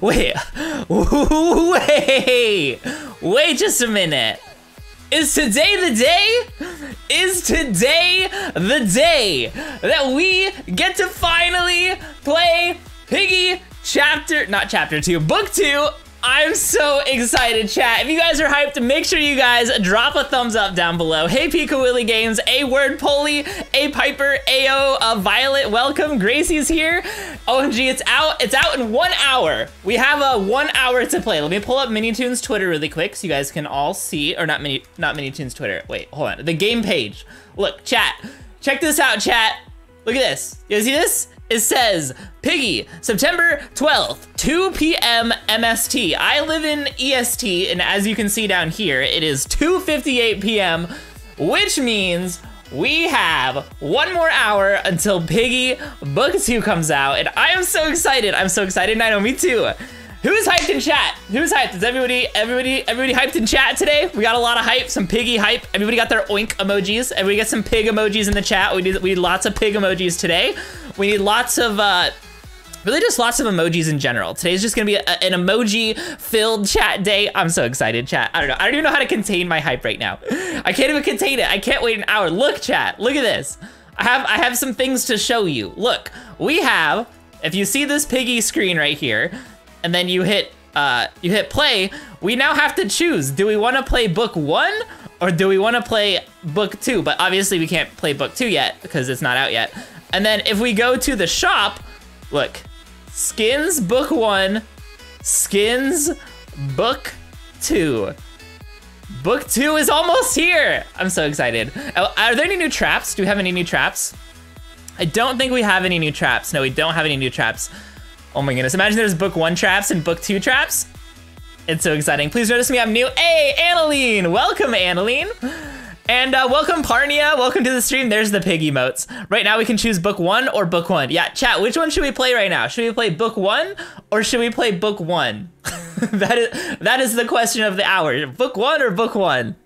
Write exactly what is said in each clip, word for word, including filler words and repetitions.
Wait, wait, wait just a minute. Is today the day? Is today the day that we get to finally play Piggy chapter, not chapter two, book two? I'm so excited, chat. If you guys are hyped, make sure you guys drop a thumbs up down below. Hey, Pika Games, A Word Polly, A Piper, A O, uh, Violet, welcome. Gracie's here. O M G, it's out. It's out in one hour. We have a uh, one hour to play. Let me pull up Minitoon's Twitter really quick so you guys can all see, or not Mini, not Minitoon's Twitter. Wait, hold on. The game page. Look, chat. Check this out, chat. Look at this. You guys see this? It says, Piggy, September twelfth, two P M M S T. I live in E S T, and as you can see down here, it is two fifty-eight P M, which means we have one more hour until Piggy Book two comes out, and I am so excited. I'm so excited, and I know, me too. Who's hyped in chat? Who's hyped? Is everybody, everybody, everybody hyped in chat today? We got a lot of hype, some Piggy hype. Everybody got their oink emojis. Everybody got some pig emojis in the chat. We need, we need lots of pig emojis today. We need lots of, uh, really just lots of emojis in general. Today's just gonna be a, an emoji-filled chat day. I'm so excited, chat. I don't know. I don't even know how to contain my hype right now. I can't even contain it. I can't wait an hour. Look, chat. Look at this. I have, I have some things to show you. Look, we have, if you see this Piggy screen right here, and then you hit, uh, you hit play, we now have to choose. Do we want to play book one or do we want to play book two? But obviously we can't play book two yet because it's not out yet. And then if we go to the shop, look, skins book one, skins book two. Book two is almost here. I'm so excited. Are there any new traps? Do we have any new traps? I don't think we have any new traps. No, we don't have any new traps. Oh my goodness, imagine there's book one traps and book two traps. It's so exciting. Please notice me, I'm new. Hey, Annaline, welcome Annaline. And uh, welcome Parnia, welcome to the stream. There's the pig emotes. Right now we can choose book one or book one. Yeah, chat, which one should we play right now? Should we play book one or should we play book one? That is that is the question of the hour. Book one or book one?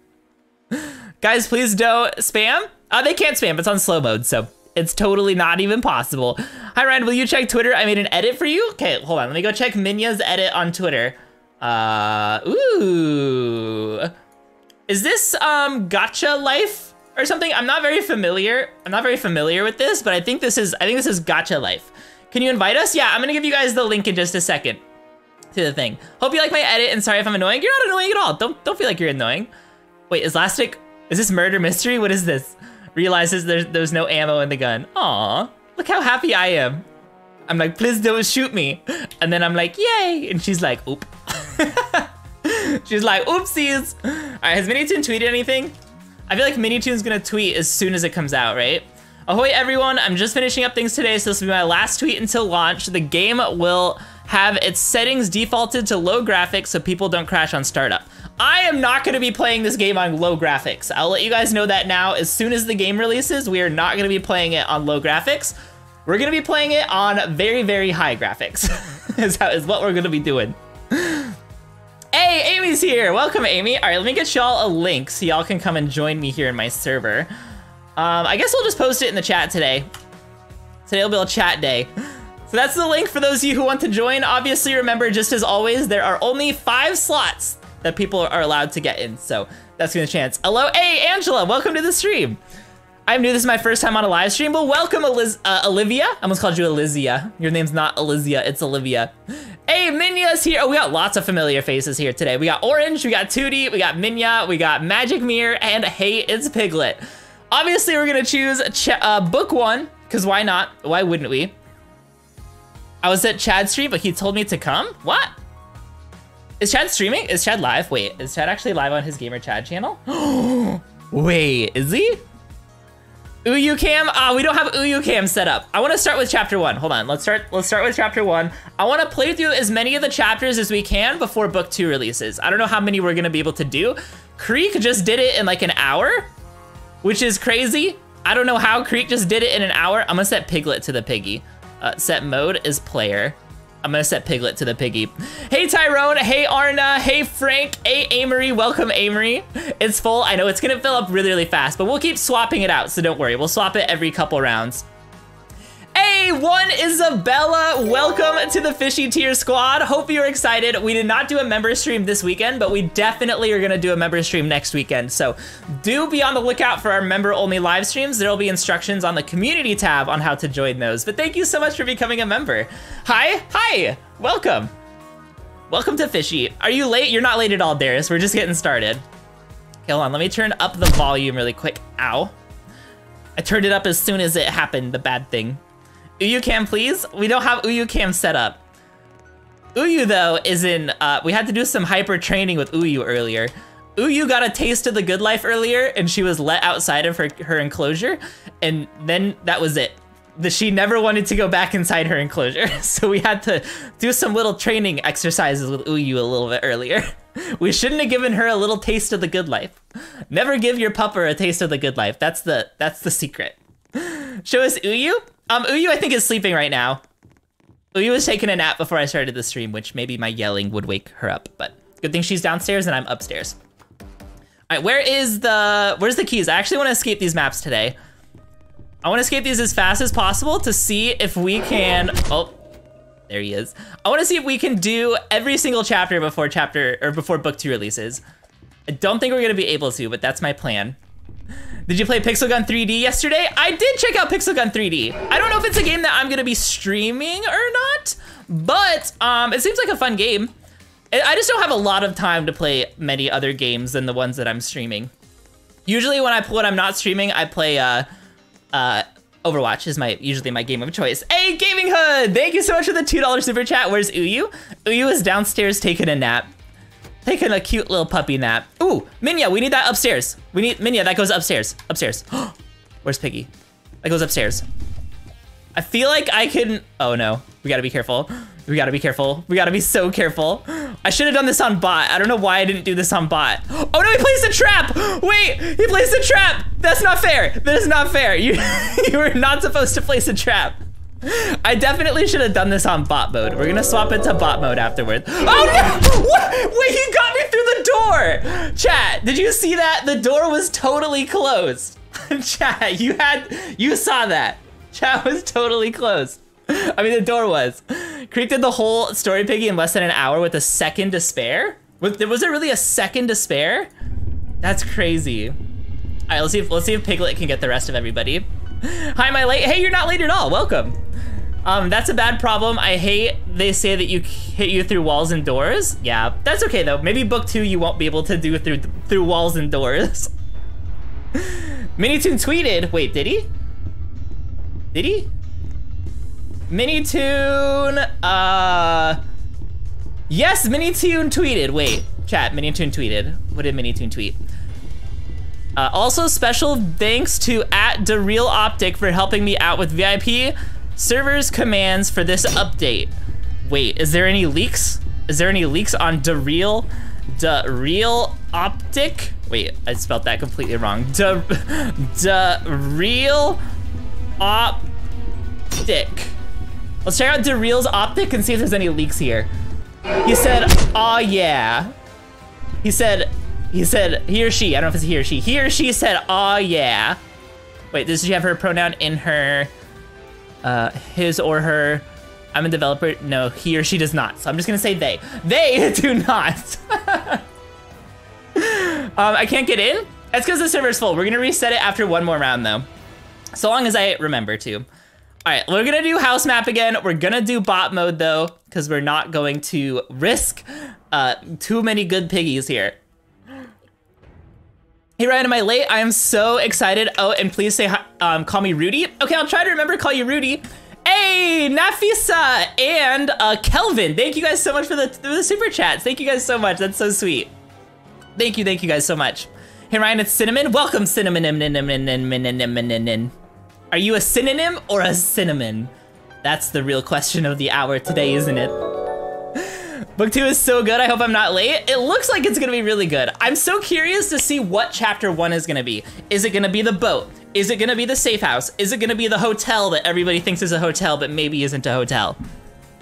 Guys, please don't spam. Uh, they can't spam, it's on slow mode, so it's totally not even possible. Hi Ryan, will you check Twitter? I made an edit for you? Okay, hold on, let me go check Minya's edit on Twitter. Uh, ooh. Is this um, Gacha Life or something? I'm not very familiar. I'm not very familiar with this, but I think this is I think this is Gacha Life. Can you invite us? Yeah, I'm gonna give you guys the link in just a second to the thing. Hope you like my edit and sorry if I'm annoying. You're not annoying at all. Don't don't feel like you're annoying. Wait, is Lastic, is this murder mystery? What is this? Realizes there's there's no ammo in the gun. Aw, look how happy I am. I'm like, please don't shoot me. And then I'm like, yay. And she's like, oop. She's like, oopsies. All right, has Minitoon tweeted anything? I feel like Minitoon's gonna tweet as soon as it comes out, right? Ahoy, everyone. I'm just finishing up things today, so this will be my last tweet until launch. The game will have its settings defaulted to low graphics so people don't crash on startup. I am not gonna be playing this game on low graphics. I'll let you guys know that now. As soon as the game releases, we are not gonna be playing it on low graphics. We're gonna be playing it on very, very high graphics. is, how, is what we're gonna be doing. Hey, Amy's here. Welcome, Amy. All right, let me get y'all a link so y'all can come and join me here in my server. Um, I guess we'll just post it in the chat today. Today will be a chat day. So that's the link for those of you who want to join. Obviously, remember, just as always, there are only five slots that people are allowed to get in. So that's gonna chance. Hello, hey, Angela, welcome to the stream. I'm new, this is my first time on a live stream. Well, welcome, Eliz uh, Olivia. I almost called you Elysia. Your name's not Elysia, it's Olivia. Hey, Minya's here. Oh, we got lots of familiar faces here today. We got Orange, we got two D, we got Minya, we got Magic Mirror, and hey, it's Piglet. Obviously, we're gonna choose ch uh, book one, because why not? Why wouldn't we? I was at Chad's stream, but he told me to come? What? Is Chad streaming? Is Chad live? Wait, is Chad actually live on his Gamer Chad channel? Wait, is he? Uyu cam? Ah, uh, we don't have Uyu cam set up. I want to start with chapter one. Hold on, let's start Let's start with chapter one. I want to play through as many of the chapters as we can before book two releases. I don't know how many we're going to be able to do. Kreek just did it in like an hour, which is crazy. I don't know how Kreek just did it in an hour. I'm going to set Piglet to the Piggy. Uh, set mode is player. I'm gonna set Piglet to the Piggy. Hey Tyrone, hey Arna, hey Frank, hey Amory, welcome Amory. It's full, I know it's gonna fill up really, really fast, but we'll keep swapping it out, so don't worry. We'll swap it every couple rounds. Hey, one Isabella, welcome to the Fishy Tier Squad. Hope you're excited. We did not do a member stream this weekend, but we definitely are gonna do a member stream next weekend. So do be on the lookout for our member only live streams. There'll be instructions on the community tab on how to join those. But thank you so much for becoming a member. Hi, hi, welcome. Welcome to Fishy. Are you late? You're not late at all, Darius. We're just getting started. Okay, hold on, let me turn up the volume really quick. Ow. I turned it up as soon as it happened, the bad thing. Uyu cam, please? We don't have Uyu cam set up. Uyu, though, is in, uh, we had to do some hyper training with Uyu earlier. Uyu got a taste of the good life earlier, and she was let outside of her, her enclosure, and then that was it. The, she never wanted to go back inside her enclosure, so we had to do some little training exercises with Uyu a little bit earlier. We shouldn't have given her a little taste of the good life. Never give your pupper a taste of the good life. That's the, that's the secret. Show us Uyu. Um, Uyu, I think, is sleeping right now. Uyu was taking a nap before I started the stream, which maybe my yelling would wake her up, but good thing she's downstairs and I'm upstairs. All right, where is the, where's the keys? I actually want to escape these maps today. I want to escape these as fast as possible to see if we can, oh, there he is. I want to see if we can do every single chapter before chapter, or before book two releases. I don't think we're going to be able to, but that's my plan. Did you play Pixel Gun three D yesterday? I did check out Pixel Gun three D. I don't know if it's a game that I'm gonna be streaming or not, but um, it seems like a fun game. I just don't have a lot of time to play many other games than the ones that I'm streaming. Usually when, I, when I'm not streaming, I play uh, uh, Overwatch is my usually my game of choice. Hey, Gaming Hood, thank you so much for the two dollar super chat. Where's Uyu? Uyu is downstairs taking a nap. Taking a cute little puppy nap. Ooh, Minya, we need that upstairs. We need, Minya, that goes upstairs. Upstairs. Where's Piggy? That goes upstairs. I feel like I can, oh no. We gotta be careful. We gotta be careful. We gotta be so careful. I should have done this on bot. I don't know why I didn't do this on bot. Oh no, he placed a trap! Wait, he placed a trap! That's not fair. That is not fair. You, you were not supposed to place a trap. I definitely should have done this on bot mode. We're gonna swap it to bot mode afterwards. Oh no! What? Wait, he got me through the door! Chat, did you see that? The door was totally closed. Chat, you had, you saw that. Chat was totally closed. I mean, the door was. Kreek did the whole story Piggy in less than an hour with a second to spare? Was there, was there really a second to spare? That's crazy. All right, let's see if, let's see if Piglet can get the rest of everybody. Hi, am I late? Hey, you're not late at all, welcome. Um, that's a bad problem. I hate they say that you hit you through walls and doors. Yeah, that's okay though. Maybe book two you won't be able to do through through walls and doors. Minitoon tweeted. Wait, did he? Did he? Minitoon. Uh. Yes, Minitoon tweeted. Wait, chat. Minitoon tweeted. What did Minitoon tweet? Uh, also, special thanks to at therealoptic for helping me out with V I P. Servers commands for this update. Wait, is there any leaks? Is there any leaks on the real, the real optic? Wait, I spelled that completely wrong. The, the real optic. Let's check out the real's optic and see if there's any leaks here. He said, "Oh yeah." He said, he said he or she. I don't know if it's he or she. He or she said, "Oh yeah." Wait, does she have her pronoun in her? Uh, his or her. I'm a developer. No, he or she does not. So I'm just gonna say they. They do not. um, I can't get in? That's because the server's full. We're gonna reset it after one more round though. So long as I remember to. All right, we're gonna do house map again. We're gonna do bot mode though, because we're not going to risk uh, too many good piggies here. Hey Ryan, am I late? I am so excited. Oh, and please say hi, um, call me Rudy. Okay, I'll try to remember to call you Rudy. Hey, Nafisa and uh, Kelvin. Thank you guys so much for the, for the super chats. Thank you guys so much. That's so sweet. Thank you, thank you guys so much. Hey Ryan, it's Cinnamon. Welcome, Cinnamon. Are you a synonym or a cinnamon? That's the real question of the hour today, isn't it? Book two is so good. I hope I'm not late. It looks like it's gonna be really good. I'm so curious to see what chapter one is gonna be. Is it gonna be the boat? Is it gonna be the safe house? Is it gonna be the hotel that everybody thinks is a hotel but maybe isn't a hotel?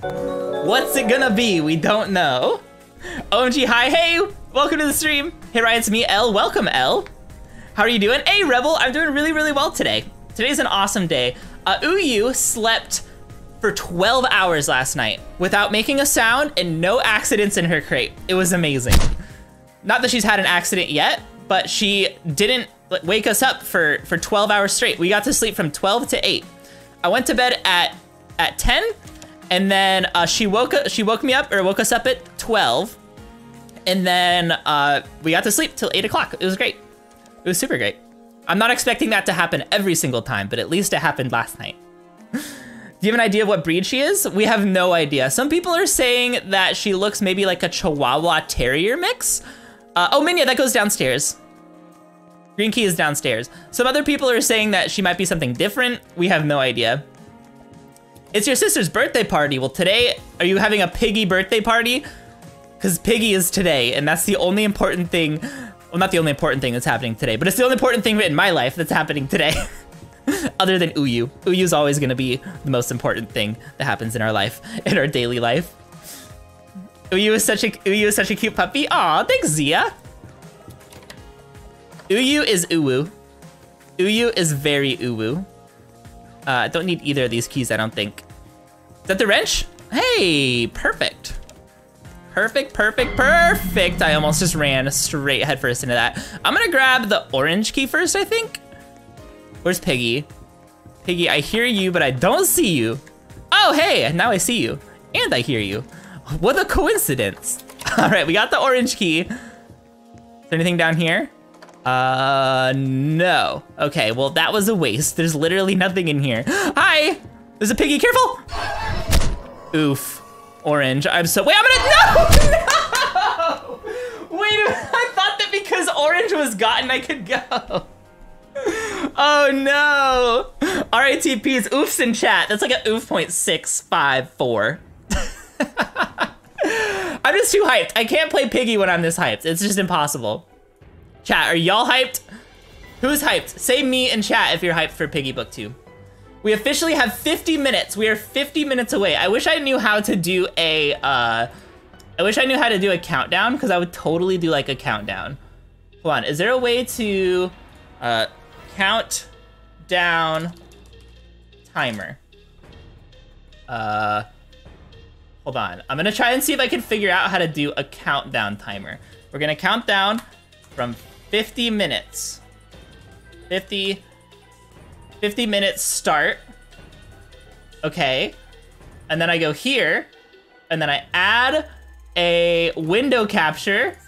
What's it gonna be? We don't know. O M G, hi, hey, welcome to the stream. Hey Ryan, it's me, L, welcome L. How are you doing? Hey Rebel, I'm doing really, really well today. Today's an awesome day. Uh, Uyu slept for twelve hours last night without making a sound and no accidents in her crate. It was amazing. Not that she's had an accident yet, but she didn't wake us up for, for twelve hours straight. We got to sleep from twelve to eight. I went to bed at, at ten, and then uh, she woke she woke me up, or woke us up at twelve. And then uh, we got to sleep till eight o'clock. It was great. It was super great. I'm not expecting that to happen every single time, but at least it happened last night. Do you have an idea of what breed she is? We have no idea. Some people are saying that she looks maybe like a Chihuahua Terrier mix. Uh, oh, Minya, that goes downstairs. Green Key is downstairs. Some other people are saying that she might be something different. We have no idea. It's your sister's birthday party. Well, today, are you having a Piggy birthday party? Because Piggy is today, and that's the only important thing. Well, not the only important thing that's happening today, but it's the only important thing in my life that's happening today. Other than Uyu. Uyu's always gonna be the most important thing that happens in our life, in our daily life. Uyu is such a Uyu is such a cute puppy. Aw, thanks, Zia. Uyu is uwu. Uyu is very uwu. I uh, don't need either of these keys, I don't think. Is that the wrench? Hey, perfect. Perfect, perfect, perfect. I almost just ran straight headfirst into that. I'm gonna grab the orange key first, I think. Where's Piggy? Piggy, I hear you, but I don't see you. Oh, hey, now I see you. And I hear you. What a coincidence. All right, we got the orange key. Is there anything down here? Uh, no. Okay, well, that was a waste. There's literally nothing in here. Hi, there's a Piggy, careful. Oof, orange, I'm so, wait, I'm gonna, no, no! Wait, I thought that because orange was gotten, I could go. Oh no! R A T P's oofs in chat. That's like an oof point six five four. I'm just too hyped. I can't play Piggy when I'm this hyped. It's just impossible. Chat, are y'all hyped? Who's hyped? Say me in chat if you're hyped for Piggy Book two. We officially have fifty minutes. We are fifty minutes away. I wish I knew how to do a, uh, I wish I knew how to do a countdown, because I would totally do like a countdown. Hold on, is there a way to, uh, count down timer? Uh, hold on. I'm gonna try and see if I can figure out how to do a countdown timer. We're gonna count down from fifty minutes. fifty minutes start. Okay. And then I go here, and then I add a window capture.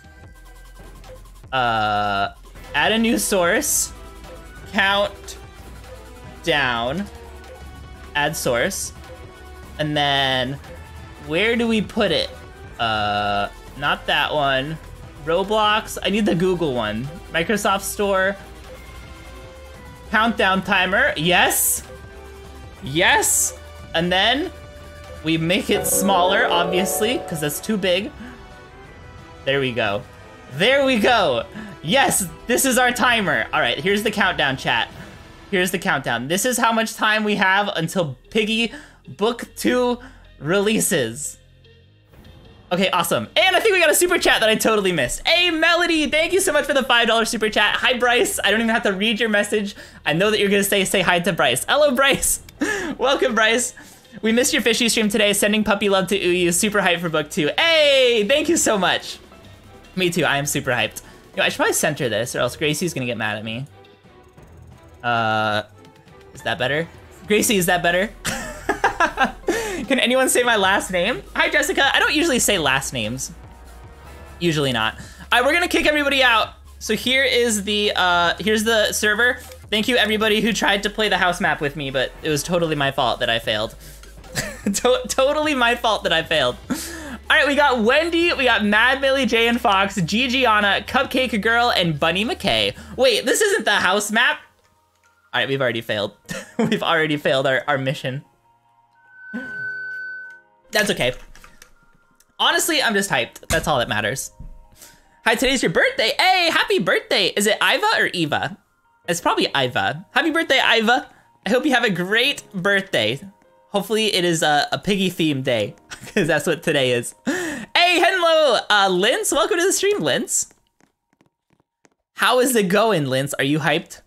Uh, add a new source. Count down, add source, and then where do we put it? Uh, not that one. Roblox, I need the Google one. Microsoft Store. Countdown timer, yes. Yes, and then we make it smaller, obviously, because that's too big. There we go. There we go. Yes, this is our timer. All right, here's the countdown, chat. Here's the countdown. This is how much time we have until Piggy Book two releases. Okay, awesome. And I think we got a super chat that I totally missed. Hey, Melody, thank you so much for the five dollar super chat. Hi, Bryce. I don't even have to read your message. I know that you're gonna say, say hi to Bryce. Hello, Bryce. Welcome, Bryce. We missed your fishy stream today. Sending puppy love to Uyu. Super hyped for Book two. Hey, thank you so much. Me too, I am super hyped. Yo, I should probably center this or else Gracie's gonna get mad at me. Uh, is that better? Gracie, is that better? Can anyone say my last name? Hi, Jessica. I don't usually say last names. Usually not. All right, we're gonna kick everybody out. So here is the, uh, here's the server. Thank you everybody who tried to play the house map with me, but it was totally my fault that I failed. to- totally my fault that I failed. All right, we got Wendy, we got Mad Millie, Jay and Fox, Gigiana, Cupcake Girl, and Bunny McKay. Wait, this isn't the house map? All right, we've already failed. We've already failed our, our mission. That's okay. Honestly, I'm just hyped. That's all that matters. Hi, today's your birthday. Hey, happy birthday. Is it Iva or Eva? It's probably Iva. Happy birthday, Iva. I hope you have a great birthday. Hopefully it is a, a Piggy themed day, because that's what today is. Hey, hello, uh, Lince, welcome to the stream, Lince. How is it going, Lince? Are you hyped?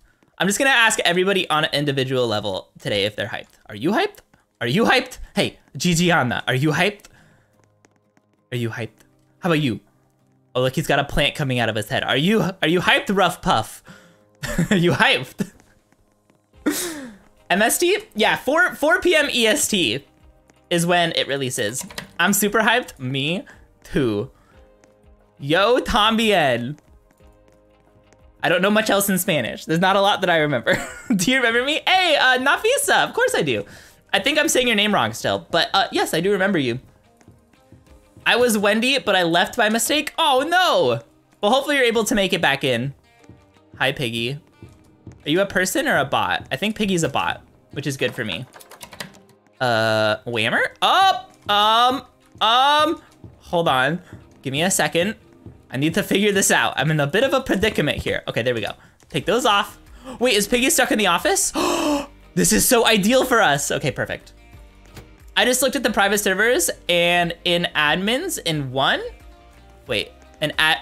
I'm just gonna ask everybody on an individual level today if they're hyped. Are you hyped? Are you hyped? Hey, Gigiana, are you hyped? Are you hyped? How about you? Oh, look, he's got a plant coming out of his head. Are you are you hyped, Rough Puff? Are you hyped? M S T? Yeah, four p m E S T is when it releases. I'm super hyped. Me too. Yo, también. I don't know much else in Spanish. There's not a lot that I remember. Do you remember me? Hey, uh, Nafisa, of course I do. I think I'm saying your name wrong still, but uh, yes, I do remember you. I was Wendy, but I left by mistake. Oh no! Well, hopefully you're able to make it back in. Hi, Piggy. Are you a person or a bot? I think Piggy's a bot, which is good for me. Uh, Whammer? Oh, um, um, hold on. Give me a second. I need to figure this out. I'm in a bit of a predicament here. Okay, there we go. Take those off. Wait, is Piggy stuck in the office? This is so ideal for us. Okay, perfect. I just looked at the private servers and in admins in one, wait, an ad,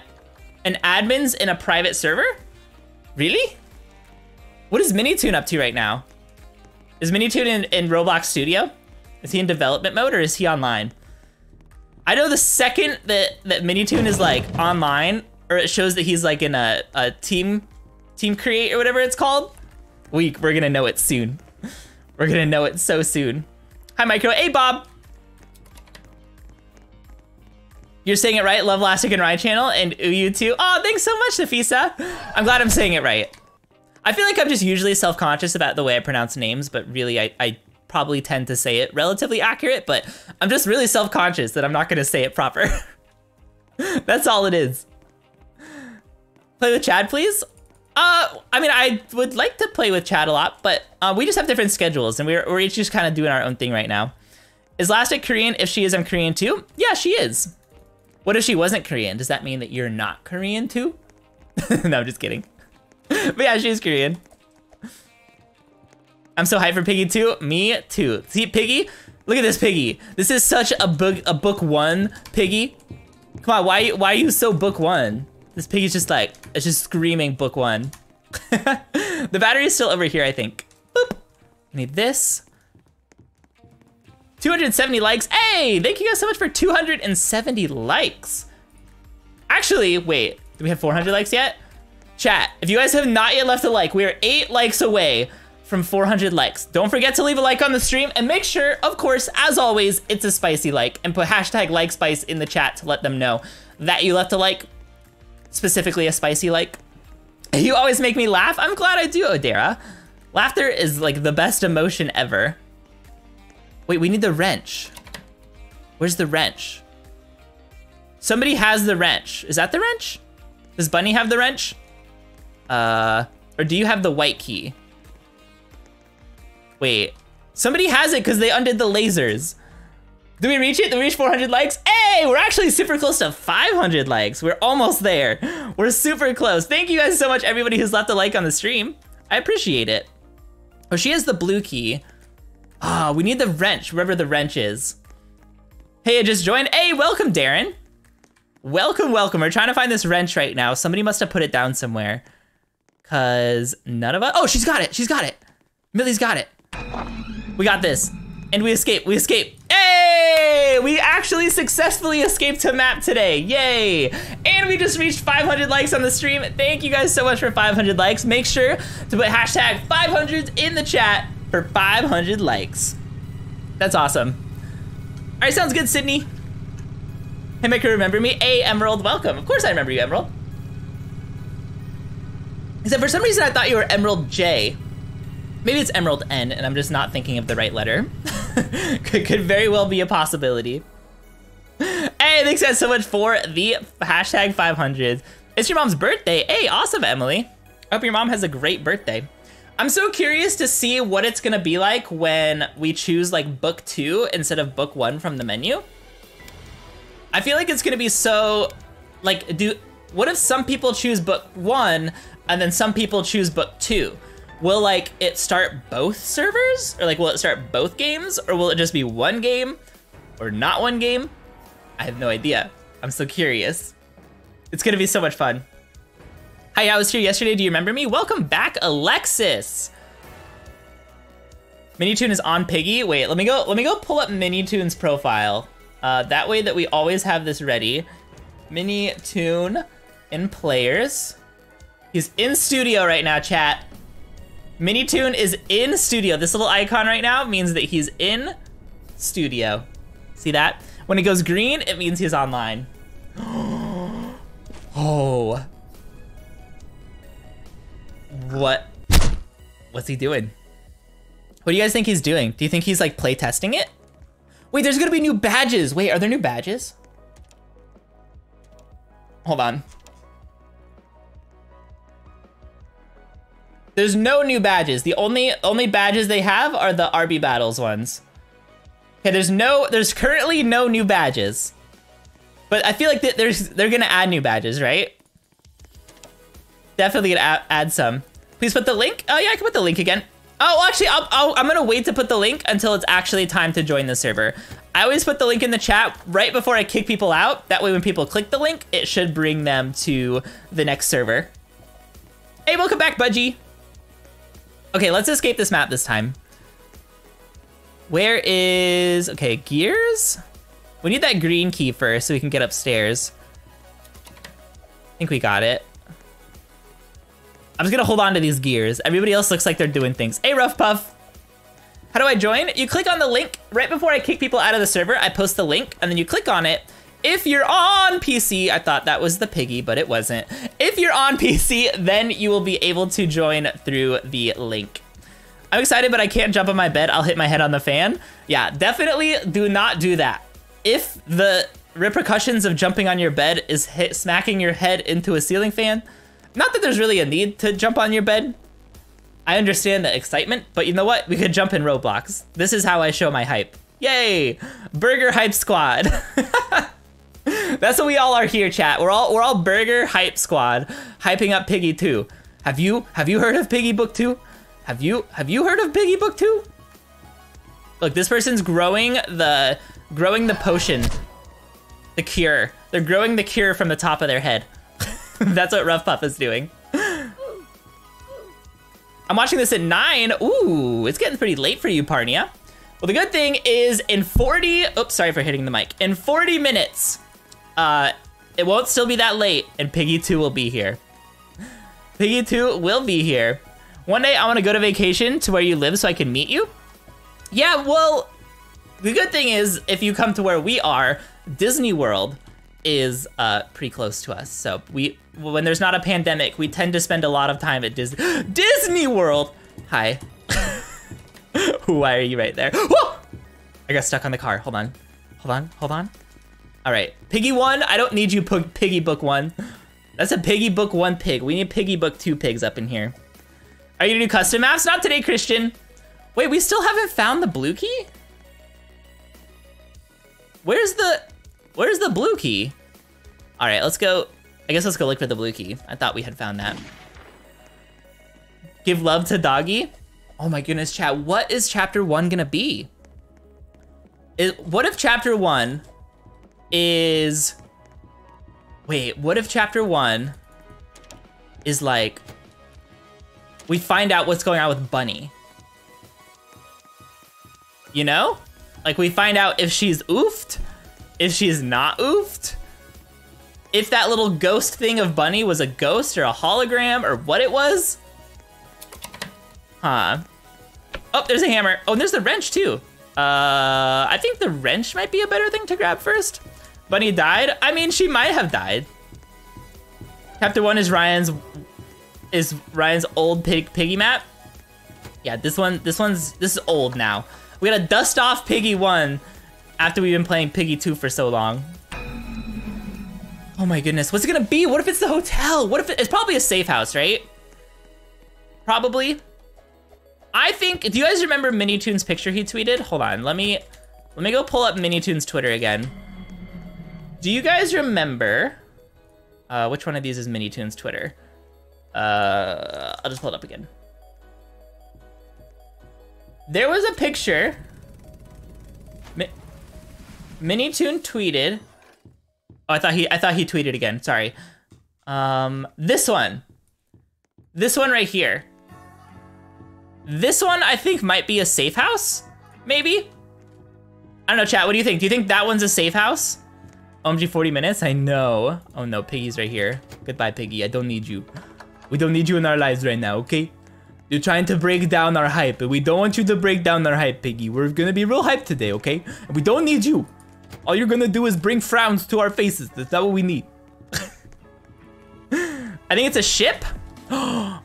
an admins in a private server? Really? What is Minitoon up to right now? Is Minitoon in, in Roblox Studio? Is he in development mode or is he online? I know the second that, that Minitoon is like online or it shows that he's like in a, a team, team create or whatever it's called. We, we're gonna know it soon. We're gonna know it so soon. Hi, Micro. Hey, Bob. You're saying it right. Love Lastic and Rye channel and Uyu too. Oh, thanks so much, Nafisa. I'm glad I'm saying it right. I feel like I'm just usually self-conscious about the way I pronounce names, but really I, I probably tend to say it relatively accurate, but I'm just really self-conscious that I'm not gonna say it proper. That's all it is. Play with Chad, please. Uh, I mean, I would like to play with Chad a lot, but uh, we just have different schedules, and we're, we're each just kind of doing our own thing right now. Is Lastic Korean? If she is, I'm Korean too? Yeah, she is. What if she wasn't Korean? Does that mean that you're not Korean too? No, I'm just kidding. But yeah, she's Korean. I'm so hyped for Piggy too. Me too. See, Piggy? Look at this Piggy. This is such a book, a book one Piggy. Come on, why, why are you so book one? This Piggy's just like, it's just screaming book one. The battery is still over here, I think. Boop. Need this. two hundred seventy likes. Hey, thank you guys so much for two hundred seventy likes. Actually, wait, do we have four hundred likes yet? Chat, if you guys have not yet left a like, we are eight likes away from four hundred likes. Don't forget to leave a like on the stream and make sure, of course, as always, it's a spicy like and put hashtag like spice in the chat to let them know that you left a like. Specifically a spicy like. You always make me laugh. I'm glad I do, Odera. Laughter is like the best emotion ever. Wait, we need the wrench. Where's the wrench? Somebody has the wrench. Is that the wrench? Does Bunny have the wrench? Uh, or do you have the white key? Wait, somebody has it because they undid the lasers. Do we reach it? Do we reach four hundred likes? Hey, we're actually super close to five hundred likes. We're almost there. We're super close. Thank you guys so much, everybody who's left a like on the stream. I appreciate it. Oh, she has the blue key. Ah, oh, we need the wrench, wherever the wrench is. Hey, I just joined. Hey, welcome, Darren. Welcome, welcome. We're trying to find this wrench right now. Somebody must have put it down somewhere. Cause none of us, oh, she's got it, she's got it. Millie's got it. We got this. And we escape, we escape. Hey, we actually successfully escaped to map today, yay. And we just reached five hundred likes on the stream. Thank you guys so much for five hundred likes. Make sure to put hashtag five hundred in the chat for five hundred likes. That's awesome. All right, sounds good, Sydney. Hey, Maker, remember me? Hey, Emerald, welcome. Of course I remember you, Emerald. Except for some reason I thought you were Emerald J. Maybe it's Emerald N and I'm just not thinking of the right letter. could, could very well be a possibility. Hey, thanks guys so much for the hashtag five hundred. It's your mom's birthday. Hey, awesome, Emily. I hope your mom has a great birthday. I'm so curious to see what it's gonna be like when we choose like book two instead of book one from the menu. I feel like it's gonna be so, like, do what if some people choose book one and then some people choose book two? Will like it start both servers? Or like will it start both games? Or will it just be one game or not one game? I have no idea. I'm so curious. It's gonna be so much fun. Hi, I was here yesterday. Do you remember me? Welcome back, Alexis. Minitoon is on Piggy. Wait, let me go. Let me go pull up Minitoon's profile. Uh, that way that we always have this ready. Minitoon in players. He's in studio right now, chat. Minitoon is in studio. This little icon right now means that he's in studio. See that? When it goes green, it means he's online. Oh. What? What's he doing? What do you guys think he's doing? Do you think he's like play testing it? Wait, there's gonna be new badges. Wait, are there new badges? Hold on. There's no new badges. The only only badges they have are the R B Battles ones. Okay, there's no there's currently no new badges. But I feel like th there's they're gonna add new badges, right? Definitely gonna add, add some. Please put the link. Oh yeah, I can put the link again. Oh, well, actually, I'll, I'll, I'm gonna wait to put the link until it's actually time to join the server. I always put the link in the chat right before I kick people out. That way when people click the link, it should bring them to the next server. Hey, welcome back, Budgie. Okay, let's escape this map this time. Where is, okay, gears? We need that green key first so we can get upstairs. I think we got it. I'm just gonna hold on to these gears. Everybody else looks like they're doing things. Hey, Rough Puff. How do I join? You click on the link right before I kick people out of the server. I post the link and then you click on it. If you're on P C, I thought that was the Piggy, but it wasn't. If you're on P C, then you will be able to join through the link. I'm excited, but I can't jump on my bed. I'll hit my head on the fan. Yeah, definitely do not do that. If the repercussions of jumping on your bed is hit, smacking your head into a ceiling fan, not that there's really a need to jump on your bed. I understand the excitement, but you know what? We could jump in Roblox. This is how I show my hype. Yay! Burger Hype Squad. That's what we all are here, chat. We're all we're all Burger Hype Squad, hyping up Piggy two. Have you have you heard of Piggy Book two? Have you have you heard of Piggy Book two? Look, this person's growing the growing the potion. The cure. They're growing the cure from the top of their head. That's what Rough Puff is doing. I'm watching this at nine. Ooh, it's getting pretty late for you, Parnia. Well, the good thing is in forty, oops, sorry for hitting the mic. In forty minutes, uh, it won't still be that late and Piggy two will be here. Piggy two will be here. One day I want to go to vacation to where you live so I can meet you. Yeah, well, the good thing is if you come to where we are, Disney World is uh, pretty close to us. So we, when there's not a pandemic, we tend to spend a lot of time at Disney. Disney World! Hi. Why are you right there? Whoa! I got stuck on the car. Hold on. Hold on. Hold on. All right. Piggy one. I don't need you, Piggy Book one. That's a Piggy Book one pig. We need Piggy Book two pigs up in here. Are you gonna do custom maps? Not today, Christian. Wait, we still haven't found the blue key? Where's the... Where's the blue key? All right, let's go. I guess let's go look for the blue key. I thought we had found that. Give love to Doggy. Oh my goodness, chat. What is chapter one gonna be? Is, what if chapter one is, wait, what if chapter one is like, we find out what's going on with Bunny? You know? Like we find out if she's oofed, if she's not oofed, if that little ghost thing of Bunny was a ghost or a hologram or what it was. Huh. Oh, there's a hammer. Oh, and there's the wrench too. Uh, I think the wrench might be a better thing to grab first. Bunny died. I mean, she might have died. Chapter one is Ryan's is Ryan's old pig Piggy map. Yeah, this one, this one's, this is old now. We gotta dust off Piggy one. After we've been playing Piggy two for so long. Oh my goodness, what's it gonna be? What if it's the hotel? What if it, it's probably a safe house, right? Probably. I think, do you guys remember Minitoon's picture he tweeted? Hold on, let me, let me go pull up Minitoon's Twitter again. Do you guys remember, uh, which one of these is Minitoon's Twitter? Uh, I'll just pull it up again. There was a picture. Minitoon tweeted. Oh, I thought he I thought he tweeted again. Sorry. Um, this one. This one right here. This one I think might be a safe house, maybe? I don't know, chat, what do you think? Do you think that one's a safe house? O M G forty minutes, I know. Oh no, Piggy's right here. Goodbye, Piggy, I don't need you. We don't need you in our lives right now, okay? You're trying to break down our hype, but we don't want you to break down our hype, Piggy. We're gonna be real hype today, okay? And we don't need you. All you're gonna do is bring frowns to our faces. That's not what we need. I think it's a ship?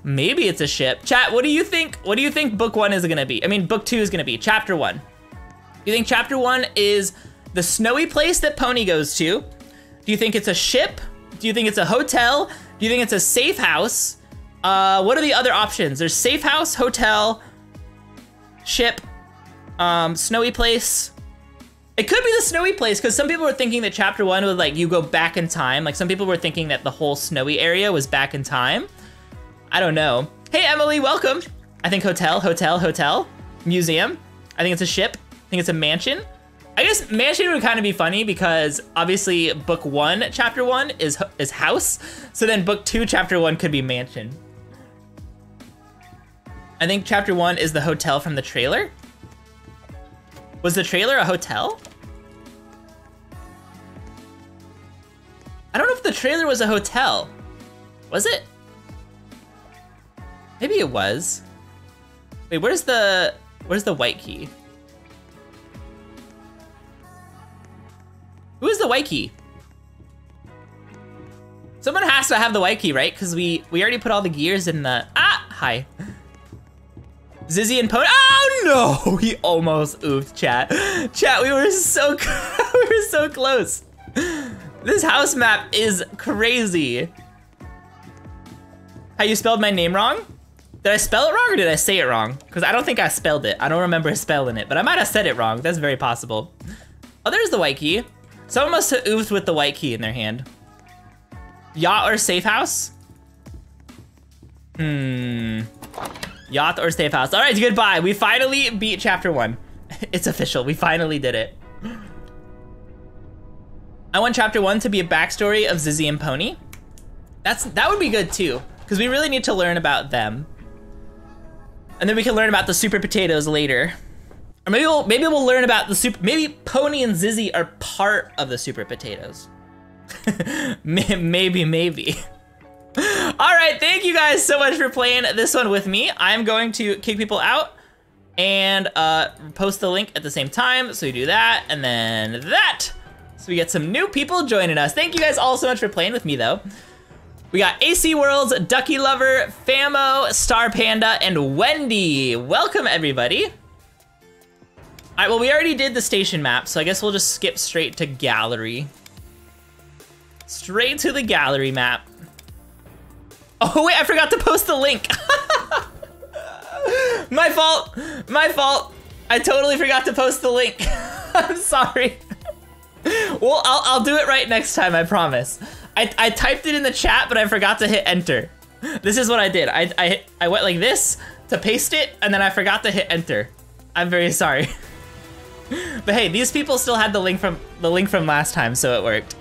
Maybe it's a ship. Chat, what do you think? What do you think book one is gonna be? I mean, book two is gonna be chapter one. You think chapter one is the snowy place that Pony goes to? Do you think it's a ship? Do you think it's a hotel? Do you think it's a safe house? Uh, what are the other options? There's safe house, hotel, ship, um, snowy place. It could be the snowy place, because some people were thinking that chapter one was like, you go back in time. Like some people were thinking that the whole snowy area was back in time. I don't know. Hey, Emily, welcome. I think hotel, hotel, hotel, museum. I think it's a ship. I think it's a mansion. I guess mansion would kind of be funny because obviously book one, chapter one is, is house. So then book two, chapter one could be mansion. I think chapter one is the hotel from the trailer. Was the trailer a hotel? I don't know if the trailer was a hotel. Was it? Maybe it was. Wait, where's the, where's the white key? Who is the white key? Someone has to have the white key, right? Because we, we already put all the gears in the, ah, hi. Zizzy and Pony, oh no! He almost oofed, chat. Chat, we were so, we were so close. This house map is crazy. How you spelled my name wrong? Did I spell it wrong or did I say it wrong? Because I don't think I spelled it. I don't remember spelling it, but I might have said it wrong. That's very possible. Oh, there's the white key. Someone must have oofed with the white key in their hand. Yacht or safe house? Hmm. Yacht or safe house. All right, goodbye. We finally beat chapter one. It's official. We finally did it. I want chapter one to be a backstory of Zizzy and Pony. That's, that would be good too, because we really need to learn about them. And then we can learn about the super potatoes later. Or maybe we'll, maybe we'll learn about the super, maybe Pony and Zizzy are part of the super potatoes. maybe, maybe. All right, thank you guys so much for playing this one with me. I'm going to kick people out and uh, post the link at the same time. So you do that and then that. So we get some new people joining us. Thank you guys all so much for playing with me though. We got A C Worlds, Ducky Lover, Famo, Star Panda, and Wendy. Welcome everybody. All right, well, we already did the station map, so I guess we'll just skip straight to gallery. Straight to the gallery map. Oh, wait, I forgot to post the link. My fault, my fault. I totally forgot to post the link. I'm sorry. Well, I'll, I'll do it right next time, I promise. I, I typed it in the chat, but I forgot to hit enter. This is what I did. I, I, I went like this to paste it, and then I forgot to hit enter. I'm very sorry. But hey, these people still had the link from the link from last time, so it worked.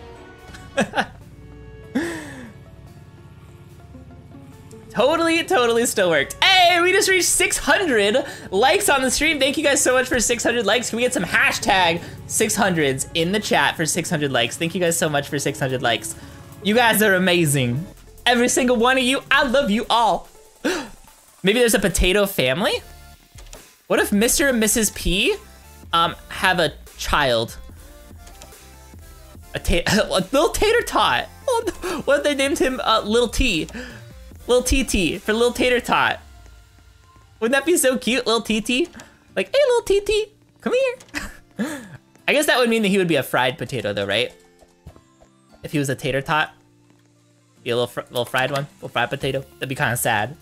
Totally, totally still worked. Hey, we just reached six hundred likes on the stream. Thank you guys so much for six hundred likes. Can we get some hashtag six hundreds in the chat for six hundred likes? Thank you guys so much for six hundred likes. You guys are amazing. Every single one of you, I love you all. Maybe there's a potato family? What if Mister and Missus P um, have a child? A, a little tater tot. What if they named him uh, Little T? Little T T for Little Tater Tot. Wouldn't that be so cute, Little T T? Like, hey, Little T T, come here. I guess that would mean that he would be a fried potato though, right? If he was a tater tot, be a little, fr little fried one, little fried potato. That'd be kind of sad.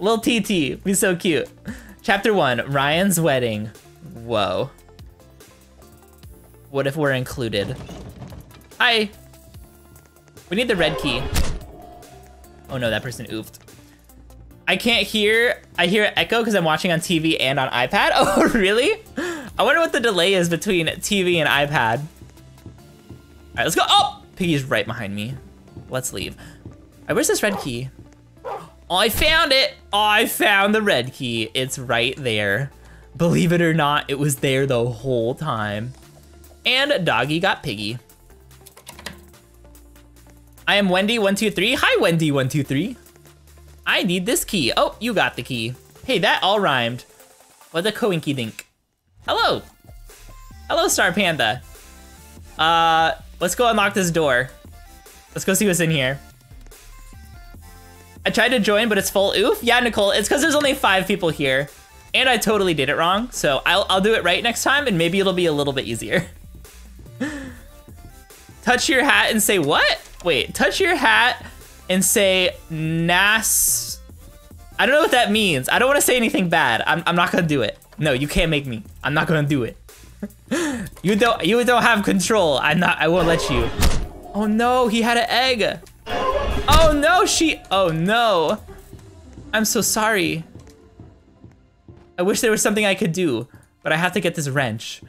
Little T T, be so cute. Chapter one, Ryan's wedding. Whoa. What if we're included? Hi. We need the red key. Oh no, that person oofed. I can't hear, I hear echo because I'm watching on T V and on iPad. Oh, really? I wonder what the delay is between T V and iPad. All right, let's go. Oh, Piggy's right behind me. Let's leave. Where's this red key? Oh, I found it! Oh, I found the red key. It's right there. Believe it or not, it was there the whole time. And Doggy got Piggy. I am Wendy one two three. Hi, Wendy one two three. I need this key. Oh, you got the key. Hey, that all rhymed. What the coinky dink. Hello. Hello, Star Panda. Uh, let's go unlock this door. Let's go see what's in here. I tried to join, but it's full. Oof. Yeah, Nicole, it's because there's only five people here. And I totally did it wrong. So I'll, I'll do it right next time, and maybe it'll be a little bit easier. Touch your hat and say what? Wait, touch your hat and say Nas. I don't know what that means. I don't want to say anything bad. I'm, I'm not going to do it. No, you can't make me. I'm not going to do it. You don't you don't have control. I'm not I won't let you. Oh no, he had an egg. Oh no, she oh no. I'm so sorry. I wish there was something I could do, but I have to get this wrench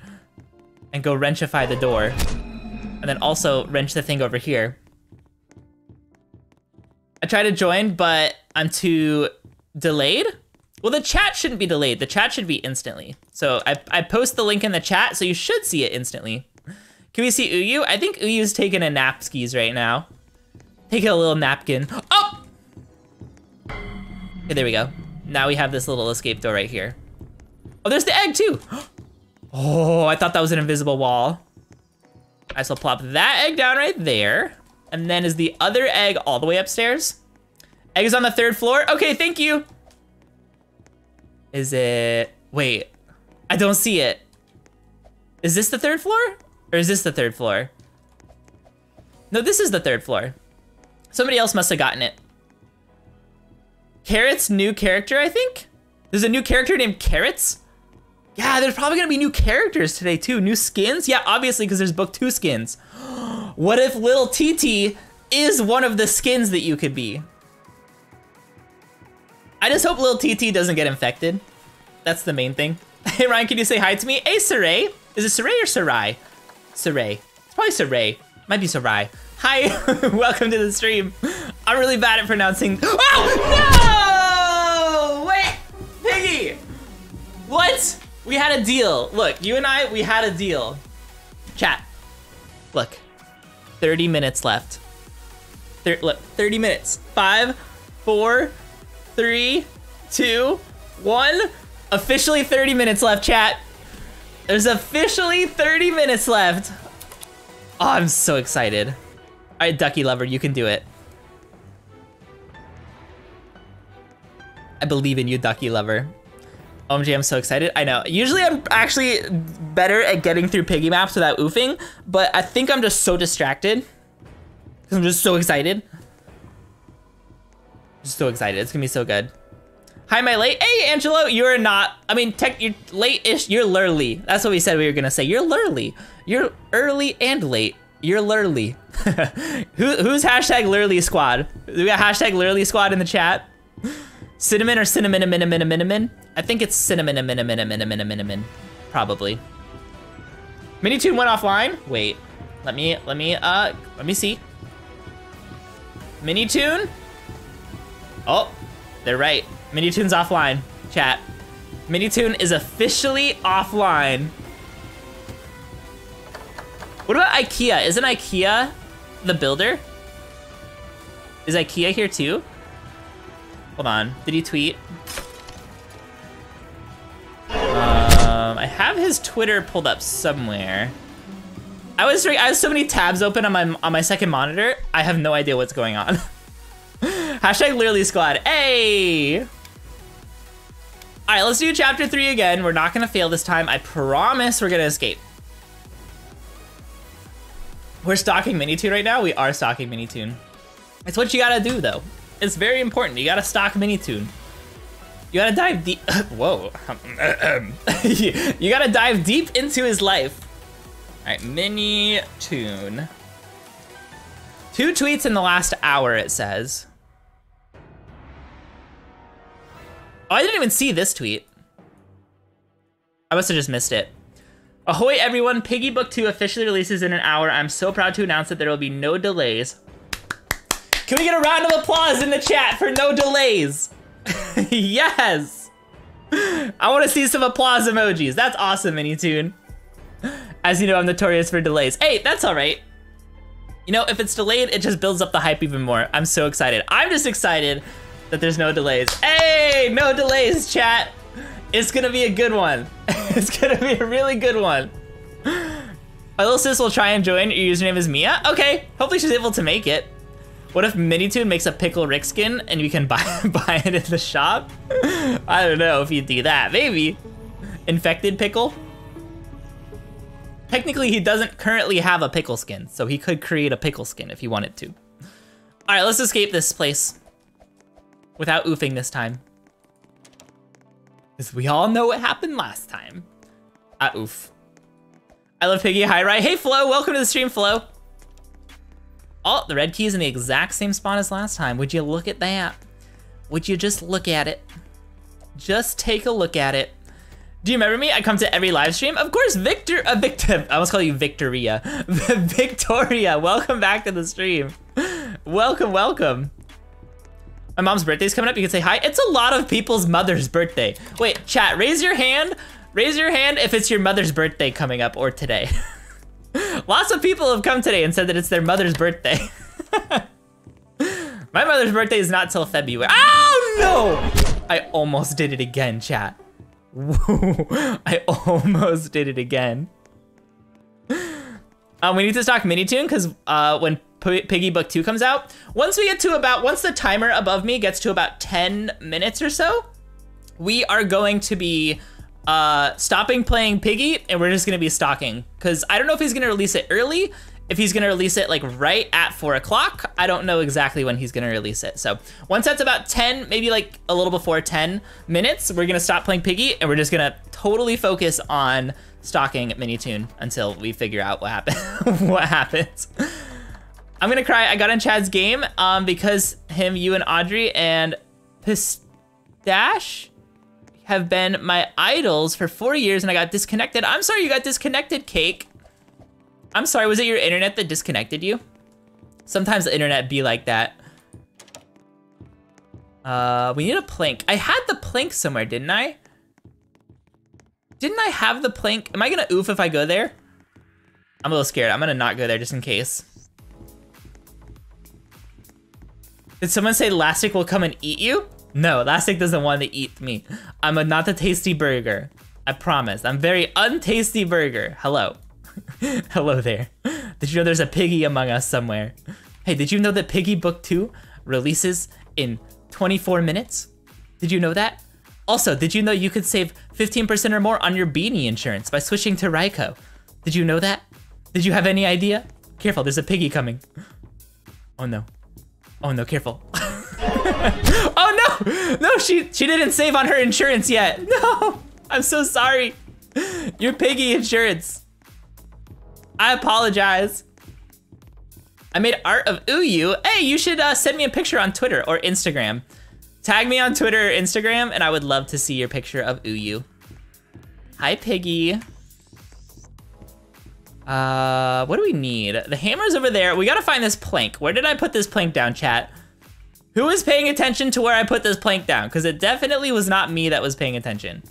and go wrenchify the door. And then also wrench the thing over here. I tried to join, but I'm too delayed. Well, the chat shouldn't be delayed. The chat should be instantly. So I, I post the link in the chat, so you should see it instantly. Can we see Uyu? I think Uyu's taking a nap skis right now. Taking a little napkin. Oh! Okay, there we go. Now we have this little escape door right here. Oh, there's the egg too. Oh, I thought that was an invisible wall. I shall plop that egg down right there. And then is the other egg all the way upstairs? Egg is on the third floor. Okay, thank you. Is it, wait, I don't see it. Is this the third floor? Or is this the third floor? No, this is the third floor. Somebody else must have gotten it. Carrot's new character, I think? There's a new character named Carrots? Yeah, there's probably gonna be new characters today too. New skins? Yeah, obviously, because there's book two skins. What if Little T T is one of the skins that you could be? I just hope Little T T doesn't get infected. That's the main thing. Hey, Ryan, can you say hi to me? Hey, Saray. Is it Saray or Sarai? Saray. It's probably Saray. Might be Sarai. Hi, welcome to the stream. I'm really bad at pronouncing. Oh, no! Wait, Piggy! What? We had a deal. Look, you and I, we had a deal. Chat, look, thirty minutes left. Thir look, thirty minutes. Five, four, three, two, one. Officially thirty minutes left, chat. There's officially thirty minutes left. Oh, I'm so excited. All right, Ducky Lover, you can do it. I believe in you, Ducky Lover. O M G, I'm so excited. I know. Usually I'm actually better at getting through Piggy maps without oofing, but I think I'm just so distracted because I'm just so excited. I'm just so excited. It's gonna be so good. Hi, am I late? Hey, Angelo, you're not. I mean, tech, you're late-ish. You're lurly. That's what we said we were gonna say. You're lurly. You're early and late. You're lurly. Who, who's hashtag lurly squad? We got hashtag lurly squad in the chat. Cinnamon or cinnamon, cinnamon, cinnamon, cinnamon? I think it's cinnamon, cinnamon, cinnamon, cinnamon, cinnamon, probably. Minitoon went offline. Wait, let me, let me, uh, let me see. Minitoon. Oh, they're right. Minitoon's offline. Chat. Minitoon is officially offline. What about IKEA? Isn't IKEA the builder? Is IKEA here too? Hold on, did he tweet? Um, I have his Twitter pulled up somewhere. I was I have so many tabs open on my on my second monitor. I have no idea what's going on. Hashtag literally squad. Hey. All right, let's do chapter three again. We're not gonna fail this time. I promise. We're gonna escape. We're stalking Minitoon right now. We are stalking Minitoon. It's what you gotta do though. It's very important. You gotta stalk Minitoon. You gotta dive deep. Whoa. You gotta dive deep into his life. All right, Minitoon. Two tweets in the last hour, it says. Oh, I didn't even see this tweet. I must have just missed it. Ahoy, everyone. Piggy Book two officially releases in an hour. I'm so proud to announce that there will be no delays. Can we get a round of applause in the chat for no delays? Yes! I want to see some applause emojis. That's awesome, Minitoon. As you know, I'm notorious for delays. Hey, that's all right. You know, if it's delayed, it just builds up the hype even more. I'm so excited. I'm just excited that there's no delays. Hey, no delays, chat. It's gonna be a good one. It's gonna be a really good one. My little sis will try and join. Your username is Mia. Okay, hopefully she's able to make it. What if Minitoon makes a pickle Rick skin and you can buy buy it in the shop? I don't know if you'd do that. Maybe. Infected pickle? Technically, he doesn't currently have a pickle skin, so he could create a pickle skin if he wanted to. All right, let's escape this place without oofing this time, because we all know what happened last time. Ah, oof. I love Piggy. Hi, right? Hey, Flo. Welcome to the stream, Flo. Oh, the red key is in the exact same spot as last time. Would you look at that? Would you just look at it? Just take a look at it. Do you remember me? I come to every live stream. Of course, Victor, a uh, victim. I almost call you Victoria. Victoria, welcome back to the stream. Welcome, welcome. My mom's birthday's coming up. You can say hi. It's a lot of people's mother's birthday. Wait, chat, raise your hand. Raise your hand if it's your mother's birthday coming up or today. Lots of people have come today and said that it's their mother's birthday. My mother's birthday is not till February. Oh no! I almost did it again, chat. Whoa, I almost did it again. Um, we need to stock Minitoon because uh, when P Piggy Book two comes out, once we get to about, once the timer above me gets to about ten minutes or so, we are going to be uh, stopping playing Piggy and we're just gonna be stocking. Cause I don't know if he's gonna release it early, if he's gonna release it like right at four o'clock. I don't know exactly when he's gonna release it. So once that's about ten, maybe like a little before ten minutes, we're gonna stop playing Piggy and we're just gonna totally focus on stocking Minitoon until we figure out what happened. What happens. I'm gonna cry. I got in Chad's game um, because him, you and Audrey and Pistache have been my idols for four years and I got disconnected. I'm sorry you got disconnected, Cake. I'm sorry, was it your internet that disconnected you? Sometimes the internet be like that. Uh, we need a plank. I had the plank somewhere, didn't I? Didn't I have the plank? Am I gonna oof if I go there? I'm a little scared. I'm gonna not go there just in case. Did someone say Lastic will come and eat you? No, Lastic doesn't want to eat me. I'm a not a tasty burger. I promise. I'm very untasty burger. Hello. Hello there. Did you know there's a Piggy among us somewhere? Hey, did you know that Piggy Book two releases in twenty-four minutes? Did you know that? Also, did you know you could save fifteen percent or more on your beanie insurance by switching to Raiko? Did you know that? Did you have any idea? Careful, there's a Piggy coming. Oh no. Oh no, careful. Oh no! No, she, she didn't save on her insurance yet. No! I'm so sorry. Your Piggy insurance. I apologize. I made art of Uyu. Hey, you should uh, send me a picture on Twitter or Instagram. Tag me on Twitter or Instagram, and I would love to see your picture of Uyu. Hi, Piggy. Uh, what do we need? The hammer's over there. We gotta find this plank. Where did I put this plank down, chat? Who is paying attention to where I put this plank down? Because it definitely was not me that was paying attention.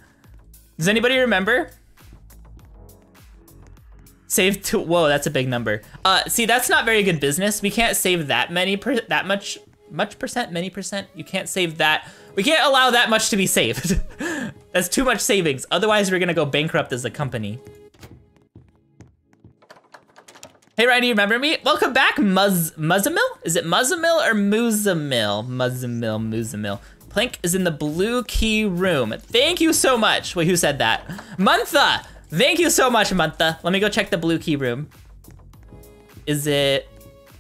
Does anybody remember? Save two, whoa, that's a big number. Uh, see, that's not very good business. We can't save that many, per, that much, much percent, many percent. You can't save that. We can't allow that much to be saved. That's too much savings. Otherwise, we're gonna go bankrupt as a company. Hey, Ryan, do you remember me? Welcome back, Muz, Muzamil? Is it Muzamil or Muzamil? Muzamil, Muzamil. Plank is in the blue key room. Thank you so much. Wait, who said that? Muntha! Thank you so much, Mantha. Let me go check the blue key room. Is it,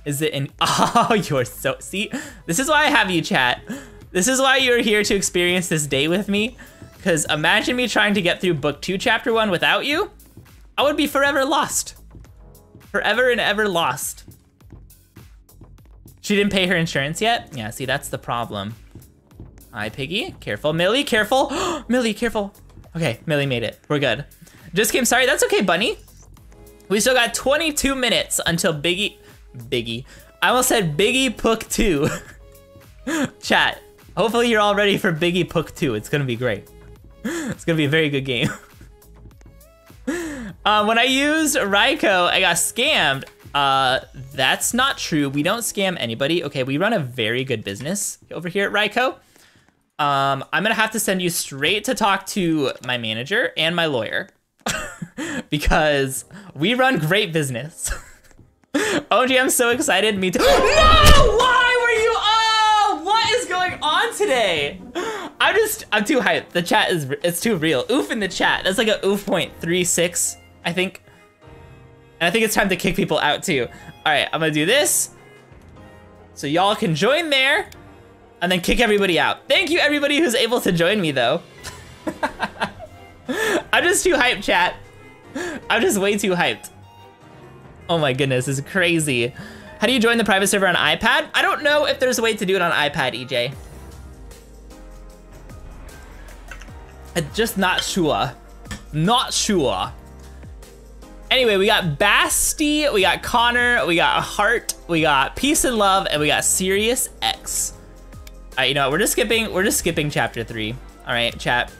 is it in, oh, you're so, see, this is why I have you, chat. This is why you're here to experience this day with me. Cause imagine me trying to get through book two, chapter one without you. I would be forever lost. Forever and ever lost. She didn't pay her insurance yet? Yeah, see, that's the problem. Hi, Piggy, careful. Millie, careful. Millie, careful. Okay, Millie made it, we're good. Just came, sorry, that's okay, Bunny. We still got twenty-two minutes until Biggie, Biggie. I almost said Biggie Pook two. Chat, hopefully you're all ready for Biggie Pook two. It's gonna be great. It's gonna be a very good game. uh, when I used Raiko, I got scammed. Uh, that's not true. We don't scam anybody. Okay, we run a very good business over here at Raiko. Um, I'm gonna have to send you straight to talk to my manager and my lawyer because we run great business. O G, I'm so excited. Me too. No! Why were you? Oh, what is going on today? I'm just, I'm too hyped. The chat is, it's too real. Oof in the chat. That's like a oof point three six, I think. And I think it's time to kick people out too. All right, I'm gonna do this. So y'all can join there and then kick everybody out. Thank you everybody who's able to join me though. I'm just too hyped, chat. I'm just way too hyped. Oh my goodness, this is crazy. How do you join the private server on iPad? I don't know if there's a way to do it on iPad, E J. I'm just not sure. Not sure. Anyway, we got Basti, we got Connor, we got Heart, we got Peace and Love, and we got Sirius X. All right, you know what? We're just skipping. We're just skipping chapter three. All right, chat.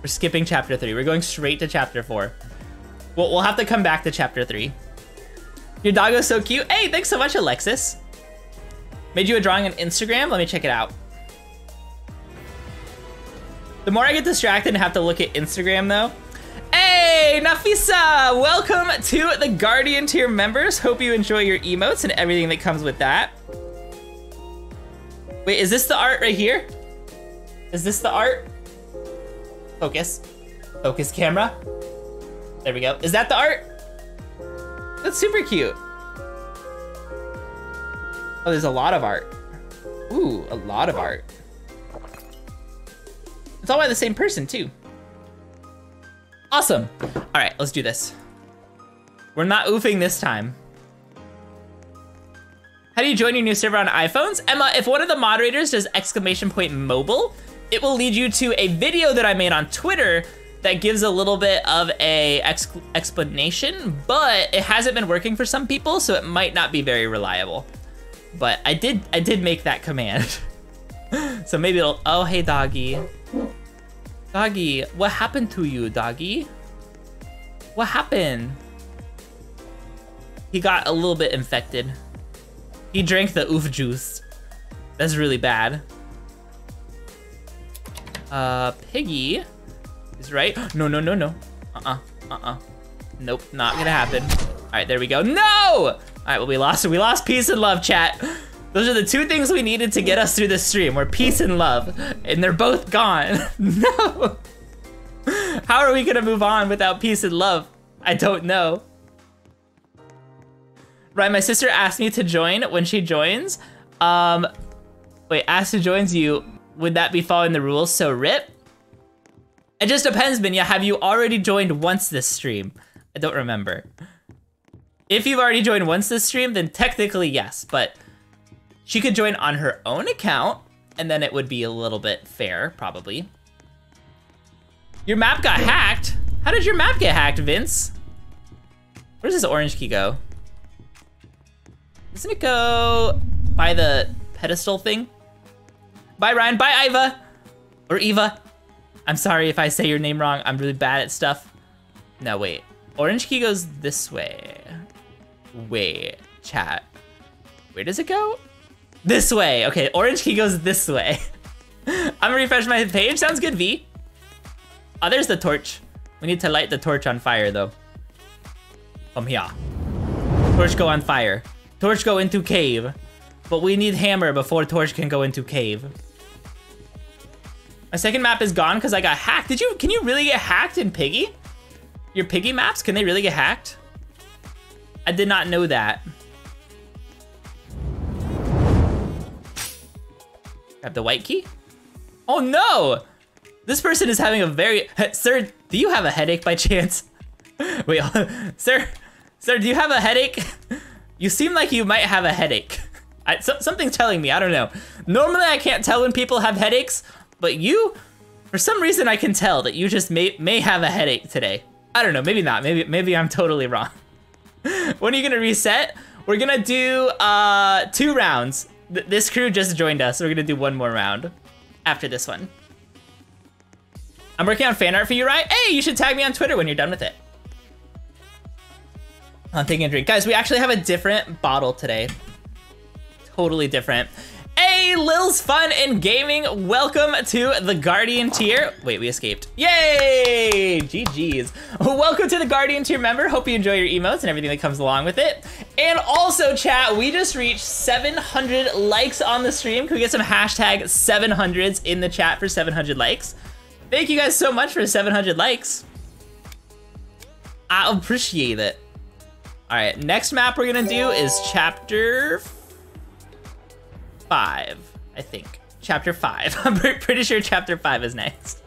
We're skipping chapter three. We're going straight to chapter four. We'll, we'll have to come back to chapter three. Your doggo's so cute. Hey, thanks so much, Alexis. Made you a drawing on Instagram? Let me check it out. The more I get distracted and have to look at Instagram though. Hey, Nafisa, welcome to the Guardian tier members. Hope you enjoy your emotes and everything that comes with that. Wait, is this the art right here? Is this the art? Focus. Focus camera. There we go. Is that the art? That's super cute. Oh, there's a lot of art. Ooh, a lot of art. It's all by the same person too. Awesome. All right, let's do this. We're not oofing this time. How do you join your new server on iPhones? Emma, if one of the moderators does exclamation point mobile, it will lead you to a video that I made on Twitter that gives a little bit of a ex explanation, but it hasn't been working for some people, so it might not be very reliable. But I did I did make that command. So maybe it'll, oh, hey, doggy. Doggy, what happened to you, doggy? What happened? He got a little bit infected. He drank the oof juice. That's really bad. Uh, Piggy is right. No, no, no, no. Uh-uh, uh-uh. Nope, not gonna happen. All right, there we go. No! All right, well, we lost, we lost peace and love, chat. Those are the two things we needed to get us through this stream, were peace and love, and they're both gone. No! How are we gonna move on without peace and love? I don't know. Right, my sister asked me to join when she joins. Um, wait, asked to joins you, would that be following the rules, so rip? It just depends, Minya, have you already joined once this stream? I don't remember. If you've already joined once this stream, then technically yes, but she could join on her own account, and then it would be a little bit fair, probably. Your map got hacked? How did your map get hacked, Vince? Where does this orange key go? Doesn't it go by the pedestal thing? Bye, Ryan. Bye, Iva. Or Eva. I'm sorry if I say your name wrong. I'm really bad at stuff. No, wait. Orange key goes this way. Wait, chat. Where does it go? This way. Okay, orange key goes this way. I'm gonna refresh my page. Sounds good, V. Oh, there's the torch. We need to light the torch on fire, though. Come here. Torch go on fire. Torch go into cave. But we need hammer before torch can go into cave. My second map is gone because I got hacked. Did you? Can you really get hacked in Piggy? Your Piggy maps? Can they really get hacked? I did not know that. Grab the white key. Oh no! This person is having a very, sir, do you have a headache by chance? Wait, sir, sir, do you have a headache? You seem like you might have a headache. I, so, something's telling me, I don't know. Normally I can't tell when people have headaches, but you, for some reason I can tell that you just may, may have a headache today. I don't know, maybe not, maybe, maybe I'm totally wrong. When are you gonna reset? We're gonna do uh, two rounds. Th this crew just joined us, so we're gonna do one more round after this one. I'm working on fan art for you, right? Hey, you should tag me on Twitter when you're done with it. I'm taking a drink. Guys, we actually have a different bottle today. Totally different. Hey, Lil's Fun and Gaming, welcome to the Guardian tier. Wait, we escaped. Yay, G Gs. Welcome to the Guardian tier member. Hope you enjoy your emotes and everything that comes along with it. And also, chat, we just reached seven hundred likes on the stream. Can we get some hashtag seven hundreds in the chat for seven hundred likes? Thank you guys so much for seven hundred likes. I appreciate it. All right, next map we're gonna do is chapter five, I think. Chapter five. I'm pretty sure chapter five is next.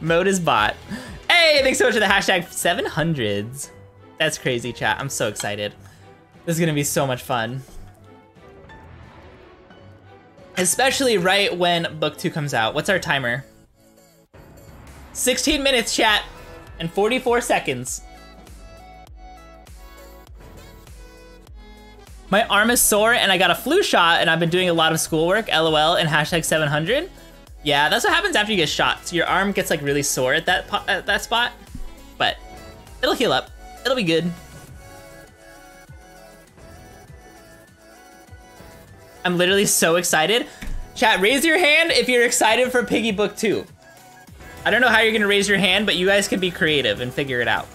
Mode is bot. Hey, thanks so much for the hashtag seven hundreds. That's crazy, chat. I'm so excited. This is gonna be so much fun. Especially right when book two comes out. What's our timer? sixteen minutes, chat, and forty-four seconds. My arm is sore and I got a flu shot and I've been doing a lot of schoolwork, LOL, and hashtag seven hundred. Yeah, that's what happens after you get shot. So your arm gets like really sore at that, at that spot, but it'll heal up. It'll be good. I'm literally so excited. Chat, raise your hand if you're excited for Piggy Book two. I don't know how you're gonna raise your hand, but you guys can be creative and figure it out.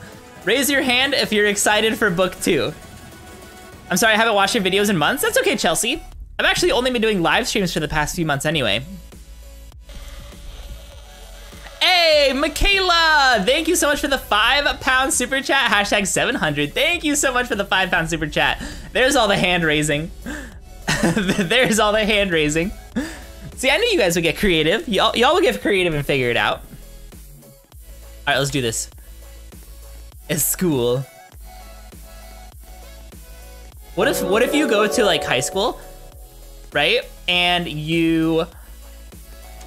Raise your hand if you're excited for Book two. I'm sorry, I haven't watched your videos in months. That's okay, Chelsea. I've actually only been doing live streams for the past few months anyway. Hey, Michaela, thank you so much for the five pound super chat, hashtag seven hundred. Thank you so much for the five pound super chat. There's all the hand raising. There's all the hand raising. See, I knew you guys would get creative. Y'all would get creative and figure it out. All right, let's do this. It's school. What if what if you go to like high school, right? And you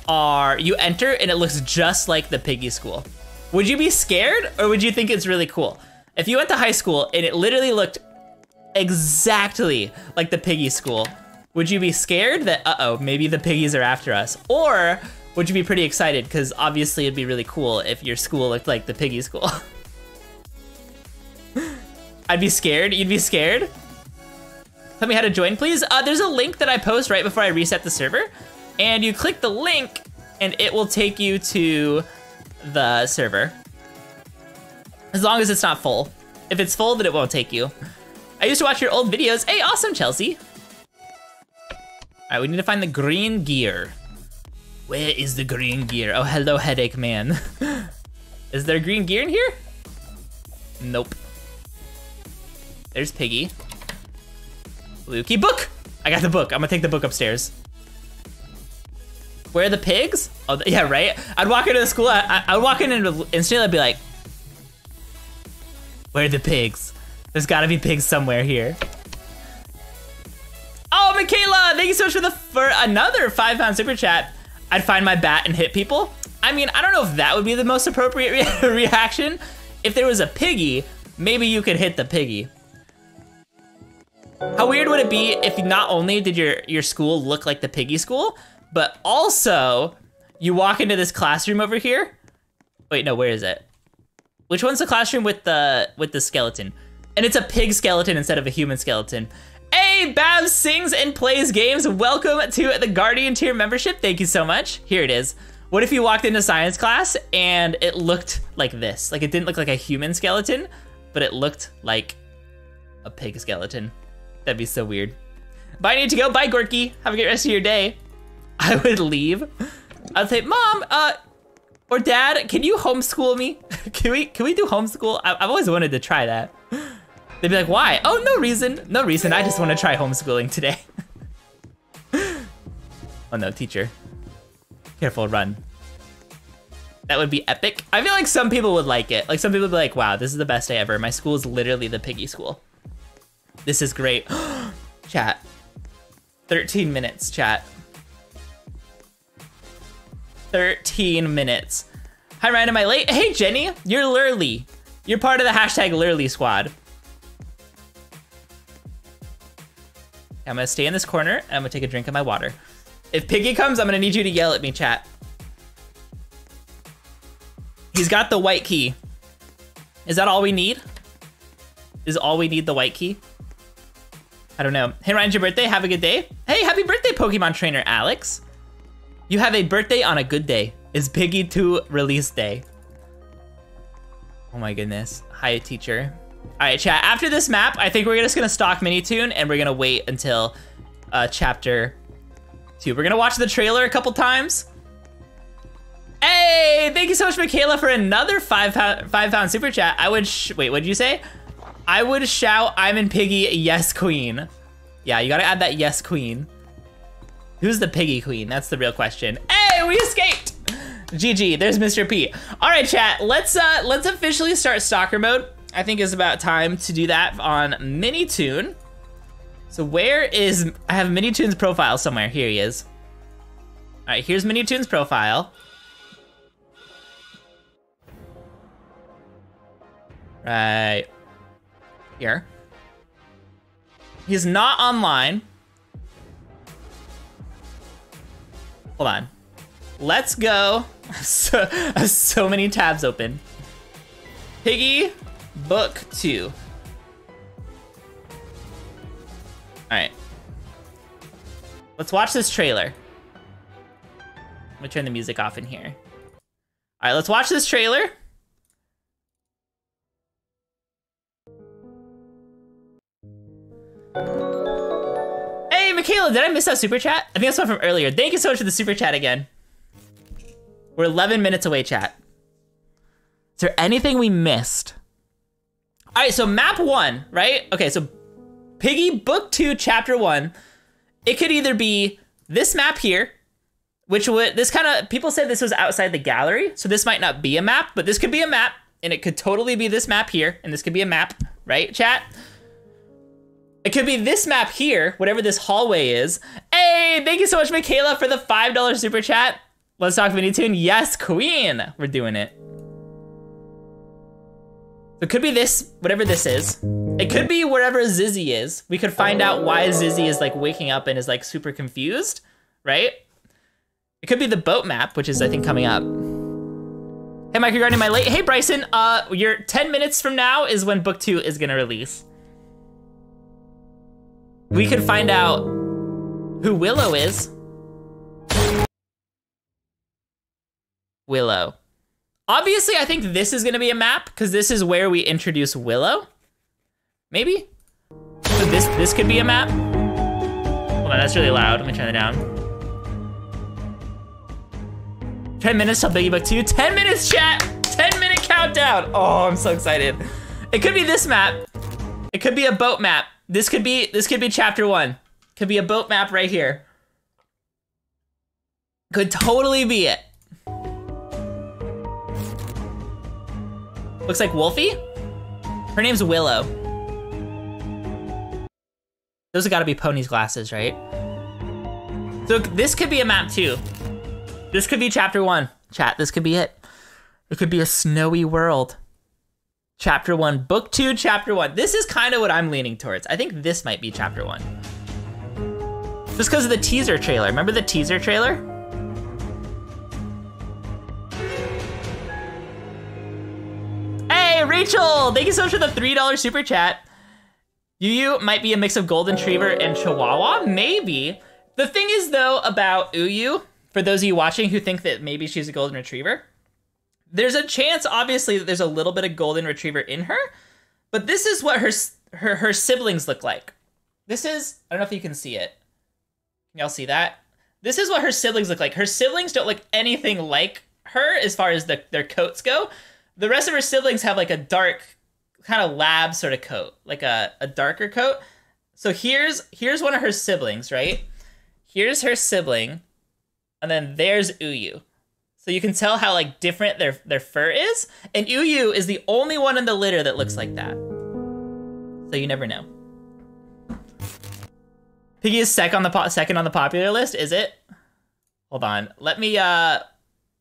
are you enter and it looks just like the Piggy school. Would you be scared or would you think it's really cool? If you went to high school and it literally looked exactly like the Piggy school, would you be scared that uh-oh, maybe the Piggies are after us? Or would you be pretty excited because obviously it'd be really cool if your school looked like the Piggy school? I'd be scared. You'd be scared? Tell me how to join, please. Uh, there's a link that I post right before I reset the server, and you click the link and it will take you to the server. As long as it's not full. If it's full, then it won't take you. I used to watch your old videos. Hey, awesome, Chelsea. All right, we need to find the green gear. Where is the green gear? Oh, hello, headache man. Is there green gear in here? Nope. There's Piggy. Lukey book! I got the book. I'm gonna take the book upstairs. Where are the pigs? Oh, yeah, right? I'd walk into the school, I, I, I'd walk in and instantly I'd be like, where are the pigs? There's gotta be pigs somewhere here. Oh, Michaela, thank you so much for, the, for another five pound super chat. I'd find my bat and hit people. I mean, I don't know if that would be the most appropriate re reaction. If there was a Piggy, maybe you could hit the Piggy. How weird would it be if not only did your, your school look like the Piggy school, but also you walk into this classroom over here. Wait, no, where is it? Which one's the classroom with the with the skeleton? And it's a pig skeleton instead of a human skeleton. Hey, Bav sings and plays games. Welcome to the Guardian tier membership. Thank you so much. Here it is. What if you walked into science class and it looked like this? Like it didn't look like a human skeleton, but it looked like a pig skeleton. That'd be so weird. Bye, I need to go. Bye, Gorky. Have a great rest of your day. I would leave. I'd say, Mom, uh, or Dad, can you homeschool me? can we can we do homeschool? I, I've always wanted to try that. They'd be like, why? Oh, no reason. No reason. I just want to try homeschooling today. Oh, no, teacher. Careful, run. That would be epic. I feel like some people would like it. Like some people would be like, wow, this is the best day ever. My school is literally the Piggy school. This is great. Chat. thirteen minutes, chat. thirteen minutes. Hi, Ryan, am I late? Hey, Jenny, you're Lurly. You're part of the hashtag Lurly squad. I'm gonna stay in this corner and I'm gonna take a drink of my water. If Piggy comes, I'm gonna need you to yell at me, chat. He's got the white key. Is that all we need? Is all we need the white key? I don't know. Hey, Ryan's your birthday. Have a good day. Hey, happy birthday, Pokemon Trainer Alex. You have a birthday on a good day. It's Piggy two release day. Oh my goodness. Hi, teacher. All right, chat. After this map, I think we're just going to stalk Minitoon and we're going to wait until uh, chapter two. We're going to watch the trailer a couple times. Hey, thank you so much, Michaela, for another five pound, five pound super chat. I would, sh wait, what'd you say? I would shout, I'm in Piggy, yes, queen. Yeah, you gotta add that yes, queen. Who's the Piggy queen? That's the real question. Hey, we escaped! G G, there's Mister P. All right, chat, let's uh, let's officially start stalker mode. I think it's about time to do that on Minitoon. So where is, I have Minitoon's profile somewhere. Here he is. All right, here's Minitoon's profile. Right here. He's not online. Hold on. Let's go. So, so many tabs open. Piggy book two. All right. Let's watch this trailer. I'm gonna turn the music off in here. All right, let's watch this trailer. Hey, Michaela, did I miss that super chat? I think that's one from earlier. Thank you so much for the super chat again. We're eleven minutes away, chat. Is there anything we missed? All right, so map one, right? Okay, so Piggy book two, chapter one. It could either be this map here, which would, this kind of, people said this was outside the gallery, so this might not be a map, but this could be a map, and it could totally be this map here, and this could be a map, right, chat? It could be this map here, whatever this hallway is. Hey, thank you so much, Michaela, for the five dollar super chat. Let's talk Minitoon. Yes, queen. We're doing it. It could be this, whatever this is. It could be wherever Zizzy is. We could find out why Zizzy is like waking up and is like super confused, right? It could be the boat map, which is I think coming up. Hey, MicroGuardian, am I late? Hey, Bryson, uh, your ten minutes from now is when book two is gonna release. We could find out who Willow is. Willow. Obviously, I think this is gonna be a map because this is where we introduce Willow. Maybe? So this this could be a map. Hold on, that's really loud. Let me turn it down. ten minutes till Biggie Book two. ten minutes, chat! ten minute countdown. Oh, I'm so excited. It could be this map. It could be a boat map. This could be, this could be chapter one. Could be a boat map right here. Could totally be it. Looks like Wolfie. Her name's Willow. Those have gotta be Pony's glasses, right? So this could be a map too. This could be chapter one. Chat, this could be it. It could be a snowy world. Chapter one, book two, chapter one. This is kind of what I'm leaning towards. I think this might be chapter one. Just because of the teaser trailer. Remember the teaser trailer? Hey, Rachel, thank you so much for the three dollar super chat. Uyu might be a mix of golden retriever and chihuahua, maybe. The thing is though about Uyu, for those of you watching who think that maybe she's a golden retriever, there's a chance, obviously, that there's a little bit of golden retriever in her, but this is what her her her siblings look like. This is, I don't know if you can see it. Can y'all see that? This is what her siblings look like. Her siblings don't look anything like her as far as the, their coats go. The rest of her siblings have like a dark kind of lab sort of coat, like a, a darker coat. So here's here's one of her siblings, right? Here's her sibling, and then there's Uyu. So you can tell how like different their, their fur is. And Uyu is the only one in the litter that looks like that. So you never know. Piggy is sec on the po second on the popular list, is it? Hold on, let me, uh,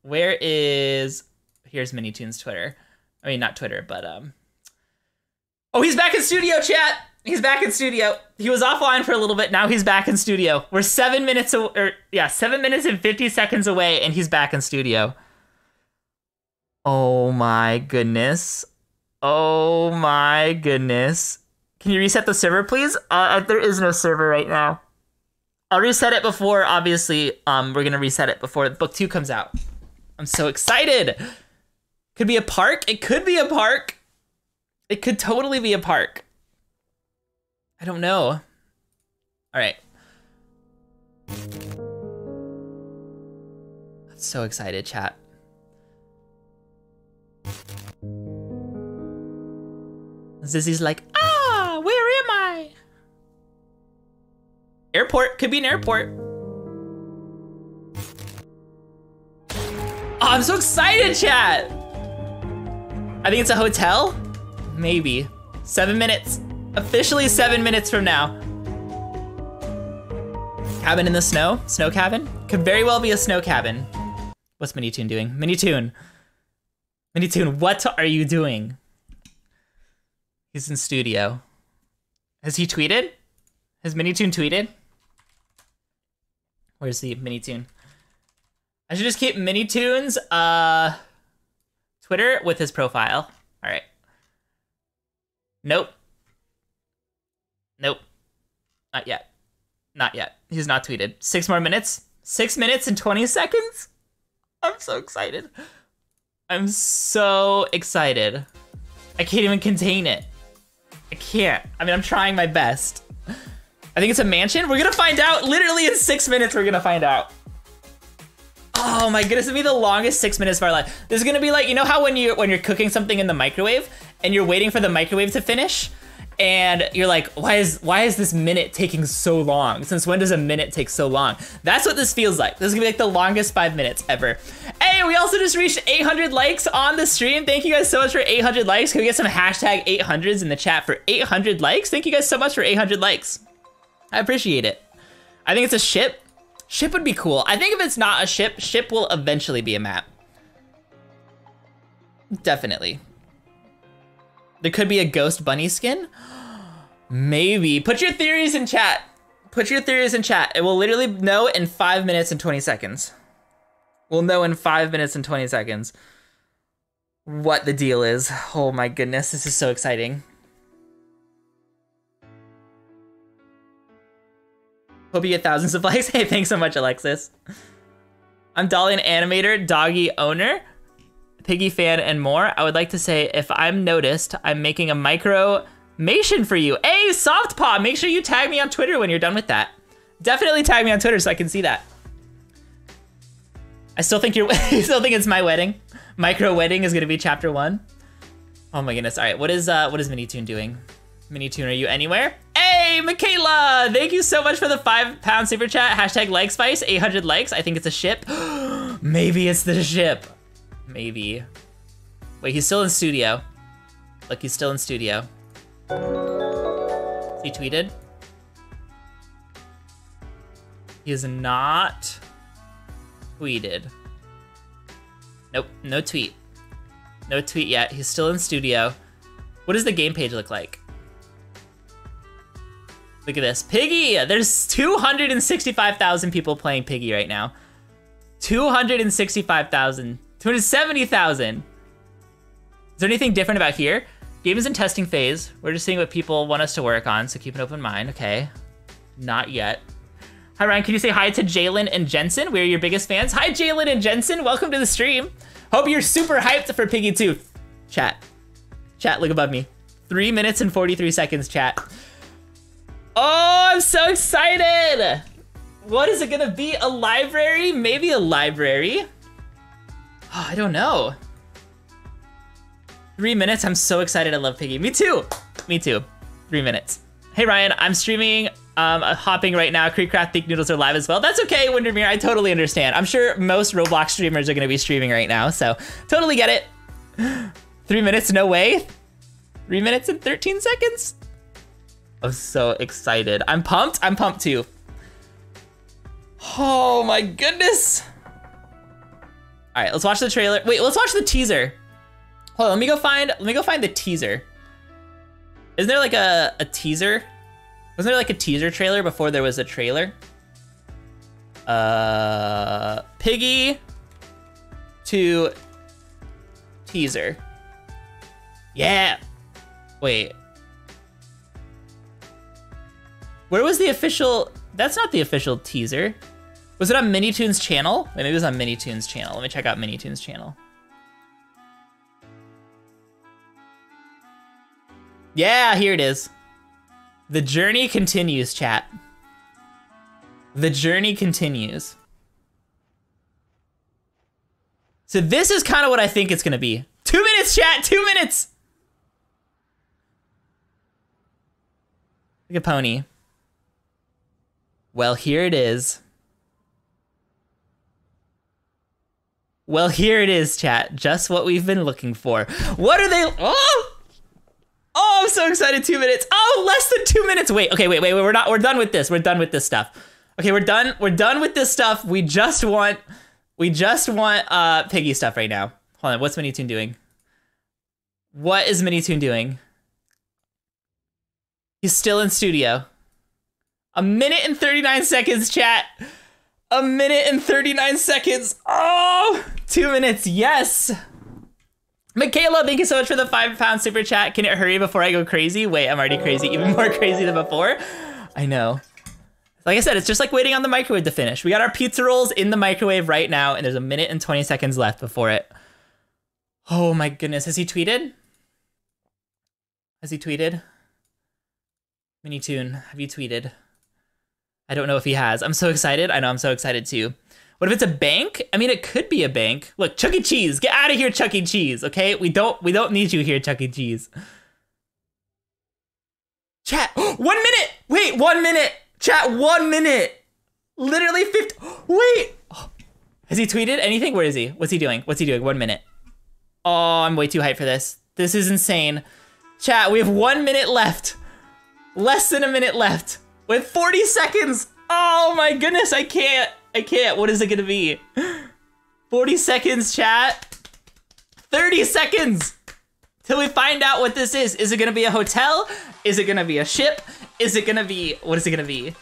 where is, here's Minitoon's Twitter. I mean, not Twitter, but, um. Oh, he's back in studio, chat. He's back in studio. He was offline for a little bit. Now he's back in studio. We're seven minutes, or yeah, seven minutes and fifty seconds away, and he's back in studio. Oh my goodness! Oh my goodness! Can you reset the server, please? Uh, there is no server right now. I'll reset it before, obviously. Um, we're gonna reset it before book two comes out. I'm so excited. Could be a park. It could be a park. It could totally be a park. I don't know. All right. I'm so excited, chat. Zizzy's like, ah, where am I? Airport, could be an airport. Oh, I'm so excited, chat. I think it's a hotel? Maybe. Seven minutes. Officially seven minutes from now. Cabin in the snow? Snow cabin? Could very well be a snow cabin. What's Minitoon doing? Minitoon. Minitoon, what are you doing? He's in studio. Has he tweeted? Has Minitoon tweeted? Where's the Minitoon? I should just keep Minitoon's uh, Twitter with his profile. All right. Nope. Nope. Not yet. Not yet. He's not tweeted. Six more minutes. Six minutes and twenty seconds. I'm so excited. I'm so excited. I can't even contain it. I can't. I mean, I'm trying my best. I think it's a mansion. We're gonna find out. Literally in six minutes, we're gonna find out. Oh my goodness, it'll be the longest six minutes of our life. This is gonna be like, you know how when you when you're cooking something in the microwave and you're waiting for the microwave to finish? And you're like, why is why is this minute taking so long? Since when does a minute take so long? That's what this feels like. This is gonna be like the longest five minutes ever. Hey, we also just reached eight hundred likes on the stream. Thank you guys so much for eight hundred likes. Can we get some hashtag eight hundreds in the chat for eight hundred likes? Thank you guys so much for eight hundred likes. I appreciate it. I think it's a ship. Ship would be cool. I think if it's not a ship, ship will eventually be a map. Definitely. There could be a ghost bunny skin? Maybe. Put your theories in chat. Put your theories in chat. It will literally know in five minutes and twenty seconds. We'll know in five minutes and twenty seconds what the deal is. Oh my goodness, this is so exciting. Hope you get thousands of likes. Hey, thanks so much, Alexis. I'm Dolly, an animator, doggy owner, Piggy fan, and more. I would like to say, if I'm noticed, I'm making a micro-mation for you. Hey, Softpaw, make sure you tag me on Twitter when you're done with that. Definitely tag me on Twitter so I can see that. I still think you're, you still think it's my wedding. Micro wedding is gonna be chapter one. Oh my goodness, all right, what is uh, what is Minitoon doing? Minitoon, are you anywhere? Hey, Michaela, thank you so much for the five pound super chat. Hashtag like spice, eight hundred likes. I think it's a ship. Maybe it's the ship. Maybe. Wait, he's still in studio. Look, he's still in studio. He tweeted. He is not tweeted. Nope, no tweet. No tweet yet. He's still in studio. What does the game page look like? Look at this. Piggy! There's two hundred sixty-five thousand people playing Piggy right now. two hundred sixty-five thousand. two hundred seventy thousand. Is there anything different about here? Game is in testing phase. We're just seeing what people want us to work on, so keep an open mind. Okay. Not yet. Hi, Ryan. Can you say hi to Jalen and Jensen? We are your biggest fans. Hi, Jalen and Jensen. Welcome to the stream. Hope you're super hyped for Piggy two. Chat. Chat, look above me. Three minutes and forty-three seconds, chat. Oh, I'm so excited. What is it gonna be? A library? Maybe a library. Oh, I don't know. Three minutes. I'm so excited. I love Piggy. Me too. Me too. Three minutes. Hey, Ryan. I'm streaming, um, hopping right now. KreekCraft, PeekNoodles are live as well. That's okay, Windermere. I totally understand. I'm sure most Roblox streamers are going to be streaming right now, so totally get it. Three minutes. No way. Three minutes and thirteen seconds. I'm so excited. I'm pumped. I'm pumped too. Oh, my goodness. All right, let's watch the trailer. Wait, let's watch the teaser. Hold on, let me go find, let me go find the teaser. Isn't there like a, a teaser? Wasn't there like a teaser trailer before there was a trailer? Uh, Piggy to teaser. Yeah. Wait. Where was the official? That's not the official teaser. Was it on Minitoon's channel? Wait, maybe it was on Minitoon's channel. Let me check out Minitoon's channel. Yeah, here it is. The journey continues, chat. The journey continues. So this is kind of what I think it's gonna be. Two minutes, chat, two minutes. Look at Pony. Well, here it is. Well, here it is, chat. Just what we've been looking for. What are they? Oh! Oh, I'm so excited. Two minutes. Oh, less than two minutes. Wait, okay, wait, wait, wait. We're not, we're done with this. We're done with this stuff. Okay, we're done. We're done with this stuff. We just want, we just want uh, Piggy stuff right now. Hold on, what's Minitoon doing? What is Minitoon doing? He's still in studio. A minute and thirty-nine seconds, chat. A minute and thirty-nine seconds. Oh, two minutes, yes. Michaela, thank you so much for the five pound super chat. Can it hurry before I go crazy? Wait, I'm already crazy, even more crazy than before. I know. Like I said, it's just like waiting on the microwave to finish. We got our pizza rolls in the microwave right now, and there's a minute and twenty seconds left before it. Oh my goodness, has he tweeted? Has he tweeted? Minitoon, have you tweeted? I don't know if he has. I'm so excited. I know, I'm so excited too. What if it's a bank? I mean, it could be a bank. Look, Chuck E. Cheese, get out of here, Chuck E. Cheese. Okay, we don't we don't need you here, Chuck E. Cheese. Chat, one minute. Wait, one minute. Chat, one minute. Literally fifty. Wait, has he tweeted anything? Where is he? What's he doing? What's he doing? One minute. Oh, I'm way too hyped for this. This is insane. Chat, we have one minute left. Less than a minute left. With forty seconds. Oh my goodness, I can't. I can't. What is it gonna be? forty seconds, chat. thirty seconds till we find out what this is. Is it gonna be a hotel? Is it gonna be a ship? Is it gonna be, what is it gonna be?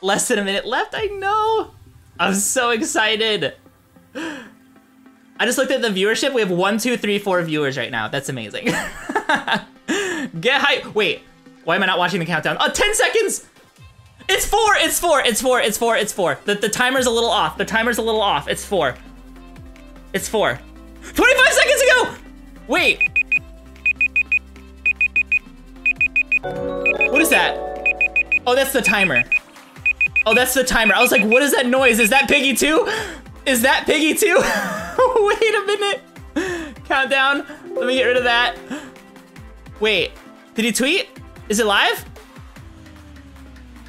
Less than a minute left? I know. I'm so excited. I just looked at the viewership. We have one, two, three, four viewers right now. That's amazing. Get hype. Wait, why am I not watching the countdown? Oh, ten seconds. It's four, it's four, it's four, it's four, it's four. The, the timer's a little off, the timer's a little off. It's four, it's four. twenty-five seconds ago! Wait. What is that? Oh, that's the timer. Oh, that's the timer. I was like, what is that noise? Is that Piggy too? Is that Piggy too? Wait a minute. Countdown, let me get rid of that. Wait, did he tweet? Is it live?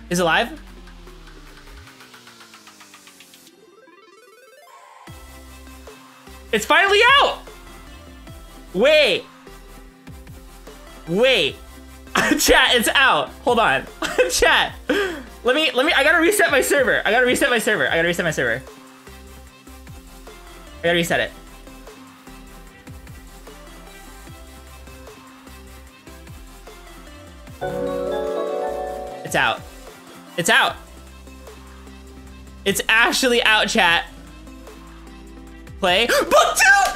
Is it live? It's finally out! Wait. Wait. Chat, it's out. Hold on. Chat. Let me, let me, I gotta reset my server. I gotta reset my server. I gotta reset my server. I gotta reset it. It's out. It's out. It's actually out, chat. Play. Book two!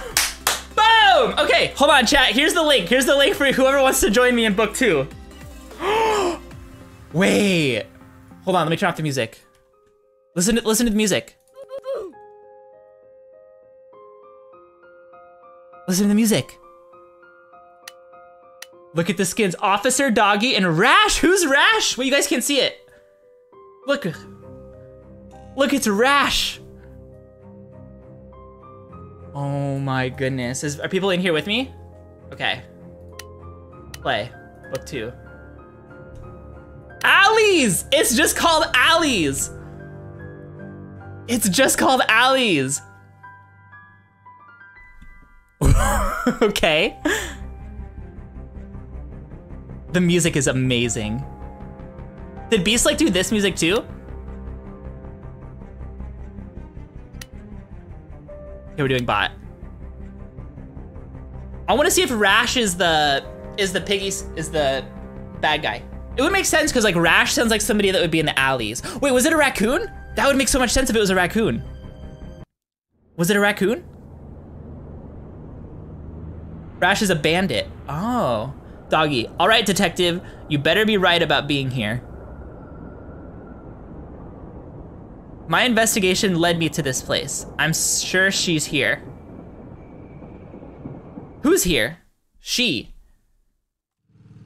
Boom! Okay, hold on, chat. Here's the link. Here's the link for whoever wants to join me in book two. Wait. Hold on, let me turn off the music. Listen to, listen to the music. Listen to the music. Look at the skins. Officer, Doggy, and Rash. Who's Rash? Well, you guys can't see it. Look, look, it's Rash. Oh my goodness. Is, are people in here with me? Okay. Play, book two. Alleys, it's just called Alleys. It's just called Alleys. Okay. The music is amazing. Did Beast like do this music too? Okay, we're doing bot. I want to see if Rash is the is the Piggy is the bad guy. It would make sense because like Rash sounds like somebody that would be in the alleys. Wait, was it a raccoon? That would make so much sense if it was a raccoon. Was it a raccoon? Rash is a bandit. Oh, doggy. All right, detective, you better be right about being here. My investigation led me to this place. I'm sure she's here. Who's here? She.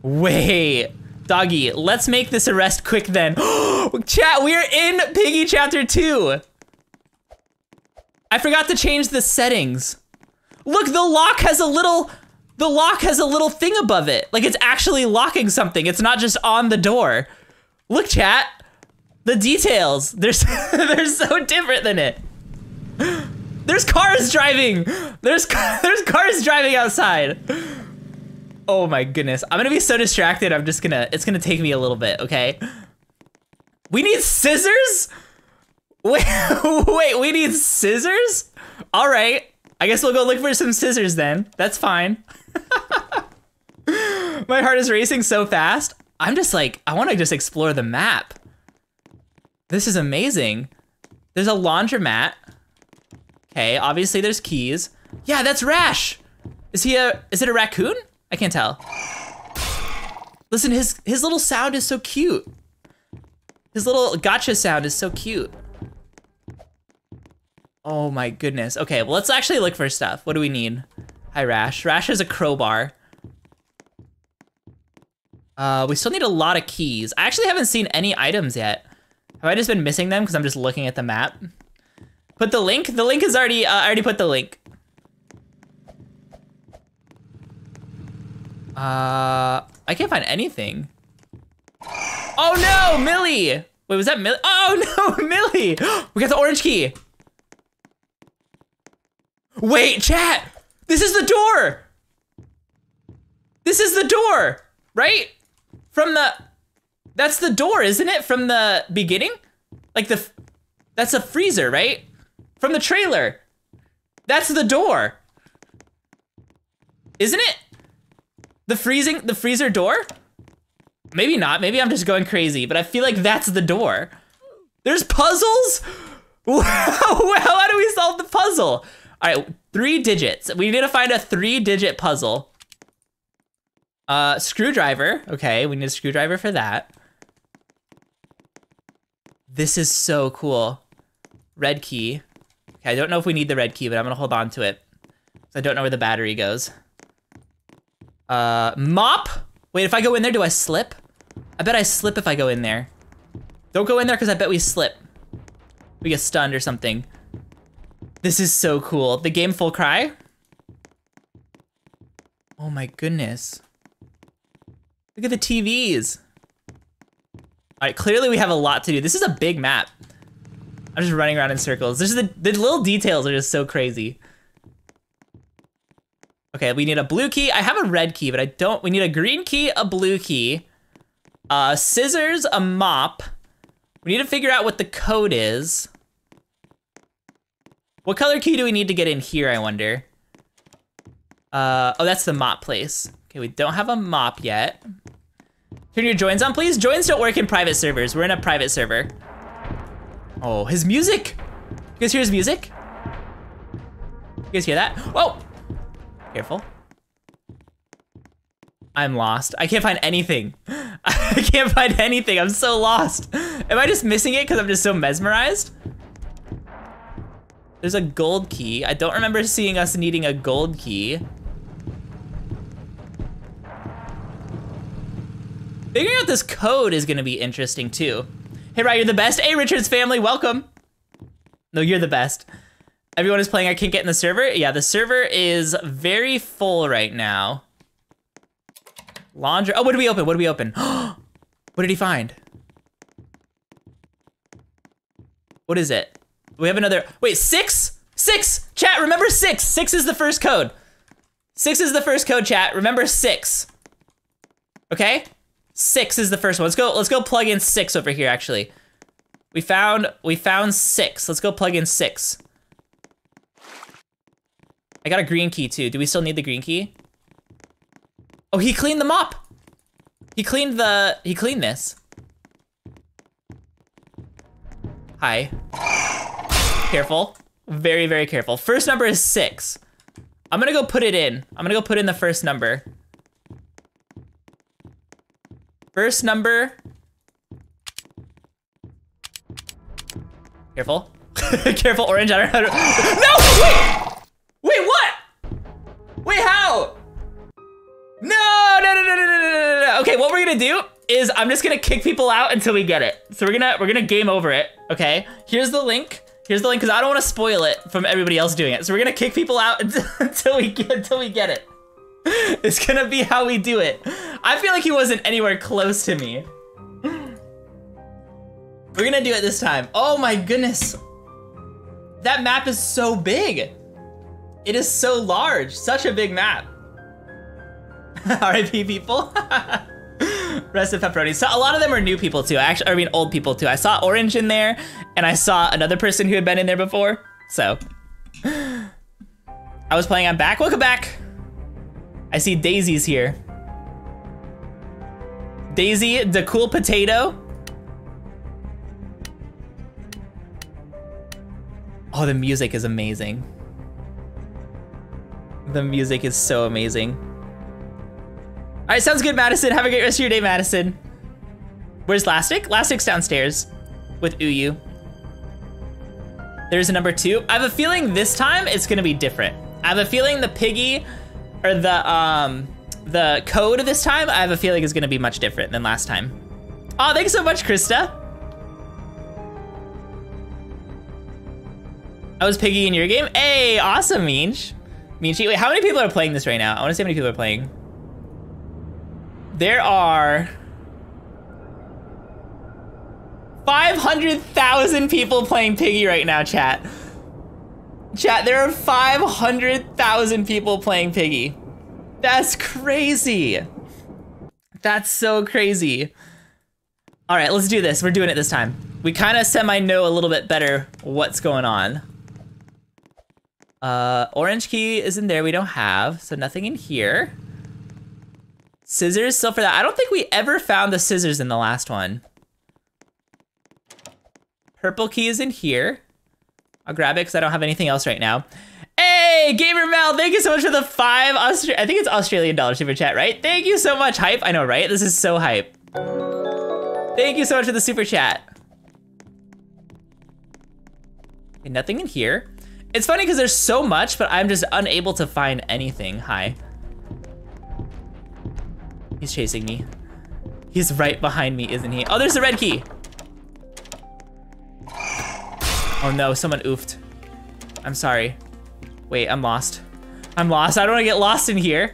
Wait. Doggy, let's make this arrest quick then. Chat, we are in Piggy Chapter two. I forgot to change the settings. Look, the lock has a little, the lock has a little thing above it. Like it's actually locking something. It's not just on the door. Look, chat, the details. They're so, they're so different than it. There's cars driving. There's, there's cars driving outside. Oh my goodness. I'm gonna be so distracted. I'm just gonna, it's gonna take me a little bit, okay? We need scissors? Wait, wait, we need scissors? All right, I guess we'll go look for some scissors then. That's fine. My heart is racing so fast. I'm just like, I wanna just explore the map. This is amazing. There's a laundromat. Okay, obviously there's keys. Yeah, that's Rash. Is he a, is it a raccoon? I can't tell. Listen, his his little sound is so cute. His little gotcha sound is so cute. Oh my goodness. Okay, well let's actually look for stuff. What do we need? Hi, Rash. Rash has a crowbar. Uh, we still need a lot of keys. I actually haven't seen any items yet. Have I just been missing them because I'm just looking at the map? Put the link. The link is already. Uh, I already put the link. Uh, I can't find anything. Oh no, Millie! Wait, was that Millie? Oh no, Millie! We got the orange key. Wait, chat! This is the door! This is the door, right? From the, that's the door, isn't it? From the beginning? Like the, that's a freezer, right? From the trailer. That's the door. Isn't it? The freezing, the freezer door? Maybe not, maybe I'm just going crazy, but I feel like that's the door. There's puzzles? Wow, how do we solve the puzzle? All right, three digits. We need to find a three digit puzzle. Uh, screwdriver, okay, we need a screwdriver for that. This is so cool. Red key. Okay, I don't know if we need the red key, but I'm gonna hold on to it. I don't know where the battery goes. Uh, mop? Wait, if I go in there, do I slip? I bet I slip if I go in there. Don't go in there because I bet we slip. We get stunned or something. This is so cool. The game Full Cry? Oh my goodness. Look at the T Vs. All right, clearly we have a lot to do. This is a big map. I'm just running around in circles. This is the, the little details are just so crazy. Okay, we need a blue key. I have a red key, but I don't, we need a green key, a blue key, uh, scissors, a mop. We need to figure out what the code is. What color key do we need to get in here, I wonder? Uh, oh, that's the mop place. Okay, we don't have a mop yet. Turn your joins on, please. Joins don't work in private servers. We're in a private server. Oh, his music. You guys hear his music? You guys hear that? Whoa. Careful. I'm lost. I can't find anything. I can't find anything. I'm so lost. Am I just missing it because I'm just so mesmerized? There's a gold key. I don't remember seeing us needing a gold key. Figuring out this code is gonna be interesting too. Hey, Ryan, you're the best. Hey, Richards family, welcome. No, you're the best. Everyone is playing, I can't get in the server. Yeah, the server is very full right now. Laundry, oh, what did we open? What did we open? What did he find? What is it? We have another, wait, six? Six, chat, remember six. Six is the first code. Six is the first code, chat, remember six. Okay, six is the first one. Let's go, let's go plug in six over here, actually. We found, we found six, let's go plug in six. I got a green key too. Do we still need the green key? Oh, he cleaned them up. He cleaned the, he cleaned this. Hi. Careful. Very, very careful. First number is six. I'm gonna go put it in. I'm gonna go put in the first number. First number. Careful. Careful, orange. I don't know how to. No! Wait! Wait, what? Wait, how? No, no, no, no, no, no, no, no, no. Okay, what we're gonna do is I'm just gonna kick people out until we get it. So we're gonna we're gonna game over it. Okay. Here's the link. Here's the link, because I don't want to spoil it from everybody else doing it. So we're gonna kick people out until we get until we get it. It's gonna be how we do it. I feel like he wasn't anywhere close to me. We're gonna do it this time. Oh my goodness. That map is so big. It is so large. Such a big map. R I P people. Rest of pepperoni. So a lot of them are new people too. I actually, I mean old people too. I saw Orange in there, and I saw another person who had been in there before. So I was playing on back. Welcome back. I see Daisy's here. Daisy, the cool potato. Oh, the music is amazing. The music is so amazing. All right, sounds good, Madison. Have a great rest of your day, Madison. Where's Lastic? Lastic's downstairs with Uyu. There's a number two. I have a feeling this time it's gonna be different. I have a feeling the Piggy or the um the code this time, I have a feeling is gonna be much different than last time. Oh, thanks so much, Krista. I was Piggy in your game. Hey, awesome, Minch. Minchi, wait, how many people are playing this right now? I wanna see how many people are playing. There are five hundred thousand people playing Piggy right now, chat. Chat, there are five hundred thousand people playing Piggy. That's crazy. That's so crazy. All right, let's do this. We're doing it this time. We kind of semi know a little bit better what's going on. Uh, orange key is in there, we don't have, so nothing in here. Scissors, still for that. I don't think we ever found the scissors in the last one. Purple key is in here. I'll grab it because I don't have anything else right now. Hey, Gamer Mel, thank you so much for the five Austra- I think it's Australian dollar super chat, right? Thank you so much, hype. I know, right? This is so hype. Thank you so much for the super chat. Okay, nothing in here. It's funny because there's so much, but I'm just unable to find anything. Hi. He's chasing me. He's right behind me, isn't he? Oh, there's a red key. Oh no, someone oofed. I'm sorry. Wait, I'm lost. I'm lost. I don't want to get lost in here.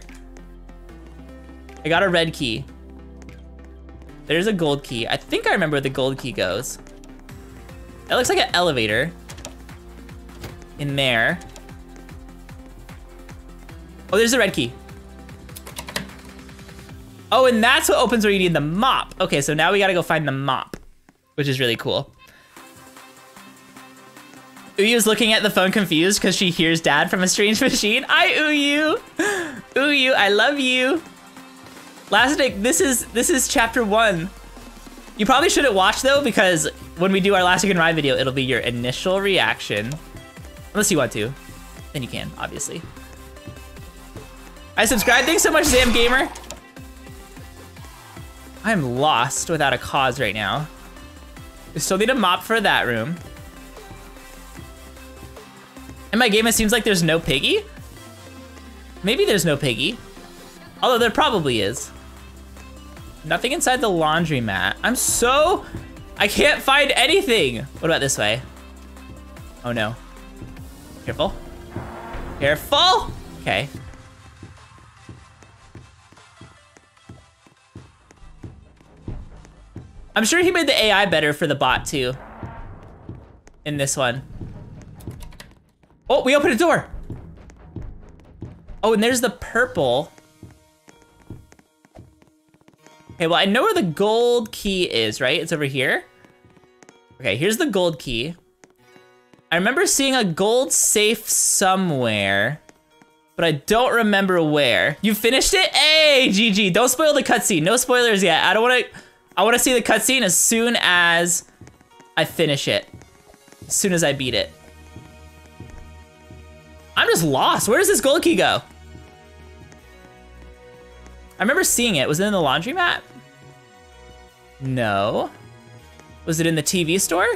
I got a red key. There's a gold key. I think I remember where the gold key goes. It looks like an elevator. In there. Oh, there's a red key. Oh, and that's what opens where you need the mop. Okay, so now we gotta go find the mop, which is really cool. Uyu's looking at the phone confused because she hears dad from a strange machine. Hi, Uyu. Uyu, I love you. Lastic, this is this is chapter one. You probably shouldn't watch though, because when we do our Lastic and Rye video, it'll be your initial reaction. Unless you want to, then you can, obviously. I subscribe, thanks so much, Zam Gamer. I'm lost without a cause right now. We still need a mop for that room. In my game, it seems like there's no Piggy. Maybe there's no Piggy. Although there probably is. Nothing inside the laundry mat. I'm so, I can't find anything. What about this way? Oh no. Careful. Careful. Okay. I'm sure he made the A I better for the bot too. In this one. Oh, we opened a door. Oh, and there's the purple. Okay, well I know where the gold key is, right? It's over here. Okay, here's the gold key. I remember seeing a gold safe somewhere, but I don't remember where. You finished it? Hey, G G. Don't spoil the cutscene. No spoilers yet. I don't want to. I want to see the cutscene as soon as I finish it. As soon as I beat it. I'm just lost. Where does this gold key go? I remember seeing it. Was it in the laundromat? No. Was it in the T V store?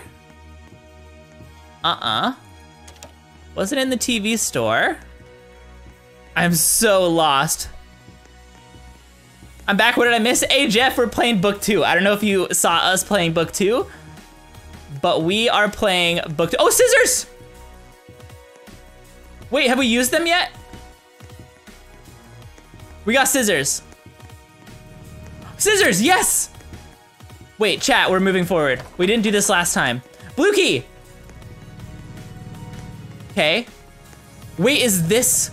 Uh-uh. Was it in the T V store? I'm so lost. I'm back. What did I miss? Hey, Jeff, we're playing book two. I don't know if you saw us playing book two, but we are playing book two. Oh, scissors! Wait, have we used them yet? We got scissors. Scissors, yes! Wait, chat, we're moving forward. We didn't do this last time. Blue key! Okay. Wait, is this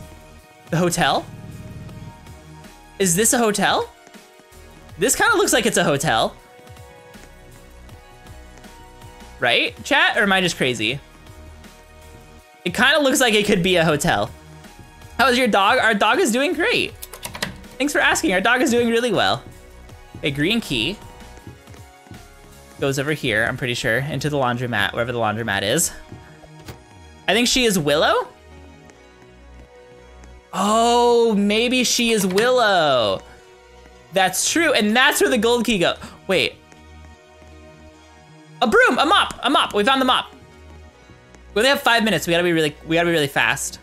the hotel? Is this a hotel? This kind of looks like it's a hotel. Right, chat? Or am I just crazy? It kind of looks like it could be a hotel. How is your dog? Our dog is doing great. Thanks for asking. Our dog is doing really well. A green key goes over here, I'm pretty sure, into the laundromat, wherever the laundromat is. I think she is Willow? Oh, maybe she is Willow. That's true, and that's where the gold key goes. Wait. A broom, a mop, a mop, we found the mop. We only have five minutes, we gotta be really, we gotta be really fast.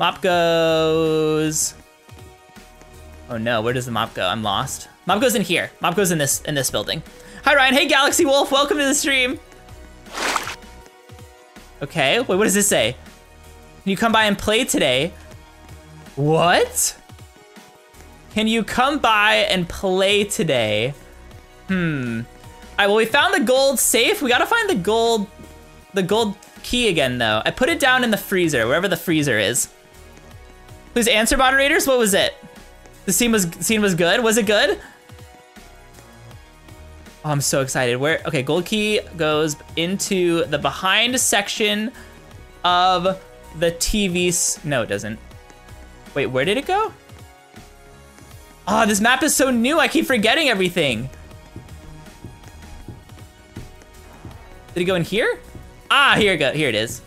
Mop goes... Oh no, where does the mop go? I'm lost. Mop goes in here. Mop goes in this in this building. Hi Ryan, hey Galaxy Wolf, welcome to the stream. Okay, wait, what does this say? Can you come by and play today? What? Can you come by and play today? Hmm. Alright, well we found the gold safe. We gotta find the gold the gold key again though. I put it down in the freezer, wherever the freezer is. Please answer moderators, what was it? The scene was scene was good. Was it good? Oh, I'm so excited. Where? Okay, gold key goes into the behind section of the T V. No, it doesn't. Wait, where did it go? Oh, this map is so new. I keep forgetting everything. Did it go in here? Ah, here it go. Here it is.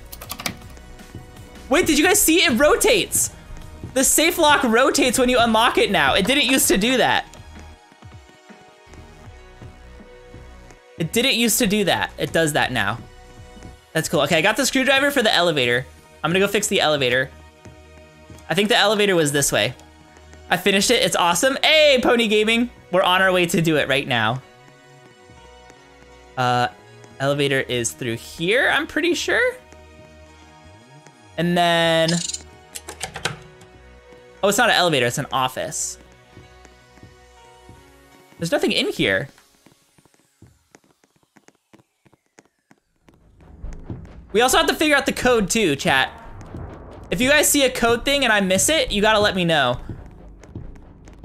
Wait, did you guys see it rotates? The safe lock rotates when you unlock it now. It didn't used to do that. It didn't used to do that. It does that now. That's cool. Okay, I got the screwdriver for the elevator. I'm gonna go fix the elevator. I think the elevator was this way. I finished it. It's awesome. Hey, Pony Gaming. We're on our way to do it right now. Uh, elevator is through here, I'm pretty sure. And then... Oh, it's not an elevator, it's an office. There's nothing in here. We also have to figure out the code too, chat. If you guys see a code thing and I miss it, you gotta let me know.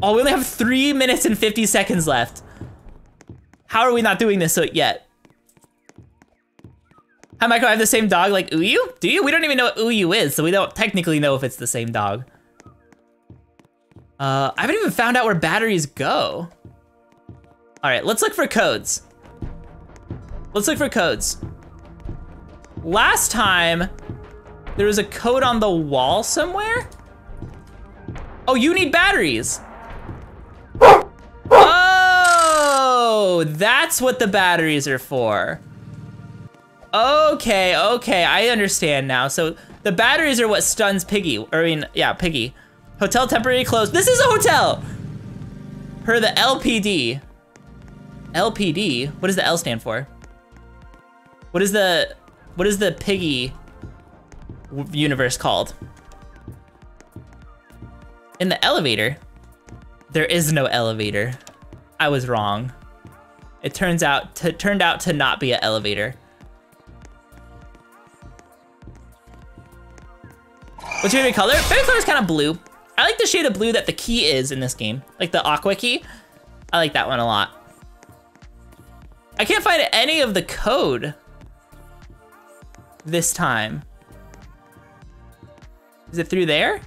Oh, we only have three minutes and fifty seconds left. How are we not doing this yet? Hi, Michael, I have the same dog like Uyu? Do you? We don't even know what Uyu is, so we don't technically know if it's the same dog. Uh, I haven't even found out where batteries go. All right, let's look for codes. Let's look for codes. Last time, there was a code on the wall somewhere. Oh, you need batteries. Oh, that's what the batteries are for. Okay, okay, I understand now. So the batteries are what stuns Piggy, I mean, yeah, Piggy. Hotel temporarily closed. This is a hotel! Per the L P D. L P D? What does the L stand for? What is the, what is the Piggy universe called? In the elevator? There is no elevator. I was wrong. It turns out to, turned out to not be an elevator. What's your favorite color? Favorite color is kind of blue. I like the shade of blue that the key is in this game, like the aqua key. I like that one a lot. I can't find any of the code this time. Is it through there?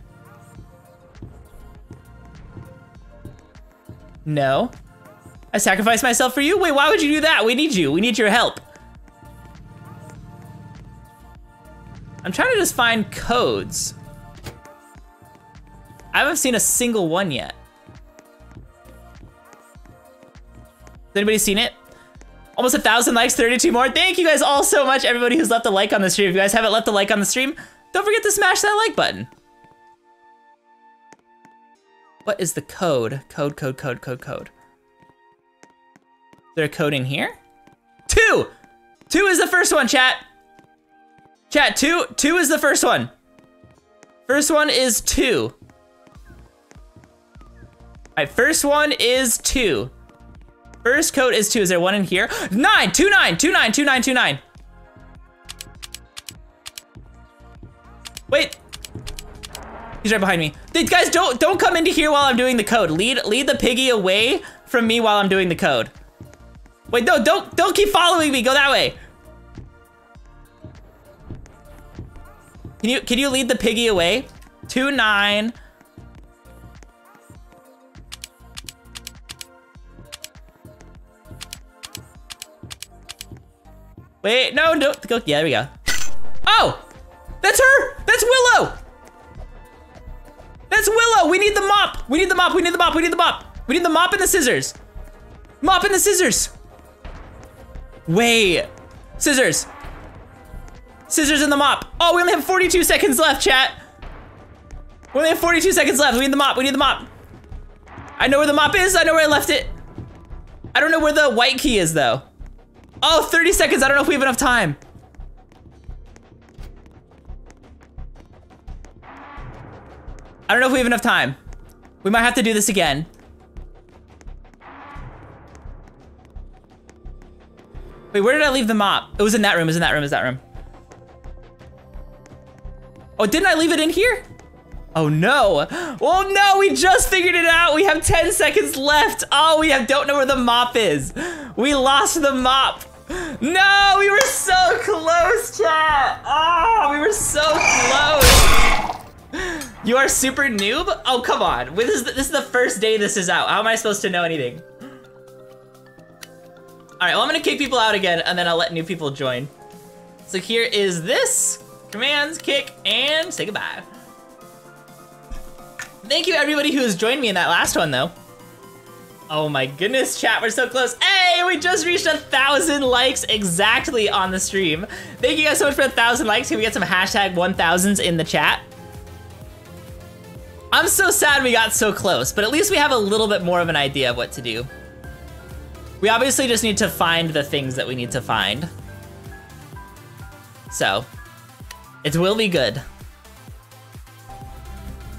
No. I sacrificed myself for you? Wait, why would you do that? We need you. We need your help. I'm trying to just find codes. I haven't seen a single one yet. Has anybody seen it? Almost a thousand likes, thirty-two more. Thank you guys all so much, everybody who's left a like on the stream. If you guys haven't left a like on the stream, don't forget to smash that like button. What is the code? Code, code, code, code, code. Is there a code in here? Two! Two is the first one, chat. Chat, two, two is the first one. First one is two. All right, first one is two. First code is two. Is there one in here? Nine, two, nine, two, nine, two, nine, two, nine. Wait. He's right behind me. They, guys, don't don't come into here while I'm doing the code. Lead lead the piggy away from me while I'm doing the code. Wait, no, don't don't keep following me. Go that way. Can you can you lead the piggy away? Two nine. Wait, no, no, go. Yeah, there we go. Oh, that's her. That's Willow. That's Willow! We need the mop! We need the mop! We need the mop! We need the mop! We need the mop and the scissors! Mop and the scissors! Wait! Scissors! Scissors and the mop! Oh, we only have forty-two seconds left, chat! We only have forty-two seconds left! We need the mop! We need the mop! I know where the mop is! I know where I left it! I don't know where the white key is, though. Oh, thirty seconds! I don't know if we have enough time. I don't know if we have enough time. We might have to do this again. Wait, where did I leave the mop? It was in that room, it was in that room, it was that room. Oh, didn't I leave it in here? Oh no. Oh no, we just figured it out. We have ten seconds left. Oh, we have, don't know where the mop is. We lost the mop. No, we were so close, chat. Ah, we were so close. You are super noob? Oh, come on. This is, the, this is the first day this is out. How am I supposed to know anything? All right, well, I'm gonna kick people out again and then I'll let new people join. So here is this. Commands, kick, and say goodbye. Thank you everybody who has joined me in that last one though. Oh my goodness, chat, we're so close. Hey, we just reached a thousand likes exactly on the stream. Thank you guys so much for a thousand likes. Can we get some hashtag one thousands in the chat? I'm so sad we got so close, but at least we have a little bit more of an idea of what to do. We obviously just need to find the things that we need to find. So, it will be good.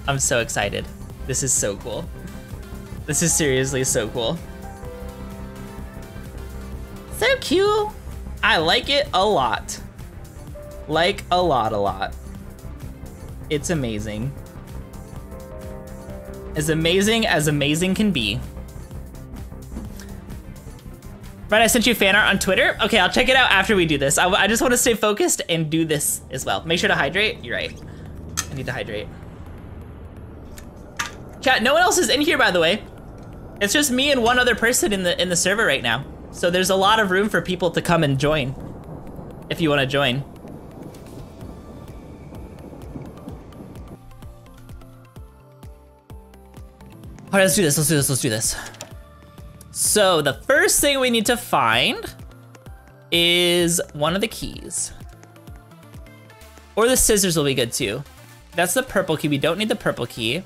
I'm so excited. This is so cool. This is seriously so cool. So cute. I like it a lot. Like a lot, a lot. It's amazing. As amazing as amazing can be. Right, I sent you fan art on Twitter. Okay, I'll check it out after we do this. I, I just want to stay focused and do this as well. Make sure to hydrate. You're right. I need to hydrate. Chat, no one else is in here, by the way. It's just me and one other person in the in the server right now. So there's a lot of room for people to come and join if you want to join. All right, let's do this, let's do this, let's do this. So the first thing we need to find is one of the keys. Or the scissors will be good too. That's the purple key, we don't need the purple key.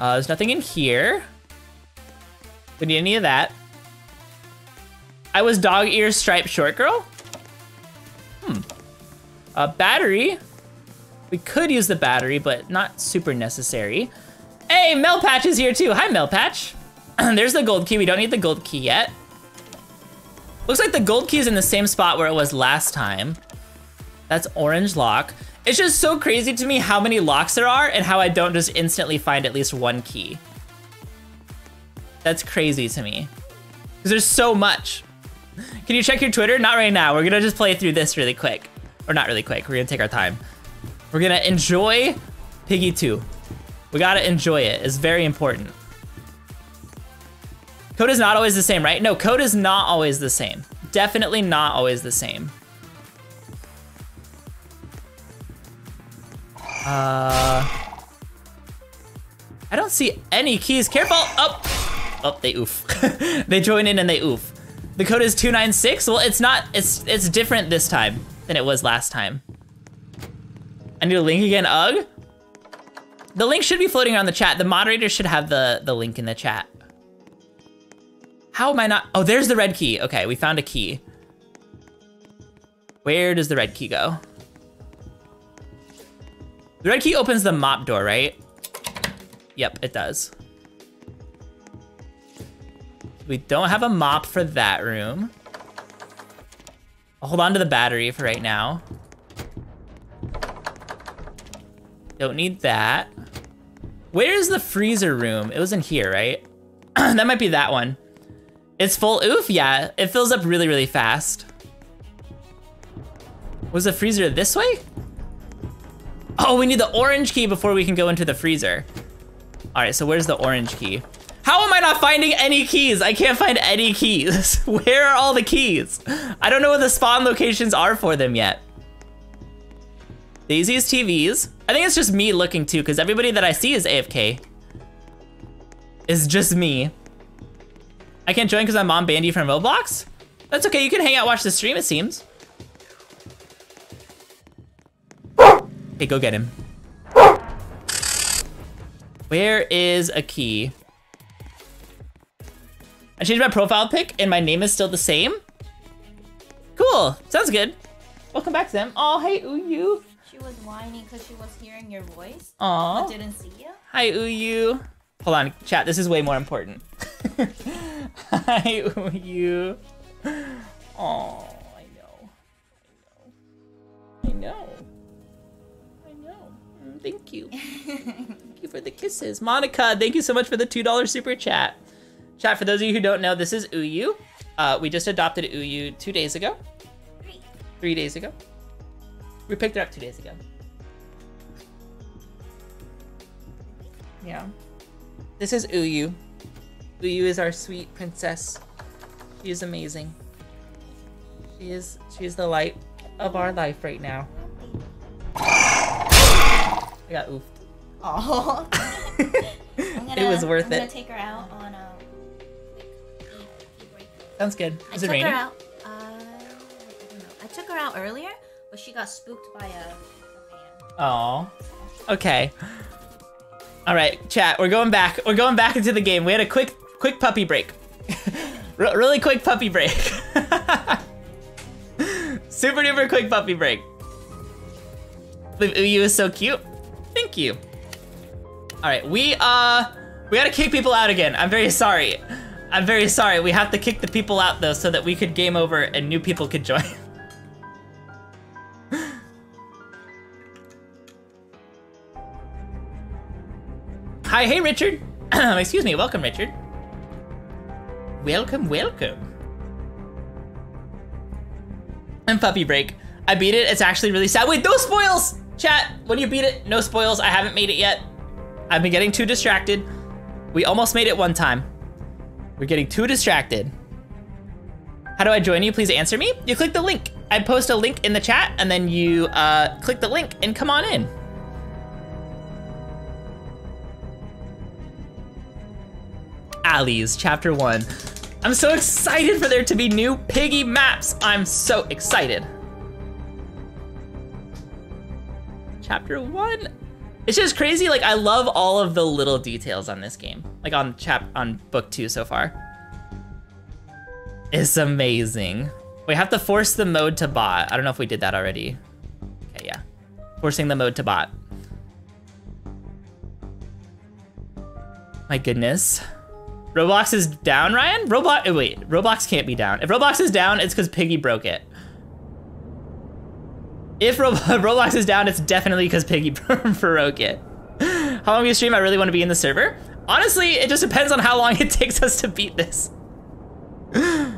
Uh, there's nothing in here. We need any of that. I was dog ear striped short girl. Hmm. Uh, battery. We could use the battery, but not super necessary. Hey, Melpatch is here too. Hi, Melpatch. There's the gold key. We don't need the gold key yet. Looks like the gold key is in the same spot where it was last time. That's orange lock. It's just so crazy to me how many locks there are and how I don't just instantly find at least one key. That's crazy to me. Because there's so much. Can you check your Twitter? Not right now. We're gonna just play through this really quick. Or not really quick. We're gonna take our time. We're gonna enjoy Piggy two. We gotta enjoy it. It's very important. Code is not always the same, right? No, code is not always the same. Definitely not always the same. Uh, I don't see any keys. Careful! Up, oh. up. Oh, they oof. They join in and they oof. The code is two nine six. Well, it's not. It's it's different this time than it was last time. I need a link again. Ugh. The link should be floating around the chat. The moderator should have the the link in the chat. How am I not? Oh, there's the red key. Okay, we found a key. Where does the red key go? The red key opens the mop door, right? Yep, it does. We don't have a mop for that room. I'll hold on to the battery for right now. Don't need that. Where's the freezer room? It was in here, right? That might be that one. It's full oof, yeah. It fills up really, really fast. Was the freezer this way? Oh, we need the orange key before we can go into the freezer. All right, so where's the orange key? How am I not finding any keys? I can't find any keys. Where are all the keys? I don't know what the spawn locations are for them yet. Daisy's T Vs. I think it's just me looking too, because everybody that I see is A F K. It's just me. I can't join because my mom banned you from Roblox? That's okay, you can hang out, watch the stream, it seems. Okay, go get him. Where is a key? I changed my profile pic and my name is still the same. Cool, sounds good. Welcome back, Zem. Oh, hey, Uyu. She was whining because she was hearing your voice. Aw. But didn't see you. Hi, Uyu. Hold on, chat, this is way more important. Hi, Uyu. Oh, I know. I know. I know. Thank you. Thank you for the kisses. Monica, thank you so much for the two dollar super chat. Chat, for those of you who don't know, this is Uyu. Uh, we just adopted Uyu two days ago. Three. Three days ago. We picked her up two days ago. Yeah. This is Uyu. Uyu is our sweet princess. She is amazing. She is, she is the light of our life right now. I got oofed. Oh. It was worth I'm it. I'm gonna take her out on a quick break. Sounds good. Is I it raining? I took her out. Uh, I don't know. I took her out earlier, but she got spooked by a man. Oh. Okay. All right, chat. We're going back. We're going back into the game. We had a quick, quick puppy break. Re really quick puppy break. Super duper quick puppy break. Uyu is so cute. Thank you. All right, we uh, we gotta kick people out again. I'm very sorry. I'm very sorry. We have to kick the people out though, so that we could game over and new people could join. Hi, hey Richard. Excuse me. Welcome, Richard. Welcome, welcome. And puppy break. I beat it. It's actually really sad. Wait, no spoils. Chat, when you beat it, no spoils. I haven't made it yet. I've been getting too distracted. We almost made it one time. We're getting too distracted. How do I join you? Please answer me. You click the link. I post a link in the chat and then you uh, click the link and come on in. Alleys, chapter one. I'm so excited for there to be new Piggy maps. I'm so excited. Chapter one. It's just crazy. Like I love all of the little details on this game. Like on chap on book two so far. It's amazing. We have to force the mode to bot. I don't know if we did that already. Okay, yeah. Forcing the mode to bot. My goodness. Roblox is down, Ryan? Roblox, oh, wait, Roblox can't be down. If Roblox is down, it's because Piggy broke it. If Rob Roblox is down, it's definitely because Piggy broke it. How long do you stream? I really want to be in the server. Honestly, it just depends on how long it takes us to beat this. It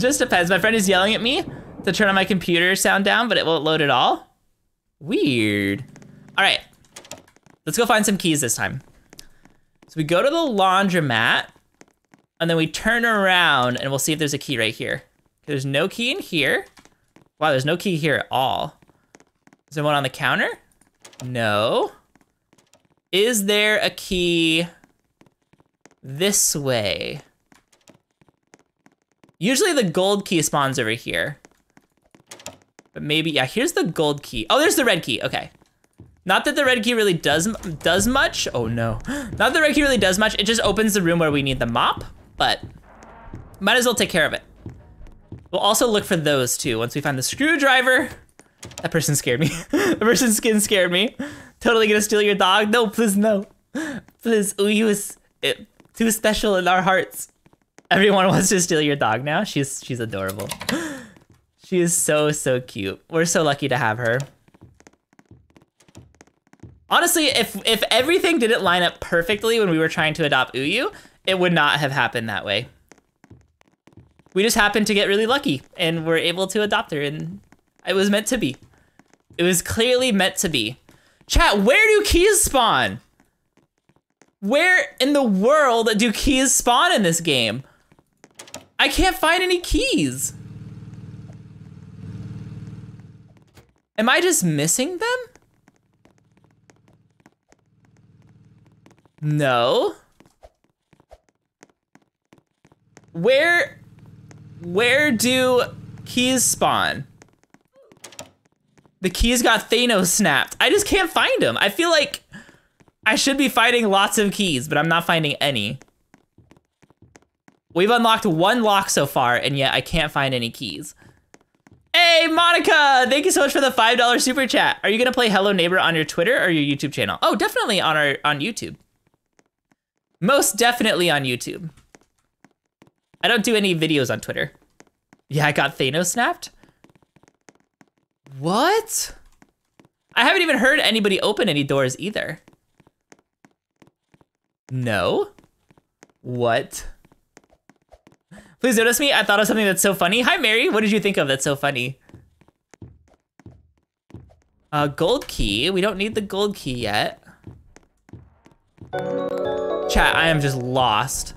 just depends. My friend is yelling at me to turn on my computer sound down, but it won't load at all. Weird. All right, let's go find some keys this time. So we go to the laundromat and then we turn around and we'll see if there's a key right here. There's no key in here. Wow, there's no key here at all. Is there one on the counter? No. Is there a key this way? Usually the gold key spawns over here. But maybe, yeah, here's the gold key. Oh, there's the red key, okay. Not that the red key really does does much. Oh no, not that the red key really does much. It just opens the room where we need the mop, but might as well take care of it. We'll also look for those too. Once we find the screwdriver, that person scared me. The person's skin scared me. Totally gonna steal your dog. No, please, no. Please, Uyu is it, too special in our hearts. Everyone wants to steal your dog now. She's she's adorable. She is so, so cute. We're so lucky to have her. Honestly, if if everything didn't line up perfectly when we were trying to adopt Uyu, it would not have happened that way. We just happened to get really lucky and were able to adopt her, and it was meant to be. It was clearly meant to be. Chat, where do keys spawn? Where in the world do keys spawn in this game? I can't find any keys. Am I just missing them? No. Where, where do keys spawn? The keys got Thanos snapped. I just can't find them. I feel like I should be finding lots of keys, but I'm not finding any. We've unlocked one lock so far, and yet I can't find any keys. Hey, Monica, thank you so much for the five dollar super chat. Are you gonna play Hello Neighbor on your Twitter or your YouTube channel? Oh, definitely on our on YouTube. Most definitely on YouTube. I don't do any videos on Twitter. Yeah, I got Thanos snapped. What? I haven't even heard anybody open any doors either. No? What? Please notice me, I thought of something that's so funny. Hi, Mary, what did you think of that's so funny? Uh, gold key, we don't need the gold key yet. Chat, I am just lost.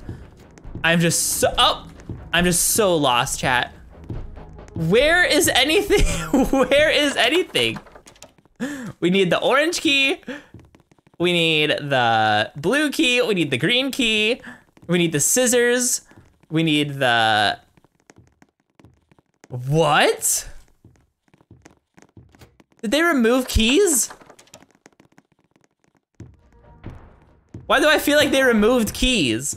I'm just so, oh, I'm just so lost, chat. Where is anything? Where is anything? We need the orange key. We need the blue key. We need the green key. We need the scissors. We need the, what? Did they remove keys? Why do I feel like they removed keys?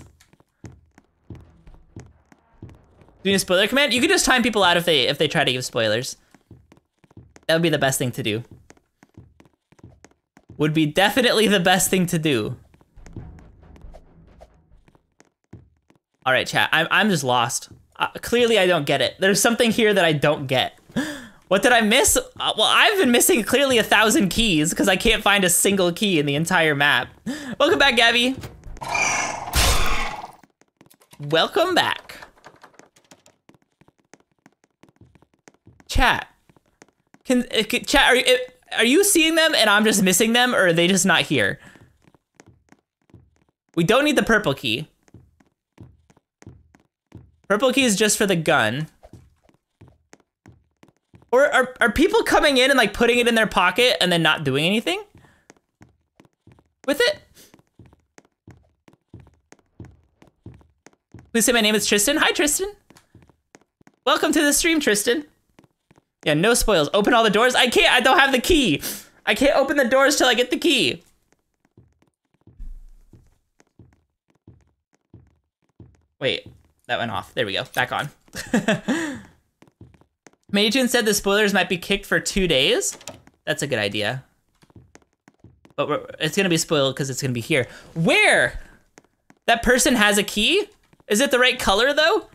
Doing a spoiler command? You can just time people out if they if they try to give spoilers. That would be the best thing to do. Would be definitely the best thing to do. All right, chat, I'm, I'm just lost. Uh, clearly I don't get it. There's something here that I don't get. What did I miss? Uh, well, I've been missing clearly a thousand keys because I can't find a single key in the entire map. Welcome back, Gabby. Welcome back. Chat, can, uh, can chat, are you, are you seeing them and I'm just missing them, or are they just not here? We don't need the purple key. Purple key is just for the gun. Or are, are people coming in and like putting it in their pocket and then not doing anything with it? Please say my name is Tristan. Hi, Tristan. Welcome to the stream, Tristan. Yeah, no spoils. Open all the doors. I can't, I don't have the key. I can't open the doors till I get the key. Wait. That went off. There we go. Back on. Minitoon said the spoilers might be kicked for two days. That's a good idea. But we're, it's going to be spoiled because it's going to be here. Where? That person has a key? Is it the right color, though?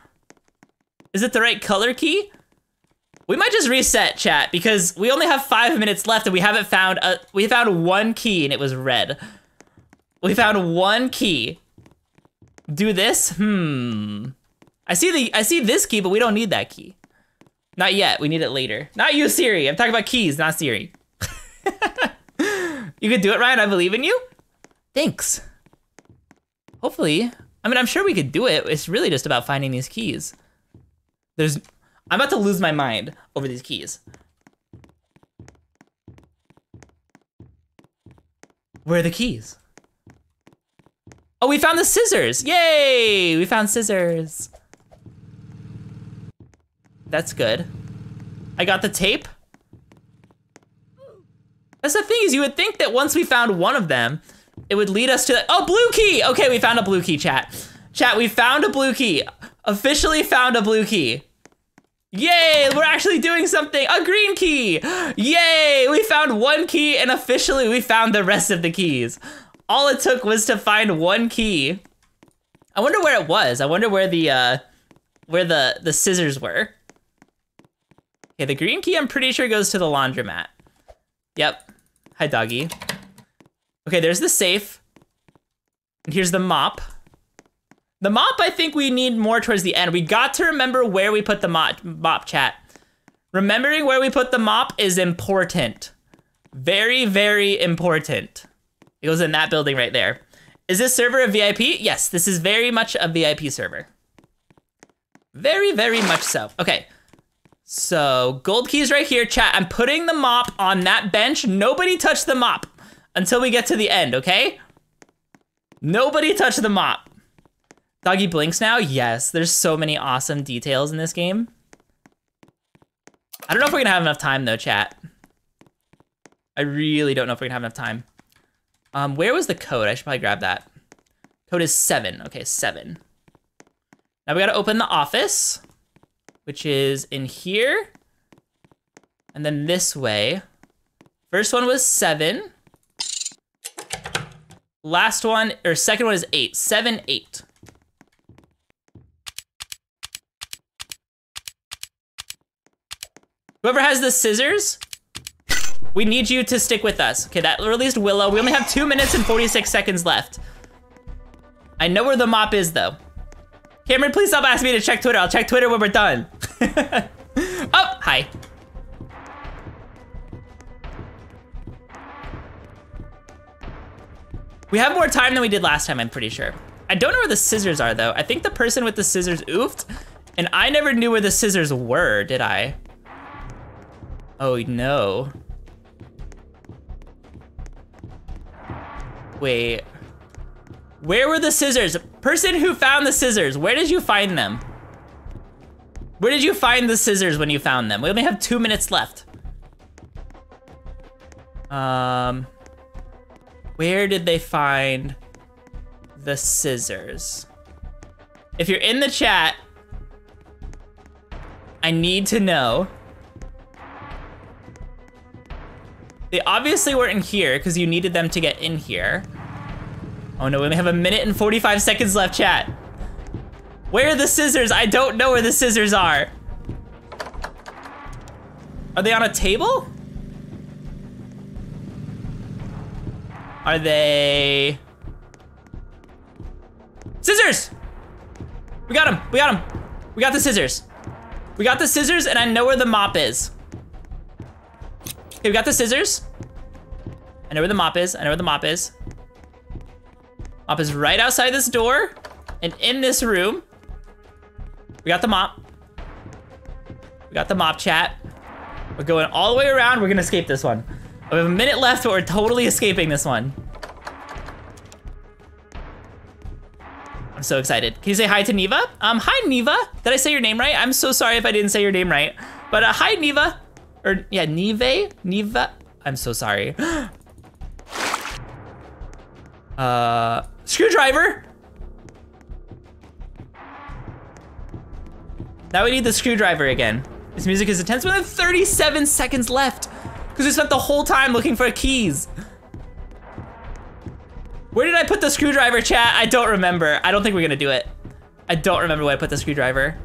Is it the right color key? We might just reset, chat, because we only have five minutes left and we haven't found a... We found one key and it was red. We found one key. Do this? Hmm... I see the I see this key, but we don't need that key. Not yet, we need it later. Not you, Siri. I'm talking about keys, not Siri. You could do it, Ryan, I believe in you. Thanks. Hopefully, I mean, I'm sure we could do it. It's really just about finding these keys. There's, I'm about to lose my mind over these keys. Where are the keys? Oh, we found the scissors. Yay, we found scissors. That's good. I got the tape. That's the thing is you would think that once we found one of them, it would lead us to the, oh, blue key. Okay, we found a blue key, chat. Chat, we found a blue key. Officially found a blue key. Yay, we're actually doing something. A green key. Yay, we found one key and officially we found the rest of the keys. All it took was to find one key. I wonder where it was. I wonder where the uh, where the, the scissors were. Okay, the green key I'm pretty sure goes to the laundromat. Yep. Hi, doggy. Okay, there's the safe. And here's the mop. The mop, I think we need more towards the end. We got to remember where we put the mop, mop chat. Remembering where we put the mop is important. Very, very important. It goes in that building right there. Is this server a V I P? Yes, this is very much a V I P server. Very, very much so. Okay. So gold keys right here, chat. I'm putting the mop on that bench. Nobody touch the mop until we get to the end, okay? Nobody touch the mop. Doggy blinks now? Yes, there's so many awesome details in this game. I don't know if we're gonna have enough time though, chat. I really don't know if we're gonna have enough time. Um, where was the code? I should probably grab that. Code is seven. Okay, seven. Now we gotta open the office, which is in here. And then this way. First one was seven. Last one, or second one is eight. Seven, eight. Whoever has the scissors, we need you to stick with us. Okay, that released Willow. We only have two minutes and forty-six seconds left. I know where the mop is though. Cameron, please stop asking me to check Twitter. I'll check Twitter when we're done. Oh, hi. We have more time than we did last time, I'm pretty sure. I don't know where the scissors are though. I think the person with the scissors oofed, and I never knew where the scissors were, did I? Oh no. Wait, where were the scissors? Person who found the scissors, where did you find them? Where did you find the scissors when you found them? We only have two minutes left. Um, where did they find the scissors? If you're in the chat, I need to know. They obviously weren't in here because you needed them to get in here. Oh no, we only have a minute and forty-five seconds left, chat. Where are the scissors? I don't know where the scissors are. Are they on a table? Are they... Scissors! We got them, we got them. We got the scissors. We got the scissors and I know where the mop is. Okay, we got the scissors. I know where the mop is. I know where the mop is. Mop is right outside this door and in this room. We got the mop. We got the mop, chat. We're going all the way around. We're gonna escape this one. We have a minute left, but we're totally escaping this one. I'm so excited. Can you say hi to Neva? Um, hi, Neva. Did I say your name right? I'm so sorry if I didn't say your name right. But uh, hi, Neva. Or, yeah, Nive? Niva? I'm so sorry. uh, screwdriver! Now we need the screwdriver again. This music is intense. We have thirty-seven seconds left because we spent the whole time looking for keys. Where did I put the screwdriver, chat? I don't remember. I don't think we're gonna do it. I don't remember where I put the screwdriver.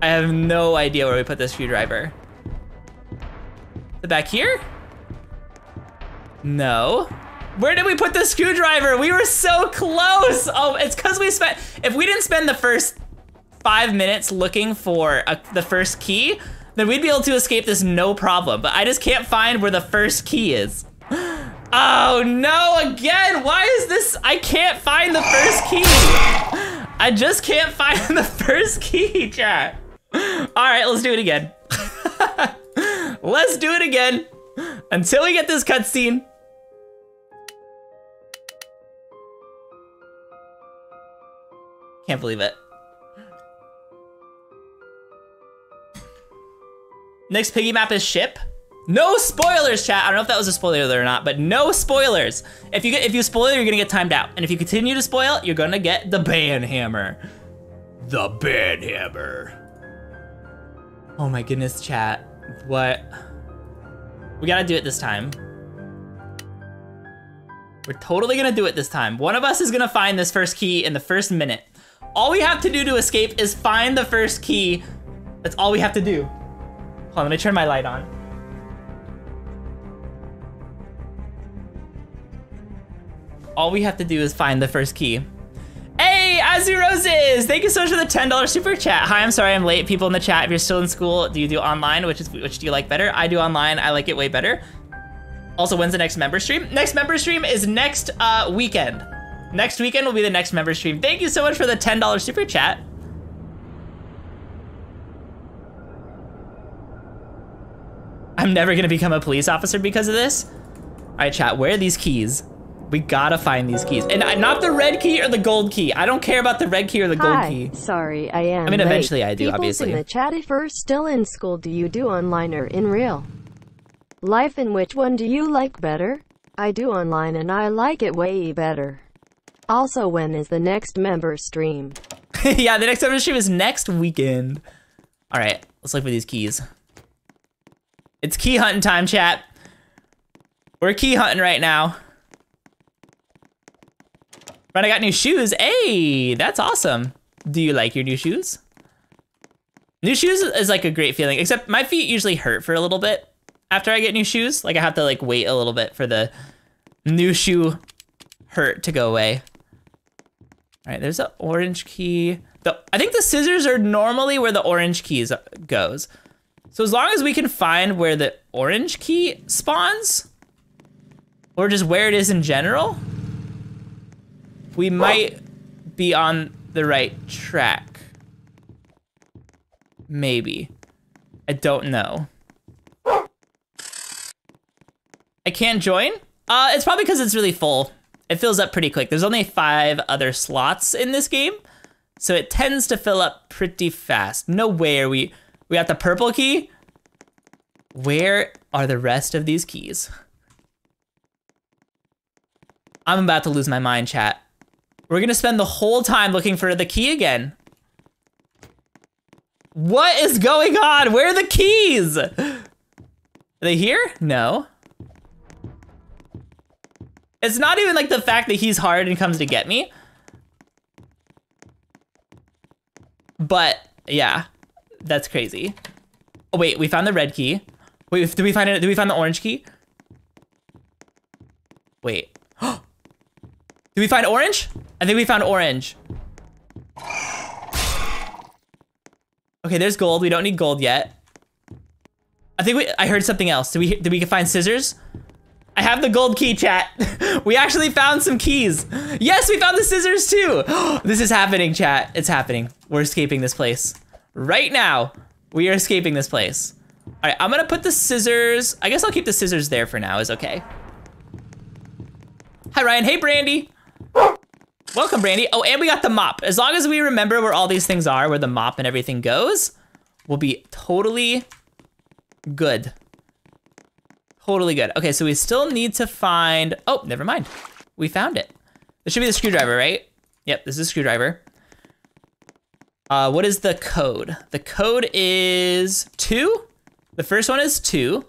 I have no idea where we put the screwdriver. The back here? No. Where did we put the screwdriver? We were so close. Oh, it's because we spent, if we didn't spend the first five minutes looking for a, the first key, then we'd be able to escape this no problem. But I just can't find where the first key is. Oh no, again, why is this? I can't find the first key. I just can't find the first key, chat. All right, let's do it again. Let's do it again until we get this cutscene. Can't believe it. Next Piggy map is ship. No spoilers, chat. I don't know if that was a spoiler or not, but no spoilers. If you get, if you spoil, you're gonna get timed out, and if you continue to spoil, you're gonna get the ban hammer. The ban hammer. Oh my goodness, chat. What? We gotta do it this time. We're totally gonna do it this time. One of us is gonna find this first key in the first minute. All we have to do to escape is find the first key. That's all we have to do. Hold on, let me turn my light on. All we have to do is find the first key. Hey, Azuroses! Thank you so much for the ten dollar super chat. Hi, I'm sorry I'm late. People in the chat, if you're still in school, do you do online? Which is which do you like better? I do online. I like it way better. Also, when's the next member stream? Next member stream is next uh, weekend. Next weekend will be the next member stream. Thank you so much for the ten dollar super chat. I'm never gonna become a police officer because of this. All right, chat, where are these keys? We gotta find these keys. And not the red key or the gold key. I don't care about the red key or the gold Hi, key. Sorry, I am I mean, eventually late. I do, People's obviously. In the chat, if you're still in school, do you do online or in real life, and which one do you like better? I do online and I like it way better. Also, when is the next member stream? Yeah, the next member stream is next weekend. All right, let's look for these keys. It's key hunting time, chat. We're key hunting right now. But I got new shoes. Hey, that's awesome. Do you like your new shoes? New shoes is like a great feeling, except my feet usually hurt for a little bit after I get new shoes. Like I have to like wait a little bit for the new shoe hurt to go away. All right, there's an orange key. The, I think the scissors are normally where the orange keys goes. So as long as we can find where the orange key spawns, or just where it is in general, we might be on the right track. Maybe. I don't know. I can't join? Uh, it's probably because it's really full. It fills up pretty quick. There's only five other slots in this game, so it tends to fill up pretty fast. No way are we... We got the purple key. Where are the rest of these keys? I'm about to lose my mind, chat. We're gonna spend the whole time looking for the key again. What is going on? Where are the keys? Are they here? No. It's not even like the fact that he's hard and comes to get me. But yeah. That's crazy. Oh wait, we found the red key. Wait, did we find it? Did we find the orange key? Wait. Did we find orange? I think we found orange. Okay, there's gold. We don't need gold yet. I think we. I heard something else. Did we? Did we find scissors? I have the gold key, chat. We actually found some keys. Yes, we found the scissors too. This is happening, chat. It's happening. We're escaping this place. Right now, we are escaping this place. All right, I'm gonna put the scissors. I guess I'll keep the scissors there for now, is okay. Hi, Ryan. Hey, Brandy. Welcome, Brandy. Oh, and we got the mop. As long as we remember where all these things are, where the mop and everything goes, we'll be totally good. Totally good. Okay, so we still need to find, oh, never mind. We found it. This should be the screwdriver, right? Yep, this is a screwdriver. Uh, what is the code? The code is two. The first one is two.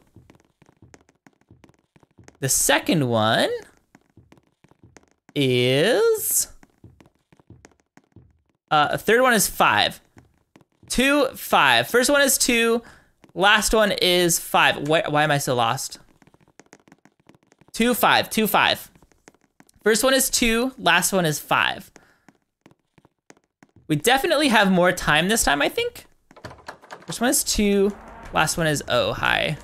The second one is, uh, the third one is five. Two, five. First one is two. Last one is five. Why, why am I so lost? Two, five, two, five. First one is two. Last one is five. We definitely have more time this time, I think. First one is two, last one is oh, hi.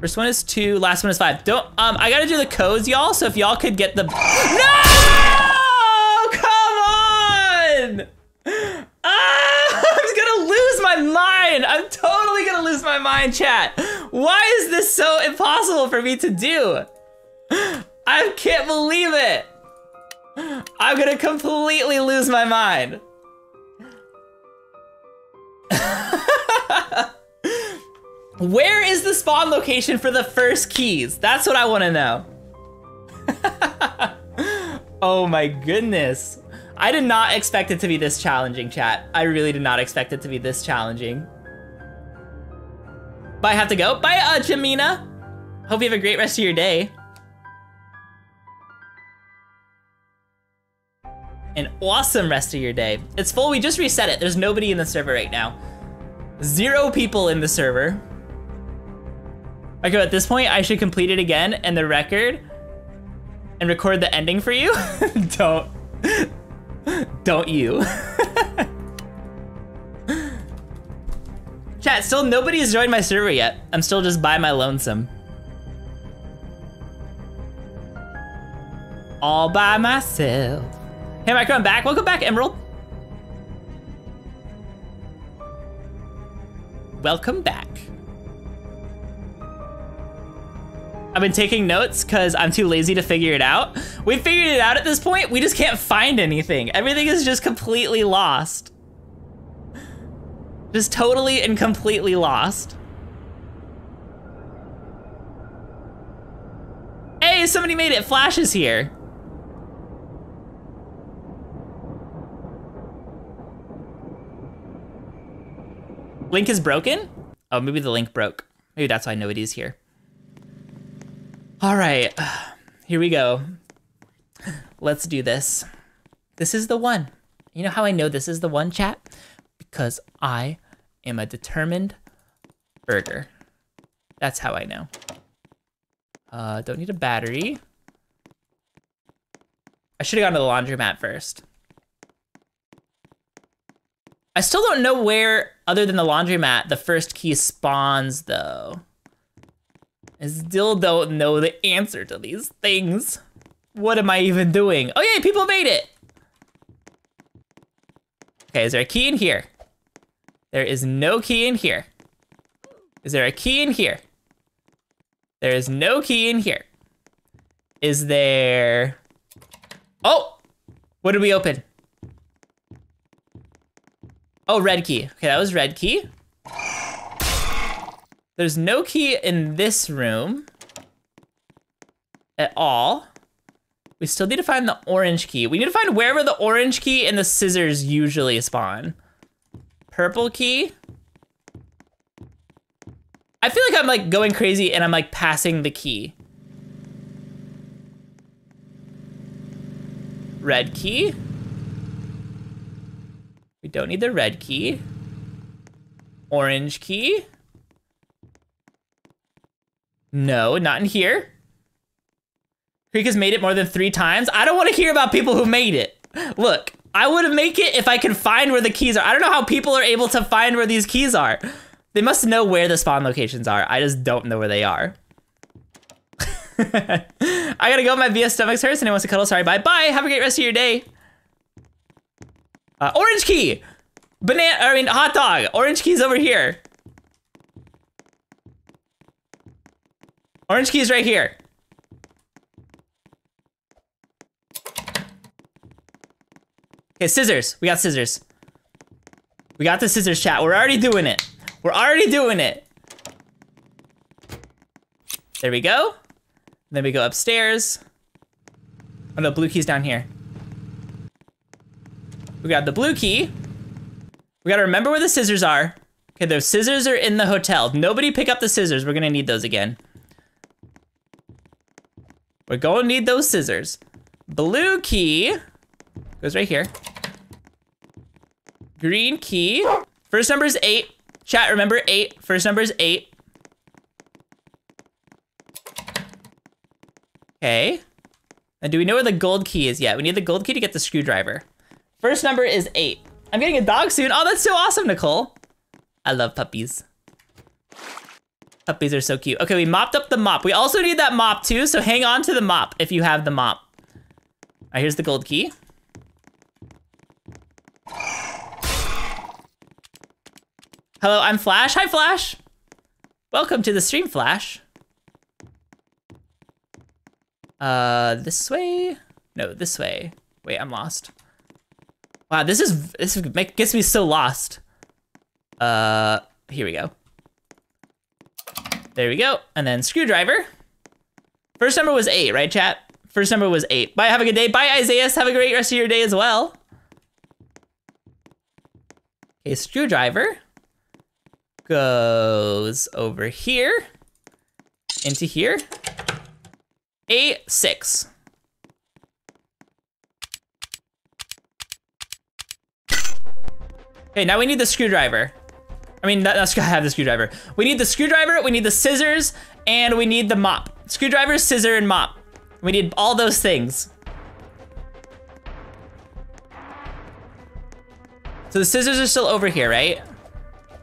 First one is two, last one is five. Don't, um, I gotta do the codes, y'all, so if y'all could get the- No! Come on! Mine. I'm totally gonna lose my mind, chat. Why is this so impossible for me to do? I can't believe it. I'm gonna completely lose my mind. Where is the spawn location for the first keys? That's what I want to know. Oh my goodness. I did not expect it to be this challenging, chat. I really did not expect it to be this challenging. But I have to go. Bye, uh, Jamina. Hope you have a great rest of your day. An awesome rest of your day. It's full. We just reset it. There's nobody in the server right now. Zero people in the server. Okay, at this point, I should complete it again and the record and record the ending for you. Don't. Don't you? Chat, still nobody has joined my server yet. I'm still just by my lonesome. All by myself. Hey, Micro, I'm back. Welcome back, Emerald. Welcome back. I've been taking notes because I'm too lazy to figure it out. We figured it out at this point. We just can't find anything. Everything is just completely lost. Just totally and completely lost. Hey, somebody made it. Flash is here. Link is broken? Oh, maybe the link broke. Maybe that's why nobody's here. All right, here we go. Let's do this. This is the one. You know how I know this is the one, chat? Because I am a determined burger. That's how I know. Uh, don't need a battery. I should have gone to the laundromat first. I still don't know where, other than the laundromat, the first key spawns though. I still don't know the answer to these things. What am I even doing? Oh yeah, people made it! Okay, is there a key in here? There is no key in here. Is there a key in here? There is no key in here. Is there... Oh! What did we open? Oh, red key. Okay, that was red key. There's no key in this room at all. We still need to find the orange key. We need to find wherever the orange key and the scissors usually spawn. Purple key. I feel like I'm like going crazy and I'm like passing the key. Red key. We don't need the red key. Orange key. No, not in here. Kreek has made it more than three times. I don't want to hear about people who made it. Look, I would make it if I could find where the keys are. I don't know how people are able to find where these keys are. They must know where the spawn locations are. I just don't know where they are. I gotta go. My V S stomach's hurts and it wants to cuddle. Sorry, bye. Bye. Have a great rest of your day. Uh, orange key. Banana, I mean, hot dog. Orange key's over here. Orange key is right here. Okay, scissors. We got scissors. We got the scissors, chat. We're already doing it. We're already doing it. There we go. Then we go upstairs. Oh no, blue key's down here. We got the blue key. We gotta remember where the scissors are. Okay, those scissors are in the hotel. Nobody pick up the scissors. We're gonna need those again. We're going to need those scissors. Blue key goes right here. Green key. First number is eight. Chat, remember eight. First number is eight. Okay. And do we know where the gold key is yet? We need the gold key to get the screwdriver. First number is eight. I'm getting a dog soon. Oh, that's so awesome, Nicole. I love puppies. Puppies are so cute. Okay, we mopped up the mop. We also need that mop too, so hang on to the mop if you have the mop. All right, here's the gold key. Hello, I'm Flash. Hi, Flash. Welcome to the stream, Flash. Uh, this way? No, this way. Wait, I'm lost. Wow, this is this gets me so lost. Uh, here we go. There we go. And then screwdriver. First number was eight, right, chat? First number was eight. Bye, have a good day. Bye, Isaiah. Have a great rest of your day as well. Okay, screwdriver goes over here, into here. Eight, six. Okay, now we need the screwdriver. I mean, that's gotta have the screwdriver. We need the screwdriver, we need the scissors, and we need the mop. Screwdriver, scissor, and mop. We need all those things. So the scissors are still over here, right?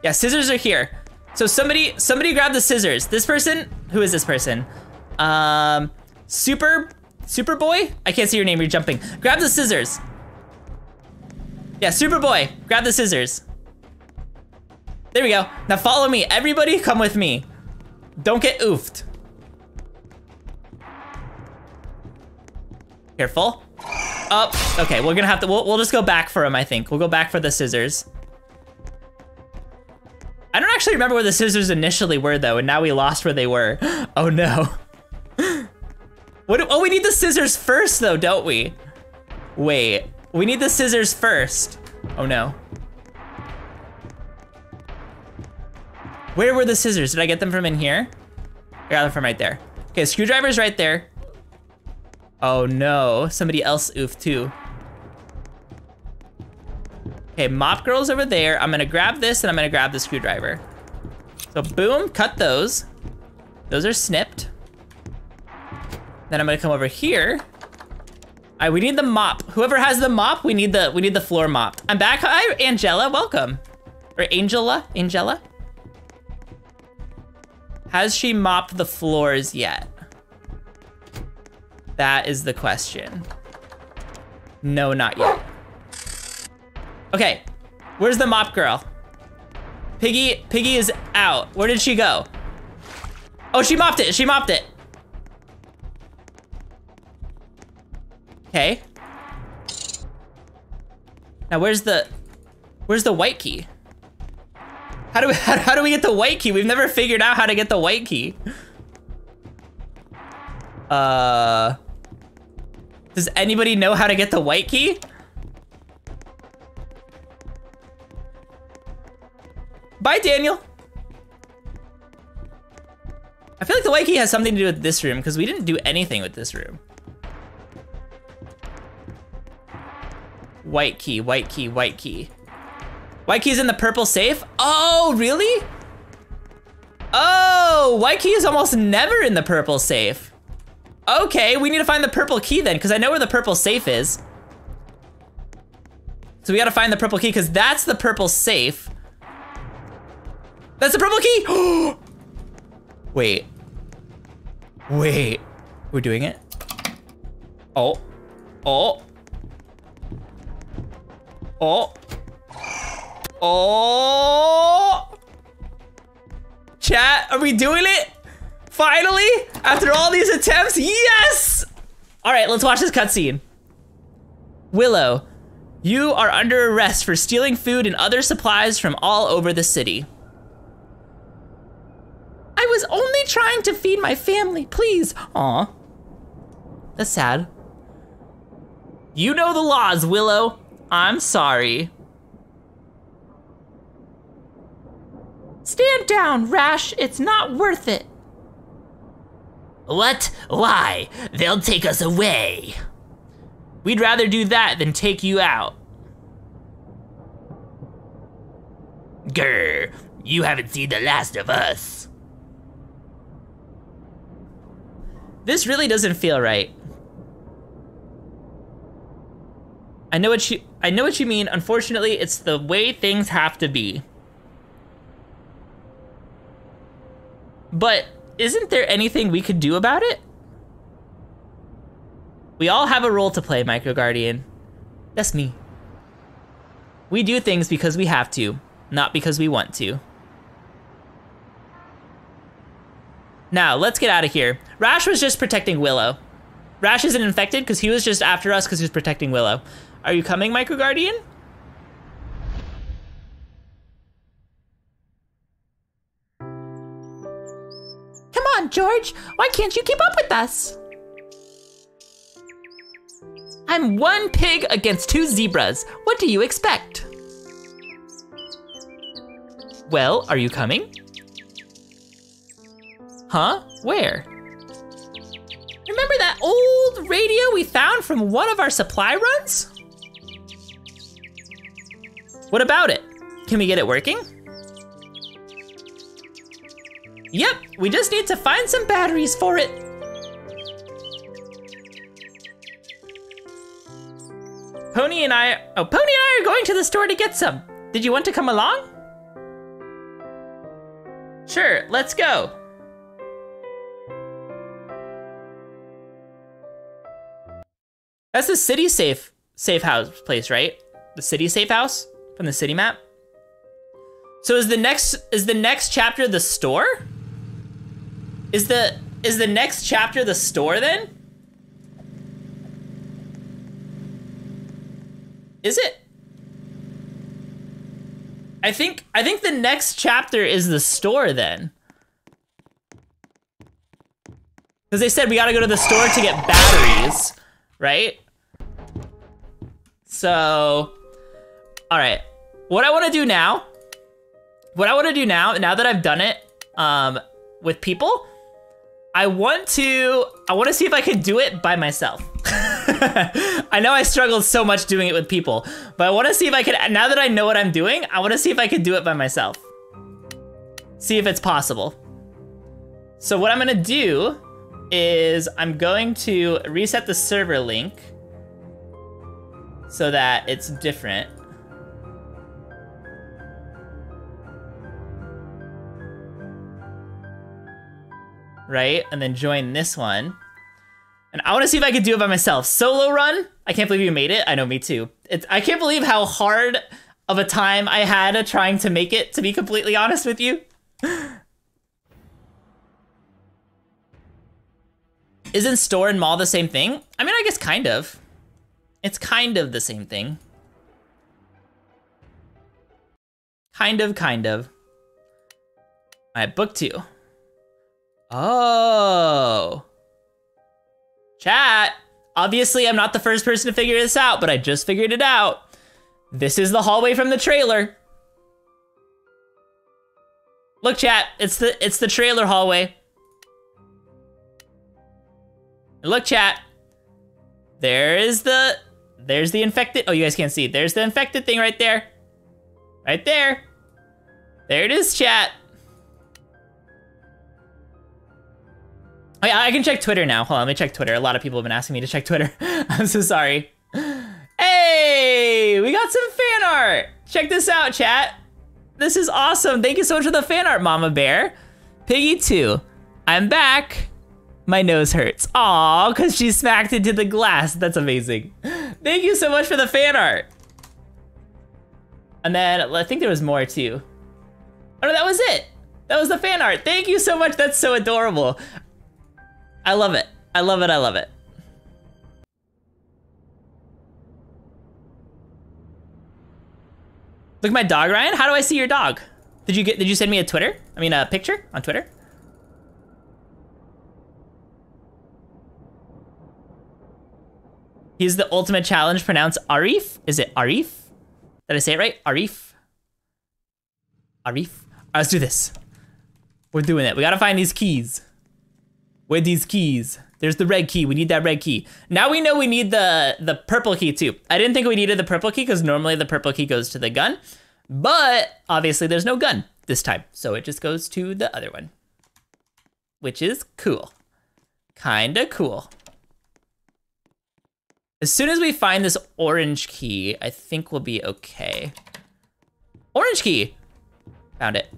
Yeah, scissors are here. So somebody, somebody grab the scissors. This person, who is this person? Um, Super, Superboy? I can't see your name, you're jumping. Grab the scissors. Yeah, Superboy, grab the scissors. There we go. Now follow me. Everybody come with me. Don't get oofed. Careful. Up. Oh, okay, we're gonna have to, we'll, we'll just go back for him, I think. We'll go back for the scissors. I don't actually remember where the scissors initially were though, and now we lost where they were. Oh no. What do, oh, we need the scissors first though, don't we? Wait, we need the scissors first. Oh no. Where were the scissors? Did I get them from in here? I got them from right there. Okay, screwdriver's right there. Oh no, somebody else oofed too. Okay, mop girl's over there. I'm gonna grab this and I'm gonna grab the screwdriver. So boom, cut those. Those are snipped. Then I'm gonna come over here. All right, we need the mop. Whoever has the mop, we need the we need the floor mopped. I'm back. Hi, Angela, welcome. Or Angela, Angela. Has she mopped the floors yet? That is the question. No, not yet. Okay, where's the mop girl? Piggy, Piggy is out. Where did she go? Oh, she mopped it, she mopped it. Okay. Now where's the, where's the white key? How do we, how, how do we get the white key? We've never figured out how to get the white key. Uh, does anybody know how to get the white key? Bye, Daniel. I feel like the white key has something to do with this room because we didn't do anything with this room. White key, white key, white key. White key's in the purple safe? Oh, really? Oh, white key is almost never in the purple safe. Okay, we need to find the purple key then, because I know where the purple safe is. So we gotta find the purple key, because that's the purple safe. That's the purple key! Wait. Wait. We're doing it? Oh. Oh. Oh. Oh! Chat, are we doing it? Finally, after all these attempts, yes! All right, let's watch this cutscene. Willow, you are under arrest for stealing food and other supplies from all over the city. I was only trying to feed my family, please. Aw, that's sad. You know the laws, Willow. I'm sorry. Stand down, Rash, it's not worth it. What? Why? They'll take us away. We'd rather do that than take you out. Grr, you haven't seen the last of us. This really doesn't feel right. I know what you I know what you mean. Unfortunately, it's the way things have to be. But isn't there anything we could do about it? We all have a role to play, MicroGuardian. That's me. We do things because we have to, not because we want to. Now, let's get out of here. Rash was just protecting Willow. Rash isn't infected because he was just after us because he was protecting Willow. Are you coming, MicroGuardian? Come on, George. Why can't you keep up with us? I'm one pig against two zebras. What do you expect? Well, are you coming? Huh? Where? Remember that old radio we found from one of our supply runs? What about it? Can we get it working? Yep, we just need to find some batteries for it. Pony and I, oh, Pony and I are going to the store to get some. Did you want to come along? Sure, let's go. That's the city safe safe house place, right? The city safe house from the city map. So is the next is the next chapter the store? Is the is the next chapter the store then? Is it? I think I think the next chapter is the store then. Because they said we gotta go to the store to get batteries, right? So, all right, what I wanna do now, what I wanna do now, now that I've done it um, with people, I want to, I wanna see if I can do it by myself. I know I struggled so much doing it with people, but I wanna see if I can, now that I know what I'm doing, I wanna see if I can do it by myself. See if it's possible. So what I'm gonna do is I'm going to reset the server link so that it's different. Right? And then join this one. And I want to see if I can do it by myself. Solo run? I can't believe you made it. I know, me too. It's, I can't believe how hard of a time I had trying to make it, to be completely honest with you. Isn't store and mall the same thing? I mean, I guess kind of. It's kind of the same thing. Kind of, kind of. All right, book two. Oh. Chat, obviously I'm not the first person to figure this out, but I just figured it out. This is the hallway from the trailer. Look, chat, it's the, it's the trailer hallway. Look, chat, there is the, there's the infected, oh, you guys can't see. There's the infected thing right there. Right there. There it is, chat. Oh, yeah, I can check Twitter now. Hold on, let me check Twitter. A lot of people have been asking me to check Twitter. I'm so sorry. Hey, we got some fan art. Check this out, chat. This is awesome. Thank you so much for the fan art, Mama Bear. Piggy two, I'm back. My nose hurts. Aw, because she smacked into the glass. That's amazing. Thank you so much for the fan art. And then I think there was more too. Oh no, that was it. That was the fan art. Thank you so much. That's so adorable. I love it. I love it. I love it. Look at my dog, Ryan. How do I see your dog? Did you get? Did you send me a Twitter? I mean, a picture on Twitter? He's the ultimate challenge, pronounced Arif. Is it Arif? Did I say it right? Arif? Arif? Right, let's do this. We're doing it. We gotta find these keys. Where these keys? There's the red key. We need that red key. Now we know we need the, the purple key too. I didn't think we needed the purple key because normally the purple key goes to the gun, but obviously there's no gun this time. So it just goes to the other one, which is cool. Kinda cool. As soon as we find this orange key, I think we'll be okay. Orange key! Found it.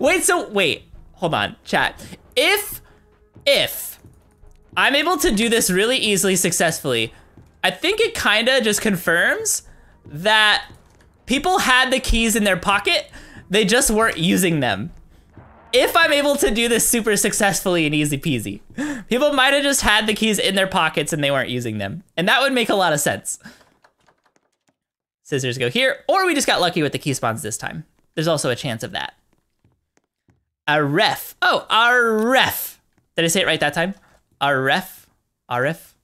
Wait, so, wait, hold on, chat. If, if I'm able to do this really easily, successfully, I think it kinda just confirms that people had the keys in their pocket, they just weren't using them. If I'm able to do this super successfully and easy peasy, people might have just had the keys in their pockets and they weren't using them. And that would make a lot of sense. Scissors go here, or we just got lucky with the key spawns this time. There's also a chance of that. A ref. Oh, our ref. Did I say it right that time? Our ref. Our ref.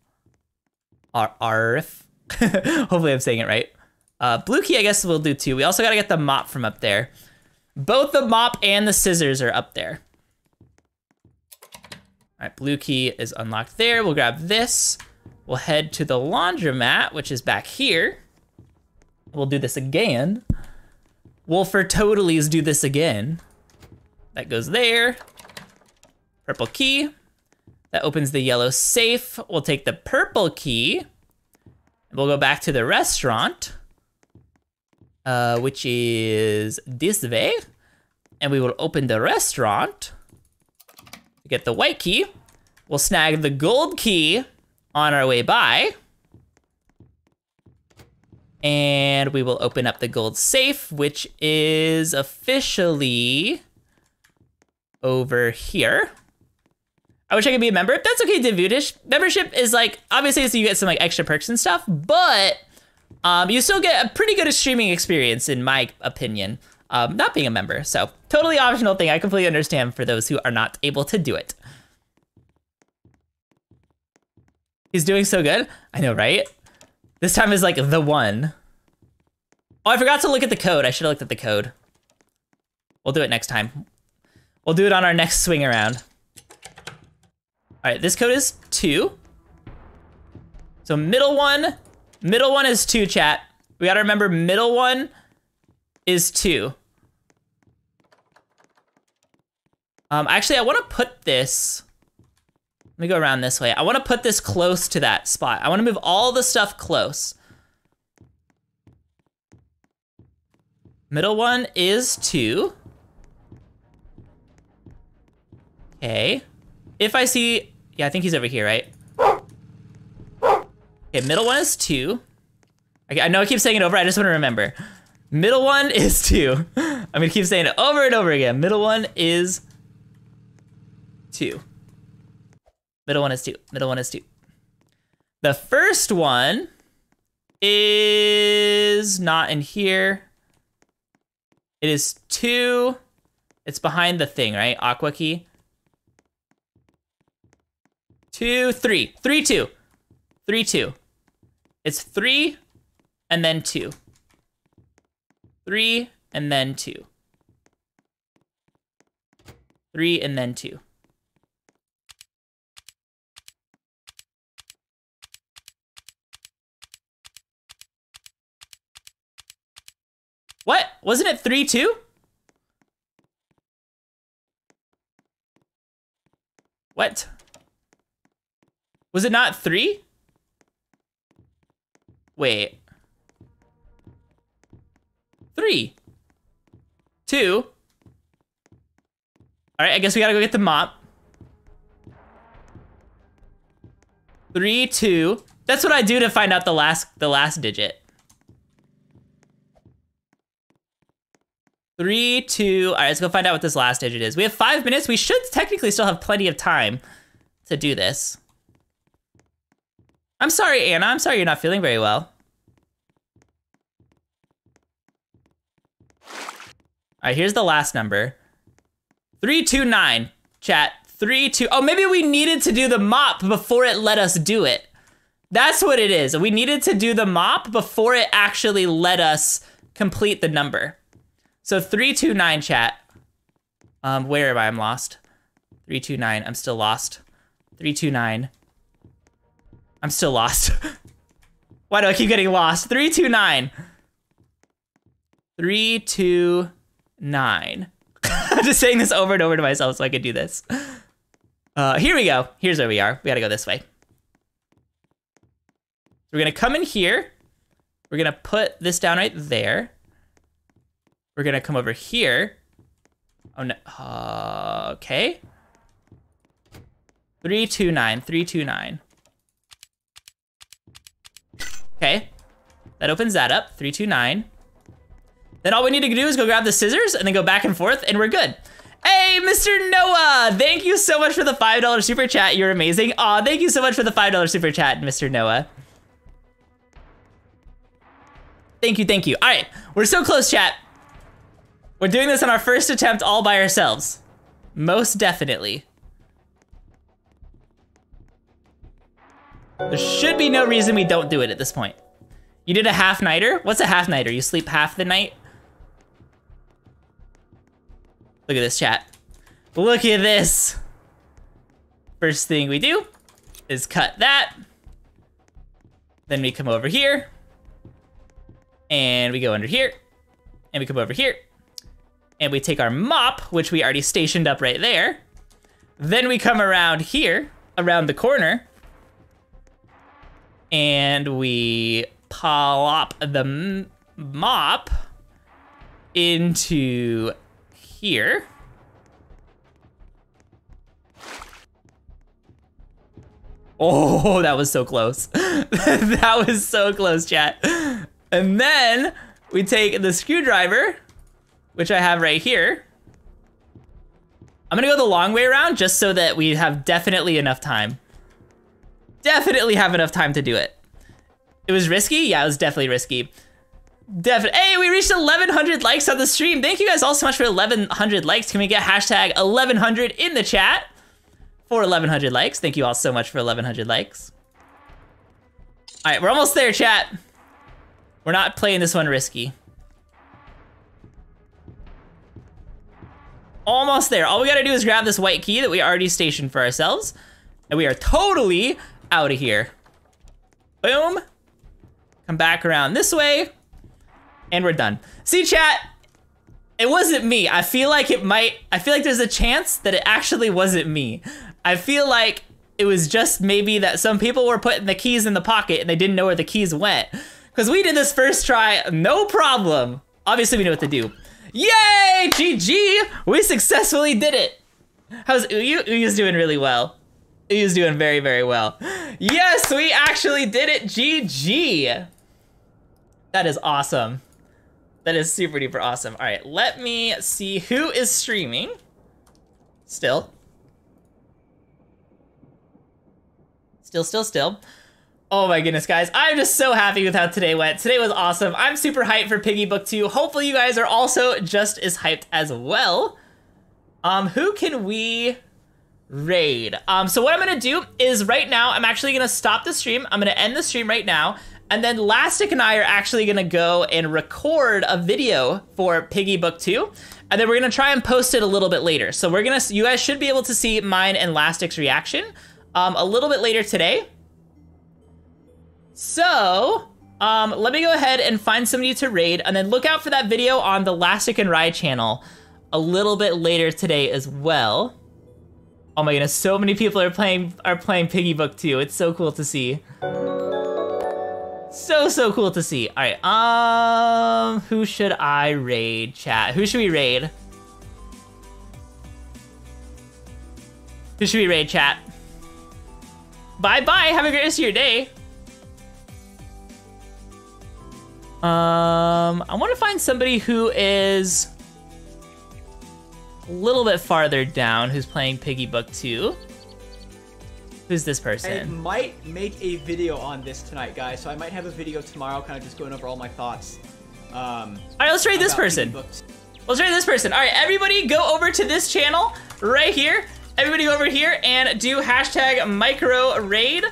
Our, our ref. Hopefully I'm saying it right. Uh, blue key, I guess we'll do too. We also got to get the mop from up there. Both the mop and the scissors are up there. All right, blue key is unlocked there. We'll grab this. We'll head to the laundromat, which is back here. We'll do this again. We'll for totallys do this again. That goes there. Purple key. That opens the yellow safe. We'll take the purple key. We'll go back to the restaurant. Uh, which is this way, and we will open the restaurant to get the white key. We'll snag the gold key on our way by, and we will open up the gold safe, which is officially over here. I wish I could be a member. That's okay, Davudish. Membership is like, obviously, so you get some like extra perks and stuff, but Um, you still get a pretty good streaming experience, in my opinion, um, not being a member. So totally optional thing. I completely understand for those who are not able to do it. He's doing so good. I know, right? This time is like the one. Oh, I forgot to look at the code. I should have looked at the code. We'll do it next time. We'll do it on our next swing around. All right, this code is two. So middle one. Middle one is two, chat. We gotta remember middle one is two. Um, actually, I wanna put this, let me go around this way. I wanna put this close to that spot. I wanna move all the stuff close. Middle one is two. Okay. If I see, yeah, I think he's over here, right? Okay, middle one is two. Okay, I know I keep saying it over, I just want to remember. Middle one is two. I'm gonna keep saying it over and over again. Middle one is two. Middle one is two, middle one is two. The first one is not in here. It is two. It's behind the thing, right? Aqua key. Two, three, three, two. Three, two. It's three and then two. Three and then two. Three and then two. What? Wasn't it three, two? What? Was it not three? Wait. Three. Two. All right, I guess we gotta go get the mop. Three, two. That's what I do to find out the last, the last digit. Three, two. All right, let's go find out what this last digit is. We have five minutes. We should technically still have plenty of time to do this. I'm sorry, Anna. I'm sorry you're not feeling very well. All right, here's the last number. three two nine, chat. three two, oh, maybe we needed to do the mop before it let us do it. That's what it is. We needed to do the mop before it actually let us complete the number. So three two nine, chat. Um, where am I? I'm lost. three two nine, I'm still lost. three two nine. I'm still lost. Why do I keep getting lost? Three, two, nine. Three, two, nine. I'm just saying this over and over to myself so I could do this. Uh, here we go. Here's where we are. We gotta go this way. we're gonna come in here. We're gonna put this down right there. We're gonna come over here. Oh no, uh, okay. Three, two, nine, three, two, nine. Okay, that opens that up, three, two, nine. Then all we need to do is go grab the scissors and then go back and forth and we're good. Hey, Mister Noah, thank you so much for the five dollar super chat. You're amazing. Aw, thank you so much for the five dollar super chat, Mister Noah. Thank you, thank you. All right, we're so close, chat. We're doing this on our first attempt all by ourselves. Most definitely. There should be no reason we don't do it at this point. You did a half-nighter? What's a half-nighter? You sleep half the night? Look at this, chat. Look at this. First thing we do is cut that. Then we come over here. And we go under here. And we come over here. And we take our mop, which we already stationed up right there. Then we come around here, around the corner. And we plop the mop into here. Oh, that was so close. That was so close, chat. And then we take the screwdriver, which I have right here. I'm gonna go the long way around just so that we have definitely enough time. Definitely have enough time to do it. It was risky? Yeah, it was definitely risky. Definitely. Hey, we reached eleven hundred likes on the stream. Thank you guys all so much for eleven hundred likes. Can we get hashtag eleven hundred in the chat for eleven hundred likes? Thank you all so much for eleven hundred likes. All right, we're almost there, chat. We're not playing this one risky. Almost there. All we gotta do is grab this white key that we already stationed for ourselves, and we are totally out of here. Boom. Come back around this way, and we're done. See, chat, it wasn't me. I feel like it might, I feel like there's a chance that it actually wasn't me. I feel like it was just maybe that some people were putting the keys in the pocket and they didn't know where the keys went. Because we did this first try, no problem. Obviously, we know what to do. Yay, G G, we successfully did it. How's Uyu? Uyu's doing really well. Uyu's doing very, very well. Yes, we actually did it, G G. That is awesome. That is super duper awesome. All right, let me see who is streaming still. Still, still, still. Oh my goodness, guys. I'm just so happy with how today went. Today was awesome. I'm super hyped for Piggy Book two. Hopefully you guys are also just as hyped as well. Um, who can we raid? Um, so what I'm gonna do is right now, I'm actually gonna stop the stream. I'm gonna end the stream right now. And then Lastic and I are actually gonna go and record a video for Piggy Book two. And then we're gonna try and post it a little bit later. So we're gonna, you guys should be able to see mine and Lastic's reaction um, a little bit later today. So um, let me go ahead and find somebody to raid and then look out for that video on the Lastic and Rye channel a little bit later today as well. Oh my goodness, so many people are playing are playing Piggy Book two. It's so cool to see. So, so cool to see. All right, um, who should I raid, chat? Who should we raid? Who should we raid, chat? Bye-bye, have a great rest of your day. Um, I want to find somebody who is a little bit farther down, who's playing Piggy Book two. Who's this person? I might make a video on this tonight, guys. So I might have a video tomorrow, kind of just going over all my thoughts. Um, all right, let's raid this person. Let's raid this person. All right, everybody go over to this channel right here. Everybody go over here and do hashtag micro raid.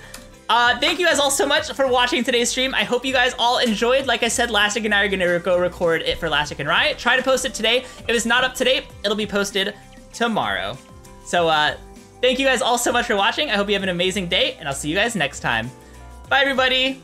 Uh, thank you guys all so much for watching today's stream. I hope you guys all enjoyed. Like I said, Lastic and I are gonna go record it for Lastic and Riot. Try to post it today. If it's not up today, it'll be posted tomorrow. So, uh, thank you guys all so much for watching. I hope you have an amazing day, and I'll see you guys next time. Bye, everybody.